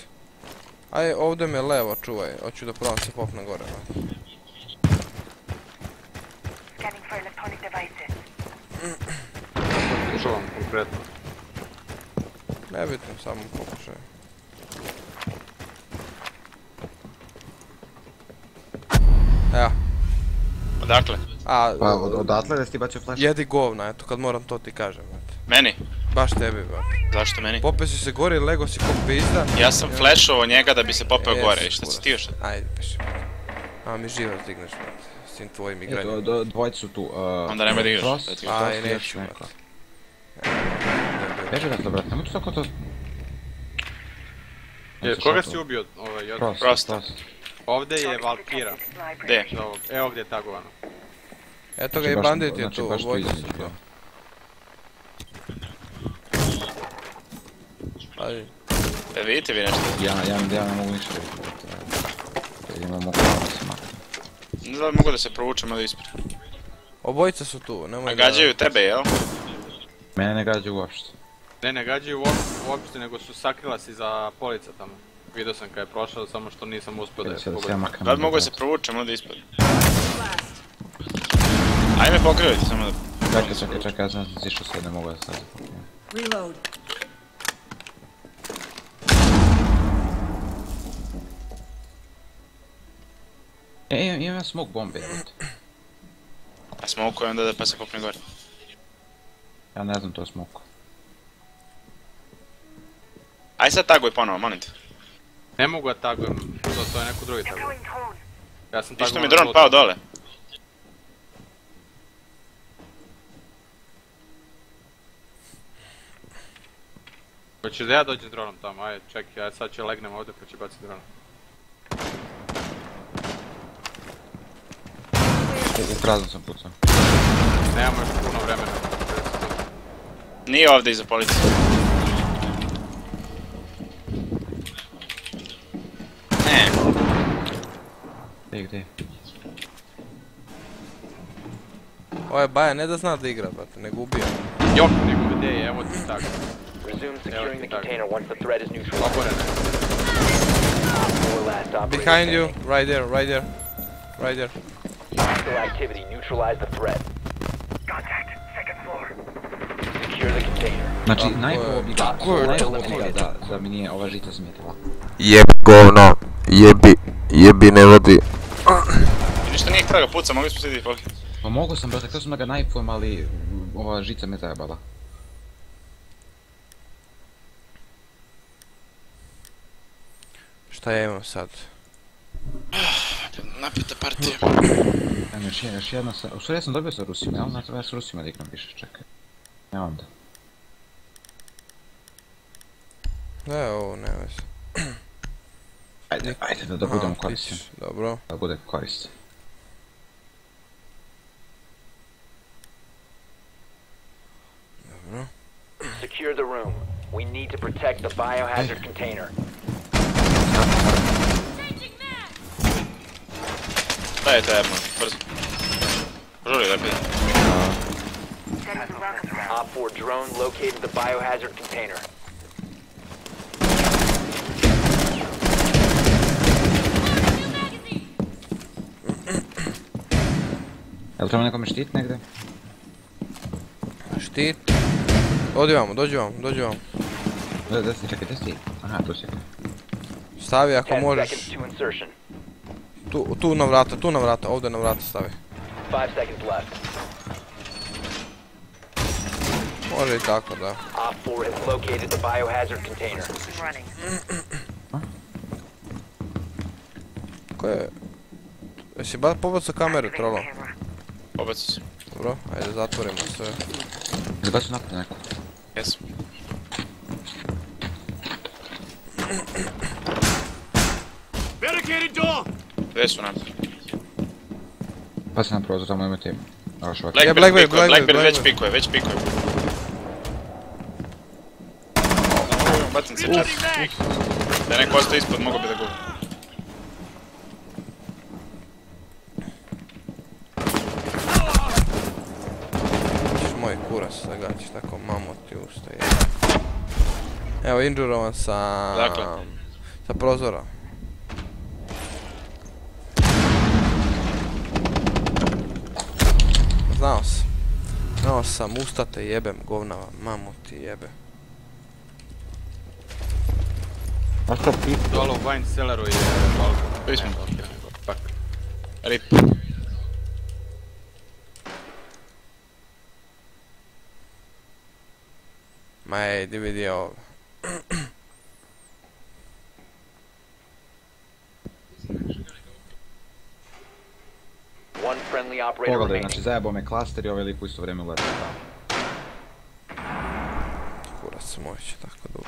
Aje, ovdje me levo čuvaj, hoću da provam se popne gore. Pokušavam konkretno. Nebitno, samo pokušaj. Evo. Odakle? Pa odatle da si ti bacio flash? Jedi govna, eto kad moram to ti kažem. Meni? Baš tebi, brate. Zašto meni? Popeo si se gore i lego si ko pizda. Ja sam flashovao njega da bi se popeo gore i šta si ti još? Ajde, piši. A mi živaš digneš, brate, s tim tvojim igranjima. Dvojci su tu. Onda nemoj da igraš. Aj, neću, brate. Beži dakle, brate, nemoj tu tako to... Koga si ubio? Frost. Frost. Ovdje je Valkyra. Gdje? Evo gdje je tagovano. Eto ga i Bandit je tu, vojci su to. Paži. E vidite vi nešto? Ja ne mogu ništa vidjeti. Imam mogu da se maknem. Ne znam mogu da se provučem od ispred. Obojica su tu, nemoj da... A gađaju tebe, jel? Mene ne gađaju uopšte. Ne, ne gađaju uopšte, nego su sakrila si za polica tamo. Vidio sam kada je prošao, samo što nisam uspio da je pogledam. Da li mogu da se provučem od ispred? Ajme pokrivajte samo da... Čekaj, čekaj, čekaj, ja sam zišao sve, ne mogu da sad pokrivam. E, imam ja smoke bombe, jebate. A smoke je onda da pa se popne gore. Ja ne znam to smoke. Aj sad taguj ponovo, molim te. Ne mogu ja tagujem, to je neko drugi taguj. Ja sam tagujem... Viš što mi dron pao dole? Hoćeš da ja dođem dronom tamo, ajde čekaj, ja sad će legnem ovdje pa će baciti dronom. Ukrazno sam pucao. Nemamo još puno vremena. Nije ovdje iza policije. Ne. Gdje, gdje? Ovo je Baja, ne da zna da igra, brate, nego ubija. Jok, nego gdje je, evo ti tako. Evo ti tako. Oborene. Behind you, right there, right there. Right there. Activity, neutralize the threat. Contact, second floor. Secure the container. Znači, najbolje da, da mi nije ova žica smetila. Jebi govno, jebi, jebi ne vodi. Ništa nije kraga puca, mogli smo sjediti polke. Pa mogu sam, brate, kada sam da ga najpujem, ali ova žica me zajebala. Šta ja imam sad? Napita partija. Ajme, još jedna, još jedna sa... U stvari ja sam dobio sa Rusima, jel? Znači ja s Rusima da ikram više, čekaj. Ne onda. Ne, ovo, ne vezi. Ajde, ajde, da budem koristan. Dobro. Da budem koristan. Dobro. Secure the room. We need to protect the biohazard container. Daj te jedno, brzo. Žuri da bi. Jel' treba nekome štit negdje? Štit? Odi vamo, dođi vamo, dođi vamo. Da si, čekaj, da si. Aha, tu si. Stavi ako možeš. Tu, tu na vrata, tu na vrata, ovdje na vrata stavi. Može i tako, da. Ko je... Jesi pobacao kameru, trolo? Pobacao sam. Dobro, ajde zatvorimo sve. Zabacao napad neko. Jesam. Barricaded door! Gdje su nam? Pa si nam prozor, tamo imate ima. Blackbeard već pikuje, već pikuje. Batim se četiri. Da je neko ostaje ispod, mogo bi da gubi. Moj kurac da gađiš tako, mamo ti ustaje. Evo, injurovan sa... Dakle? Sa prozora. Znao sam, znao sam, ustate jebem govnava, mamu ti jebe. A što pipa? Dolo u wine celeru i balkona. Tu smo. Rip. Ma ej, di vidi ovo. Pogledaj, znači zajebao me klaster i ovaj lik u isto vrijeme uletao tamo. Kurac moj će tako dugo.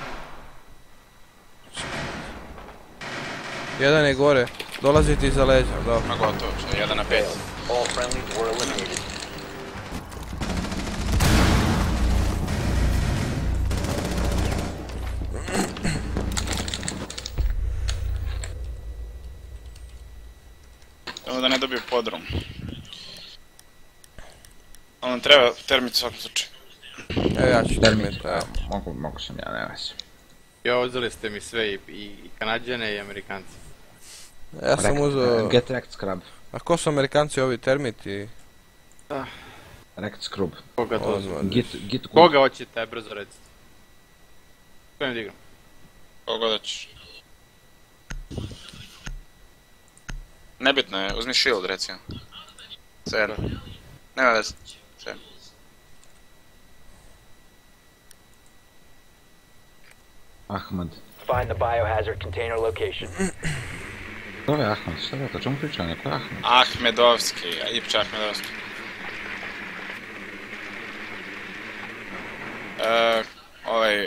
Jedan je gore, Dolazite iza leđa, dobro. Ma gotovo, jedan na pet. Samo da ne dobiju podrum. Ali nam treba termit u svakom slučaju. Evo ja ću termit, evo, mogu sam ja, nema se. Jo, uzeli ste mi sve, i Kanadjane i Amerikanci. Ja sam uzeo... Get Rekt Scrub. A ko su Amerikanci ovi termiti? Da. Rekt Scrub. Koga to zove? Koga hoćete, brzo recite. Kojem digram? Koga da ćeš. Nebitno je, uzmi shield recimo. Sve. Nema veze. Sve. Ahmad. Find the biohazard container location. Ko je Ahmed? Šta je to? Čemu priča? Neko je Ahmed? Ahmedovski, Ipče Ahmedovski. Eee, ovaj...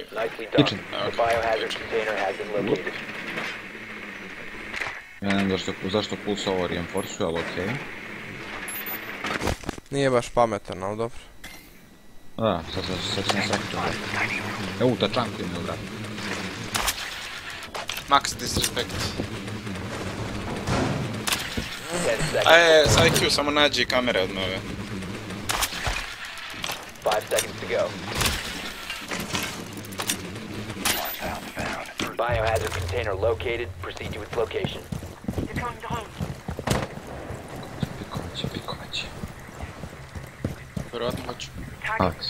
Ičin. Ja ne znam zašto Pulse ovo reinforcuje, ali okej. Nije baš pametan, ali dobro. Da, sad se ne srakuću. Evo, tačanku je mi odvratio. Max disrespect. Ajde, s I Q samo nađi kamere od nove. Pikovaće, pikovaće. Vjerojatno hoću. Aleks.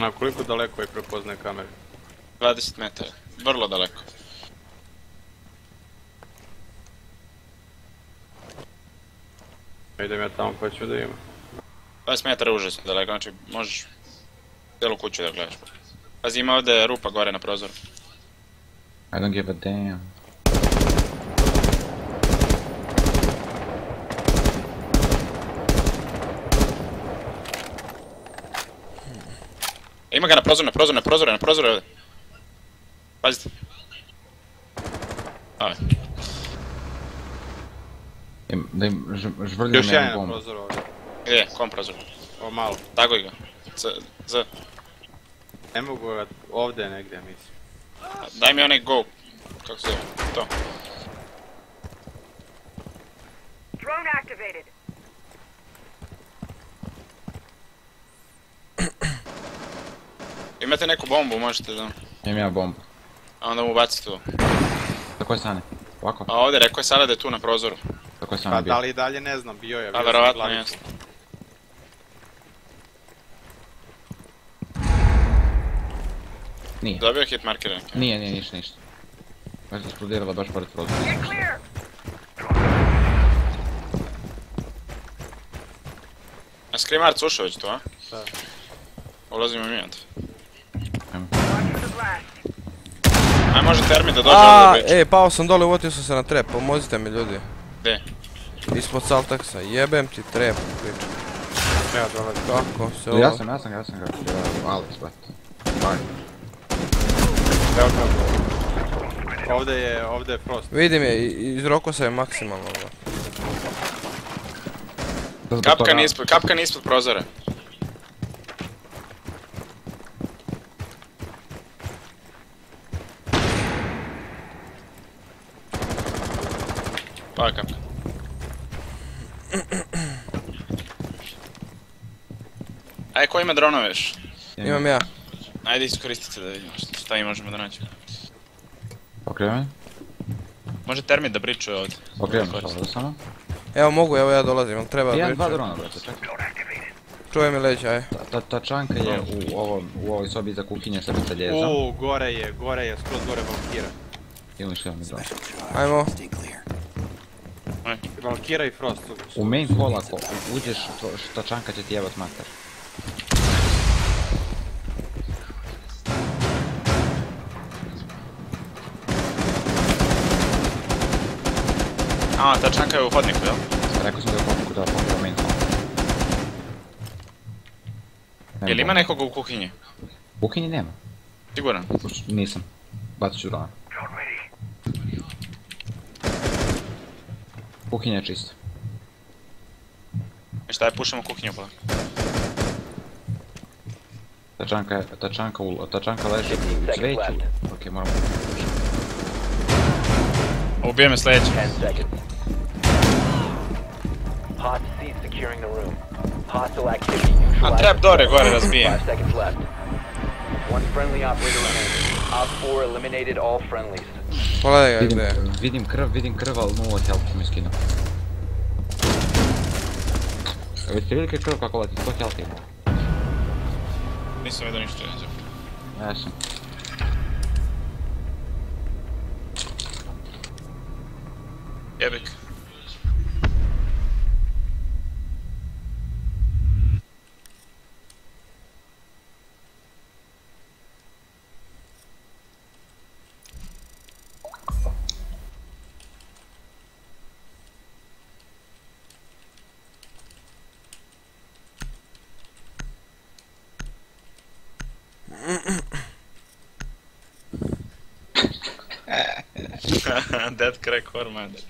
Na koliko daleko je prepoznaje kameru? dvadeset metara, vrlo daleko. Idem ja tamo pa ću da ima. dvadeset metara je užasno daleko, znači možeš celu kuću da gledaš. Pazi, ima ovdje rupa gore na prozoru. I don't give a damn. Ima ga na prozor, na prozor, na prozor, na prozor ovdje. Pazite. Ove. Da im žvrljam jedan bomb. Još jedan na prozor ovdje. Gdje je? Kom prozor? Ovo malo. Taguj ga. C, Z. Ne mogu ga ovdje negdje, mislim. Daj mi onaj go. Kako se zove? To. Drone activated. Imate neku bombu, možete da... Imam ja bombu. A onda mu bacite ovo. Za koje strane? Ovako? A ovdje, rekao je sada da je tu na prozoru. Za koje strane bio? Pa da li dalje ne znam, bio je. A verovatno jesno. Nije. Dobio je hit marker? Nije, nije, ništa, ništa. Baš da eksplodirala baš pored prozora. A Skrimarc ušao već tu, a? Da. Ulazimo mi onda. Aj može termit da dođe ovdje bić. Ej, pao sam dole, uvotio sam se na trep, pomozite mi ljudi. Gdje? Ispod saltaksa, jebem ti trep, priča. Evo dolazi. Kako se ovo... Ja sam, ja sam ga, ja sam ga. Aleks, bat. Baj. Evo kako. Ovdje je, ovdje je Frost. Vidim je, iz Rokosa je maksimalno. Kapkan ispod prozora. Pa je Kapkan. Ajde, ko ima dronove još? Imam ja. Ajde iskoristite da vidimo šta i možemo da nađemo. Okrevam. Može termit da pričuje ovdje. Okrevam, ovdje samo. Evo mogu, evo ja dolazim, ali treba da pričuje. Jedan, dva drona, brate, čekaj. Čuje mi leđa, ajde. Ta čanka je u ovoj sobi za kuhinje, šta bi se ljezam. Uuu, gore je, gore je, skroz gore Valkyra. Ili šta mi drona. Ajmo. Valkyra i Frost uđeš. U main hall ako uđeš, tačanka će ti jebat mater. A, ta czanka je uchodnik byl? Tady jako jsem to pokutu a pokutu minko. Je li ima nekoga u kuhinji? U kuhinji nema. Siguran? Nisam. Baci ću rana. Kuhinja je čista. I šta je pušamo kuhinju bila? Tačanka je, tačanka u, tačanka leži u cveću. Ok, moramo pušati. Ubije me sljedeći. A trap door je gore razbijen. Pogledaj ga gdje je. Vidim krv, vidim krv, ali nula help sam mi skinuo. Veste vidjeli krv kako leti, sto help je bilo. Nisam vidio ništa je zapravo. Ja sam. Jebik. Dead crack whore mother.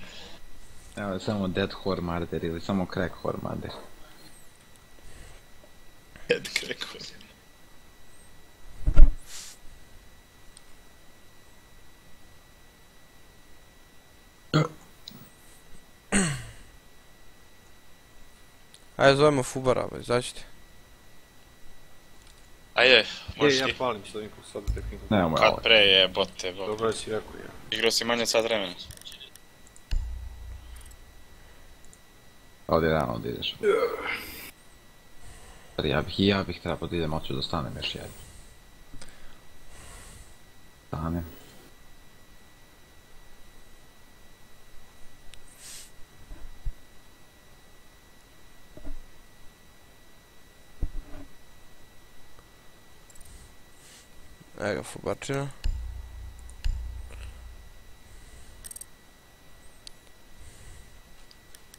Evo, samo dead whore mother ili samo crack whore mother. Dead crack whore. Ajde, zovemo Fubara, izađite. Ajde, možeš ti. Ja palim što nikom sada tehnikom. Nemoj, ali. Kad pre je, bote, bote. Dobro si rekao ja. Igrao si manje sad vremena. Ovdje rano odideš. I ja bih trebao da idem, ali ću da stanem još jedno. Stanem. Evo ga Fubarčina.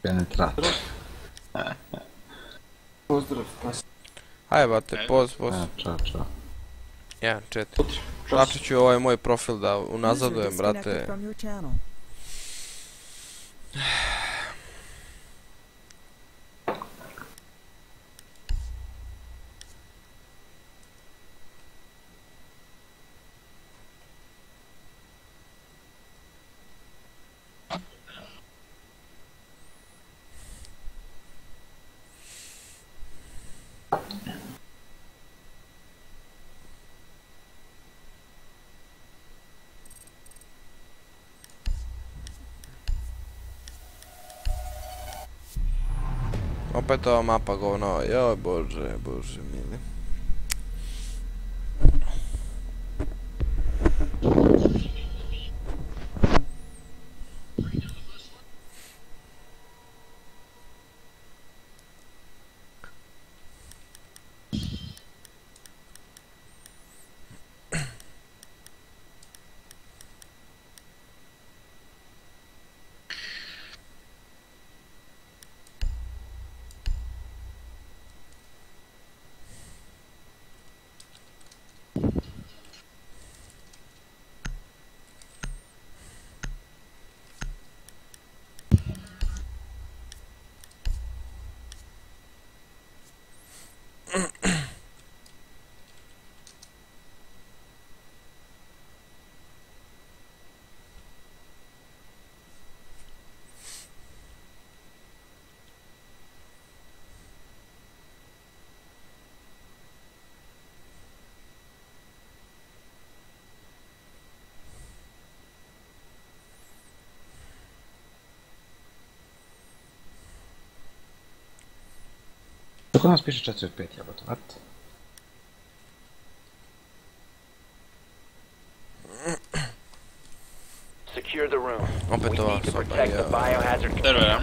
Penetrat. Pozdrav, pas. Hajde bate, poz, poz. Čao, čao. Jedan, četiri. Znači ću ovaj moj profil da unazadujem, brate. Opet ova mapa govno, joj bože, bože mili. Kako nas piše četiri od pet, jebote, vat? Opet ova soba je... Terve, ja?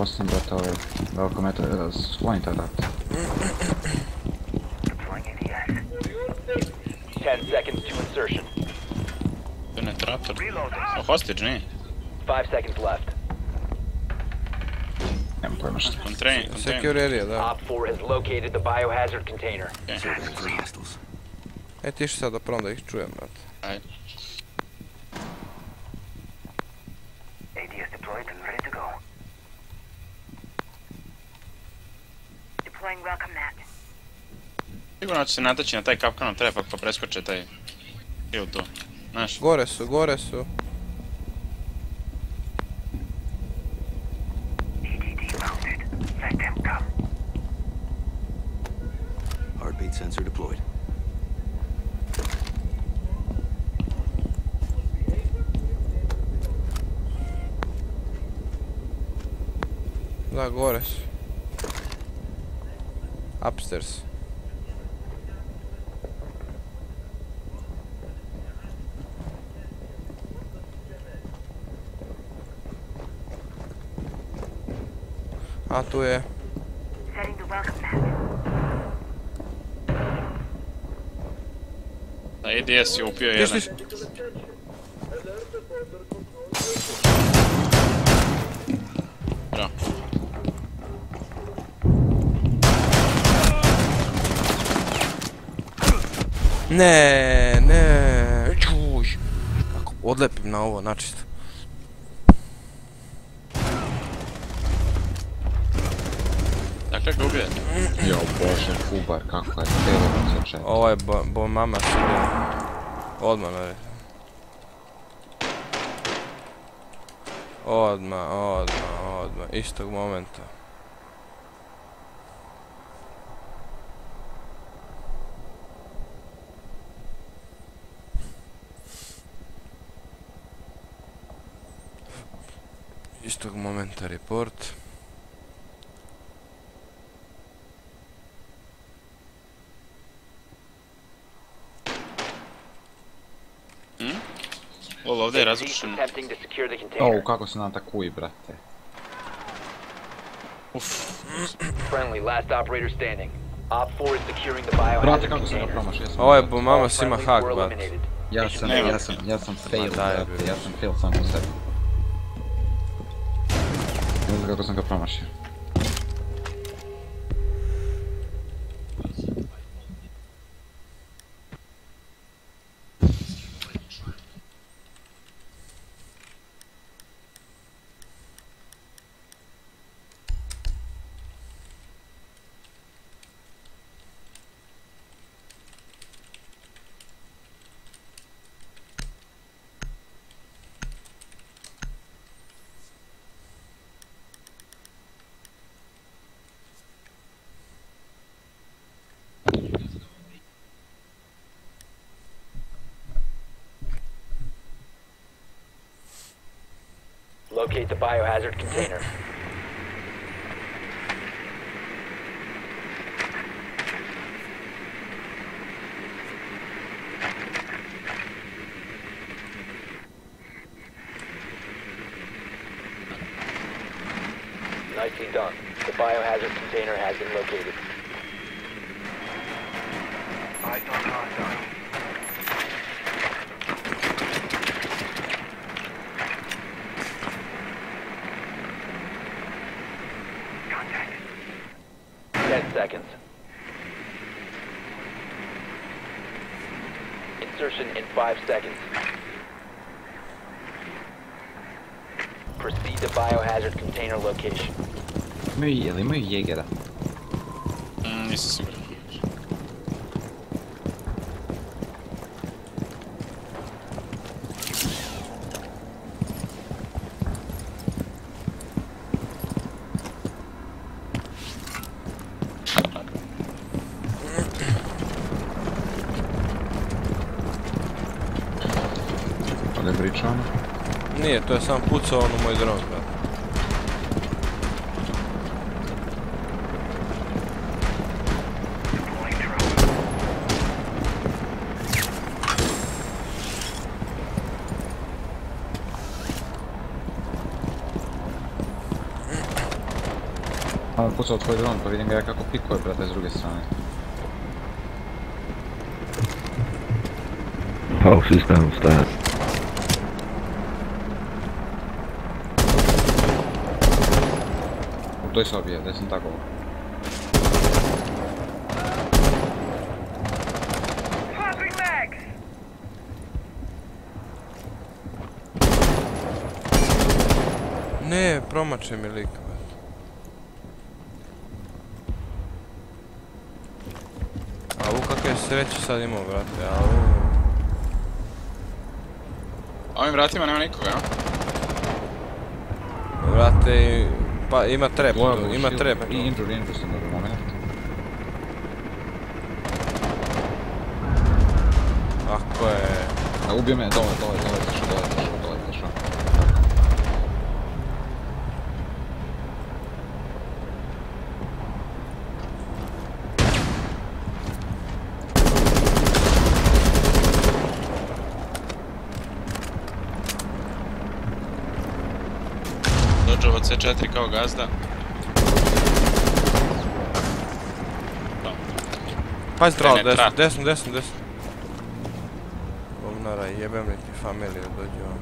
Frost in battle. Welcome at us. Point at that. Ten seconds to insertion. A hostage, eh? Five seconds left. Nemam pojma što. Secure area, da. Op four has located the biohazard container. E ti što sad da prvom da ih čujem, brate. Ajde. A D S deployed and ready to go. Deploying welcome mat. Sigurno će se nataći na taj kapkanom trepak pa preskoče taj... Ili to. Znaš? Gore su, gore su. Heartbeat sensor deployed. Da, gore su. Upstairs. A tu je. A D S je upio jedan. Bravo. Ne, ne. Čuj. Kako odlepim na ovo načisto. Kako ubije? Jo bože, kubar, kakva je telo začeta. Ovo je bo mama širija. Odmah nove. Odmah, odmah, odmah, istog momenta. Istog momenta report. Ovo ovdje je razrušeno. O, kako se nam atakuji, brate. Brate, kako sam ga promašio? Ovo je po mama svima hak, brate. Ja sam fail, brate. Ja sam fail sam u sebi. Ne znam kako sam ga promašio. Locate the biohazard container. Nicely done. The biohazard container has been located. Eyes on hostile. Seconds. Insertion in five seconds. Proceed to biohazard container location. Imaju jeli, imaju Jägera. Nisam siguran. Nije, to je sam pucao on u moj dron, brad. Mam pucał twój dron, powinien go jak jako pikłę bratę z drugiej strony. Pulse is downstairs. Doj sobie, daj sobie taką. Ne, promače mi lik. A u kakve sreće sad imao, brate, a u... A ovim vratima nema nikoga, ja? Vrate, pa ima trep, ima trep. I injured, injured sam dobro moment. Ako je... A ubije me, dole, dole, dole, tešo, dole, tešo, dole, tešo. C četiri kao gazda. Pazi trao, desno, desno, desno, desno. Govnara, jebem li ti familiju, dođi vam.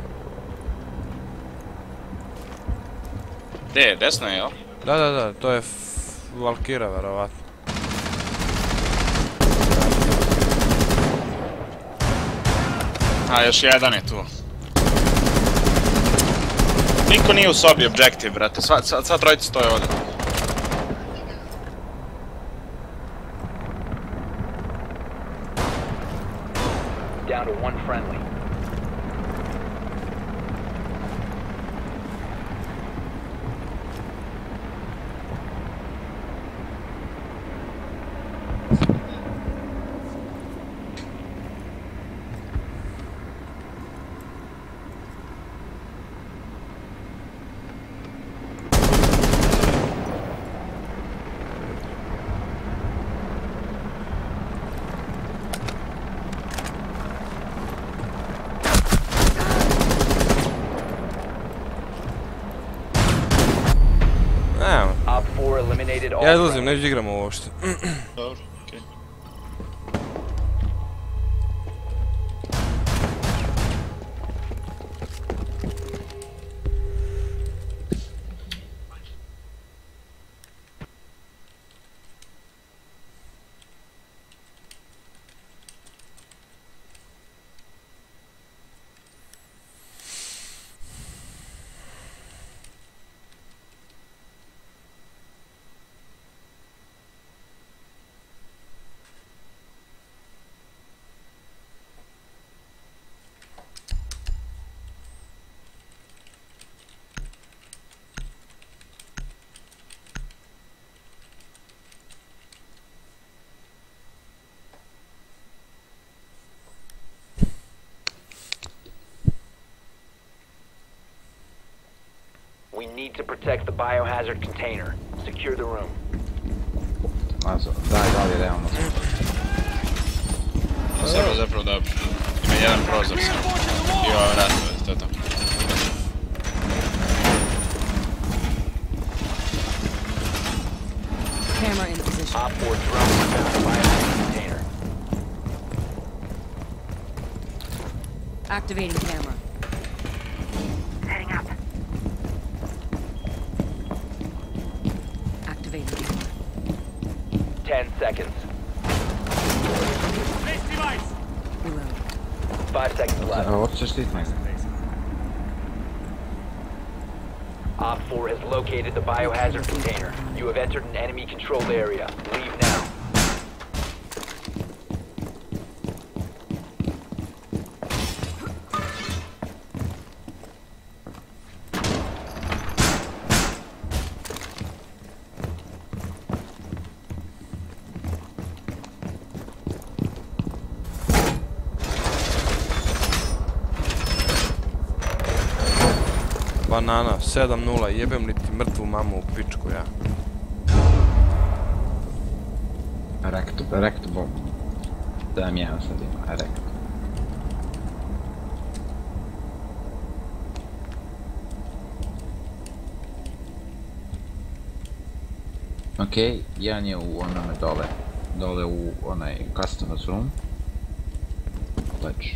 Gdje je, desno je, jel? Da, da, da, to je Valkyrie, verovatno. A, još jedan je tu. Niko nije u sobi objektiv, brate, sva trojica stoje ovdje. Ja izlazim, ne igramo ovo što. Dobro, okej. We need to protect the biohazard container. Secure the room. Mazo, daj, daj, daj, ono. Zapravo, zapravo, da ima jedan prozor sam. I ova vrata, to je to. Camera in the position. Op four drone without the biohazard container. Activating camera. ten seconds. Place device! Reload. five seconds left. Oh, what's your state, Mike? Op four has located the biohazard container. You have entered an enemy-controlled area. Leave now. Banana, sedam nula, jebem li ti mrtvu mamu u pičku, ja? Rekt, rekt bom. sedam jedan sad ima, rekt. Okej, okay, jedan je u onome dole, dole u onaj customer's room. Sledge.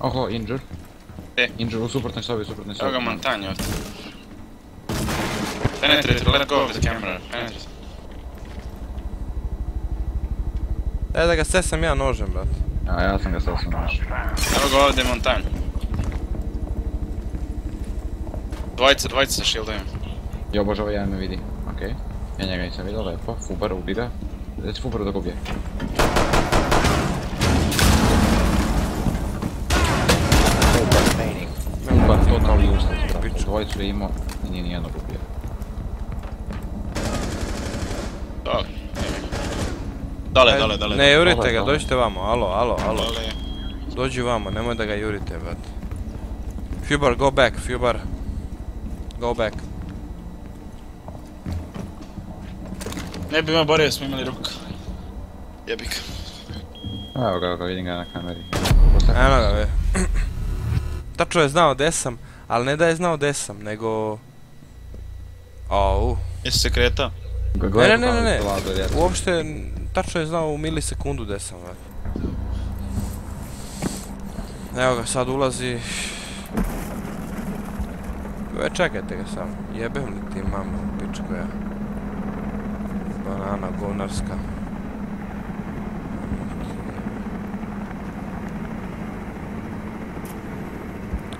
Oho, injured. E. Injured u suprotnoj sobi, suprotnoj sobi. Evo ga montanju ovdje. Penetrate, let go of the camera. Penetrate. Daj da ga sesam ja nožem, brat. A ja sam ga sesam nožem. Evo ga ovdje montanju. Dvojica, dvojica sa shieldovima. Jo bože, ovo jedan me vidi. Okej. Ja njega nisam vidio, lepo. Fubar, ubi ga. Dajte Fubaru da ga ubije. Dvojicu je imao i nije nijednog ubio. Dole. Dole, dole, dole. Ne jurite ga, dođite vamo, alo, alo, alo. Dođi vamo, nemoj da ga jurite, brat. Fubar, go back, Fubar. Go back. Ne bi me borio, smo imali ruku. Jebik. Evo ga, vidim ga na kameri. Eno ga, ve. Tačno je znao gdje sam. Ali ne da je znao gdje sam, nego... Au... Jesi se kretao? Ne, ne, ne, ne, uopšte tačno je znao u milisekundu gdje sam. Evo ga, sad ulazi... Ove, čekajte ga samo, jebem li ti mamu, pičko ja. Banana govnarska.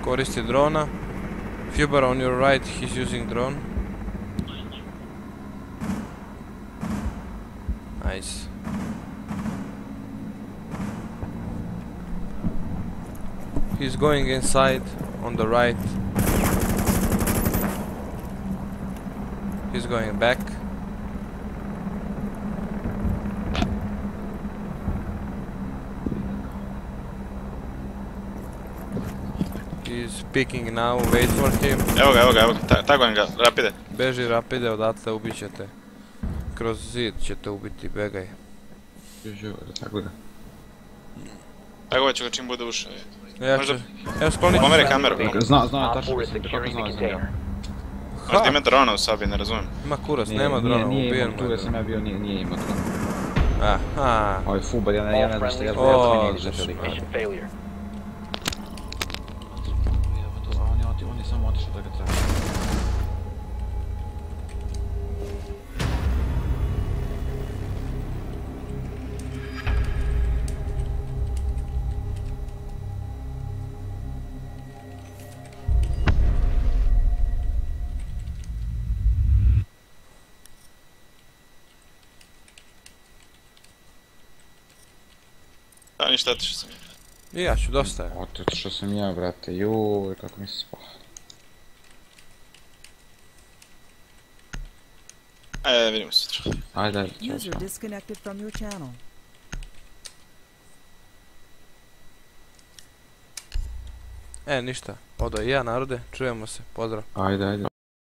Koristi drona. Fubar on your right, he's using drone. Nice. He's going inside on the right. He's going back. He's picking now, wait for him. Evo ga, evo ga, evo ga, tagujem ga, rapide. Beži rapide, odatle ubit ćete. Kroz zid ćete ubiti, begaj. Tako ga. Tako ću ga čim bude ušao. Evo sklonit ću. Pomeri kameru. Znao, znao, tačno sam, kako znao sam ja. Možda ima drona u sobi, ne razumijem. Ima kuras, nema drona, ubijem. Tu sam ja bio, nije ima drona. Aha. Ovo je Fubar, ja ne znam što je. Ooo, failure. Da, ništa otišao sam ja. I ja ću, dosta je. Otišao sam ja, brate, juuuuj, kako mi se spao. Ajde, vidimo se sutra. Ajde, ajde, čao. E, ništa, odo i ja narode, čujemo se, pozdrav. Ajde, ajde.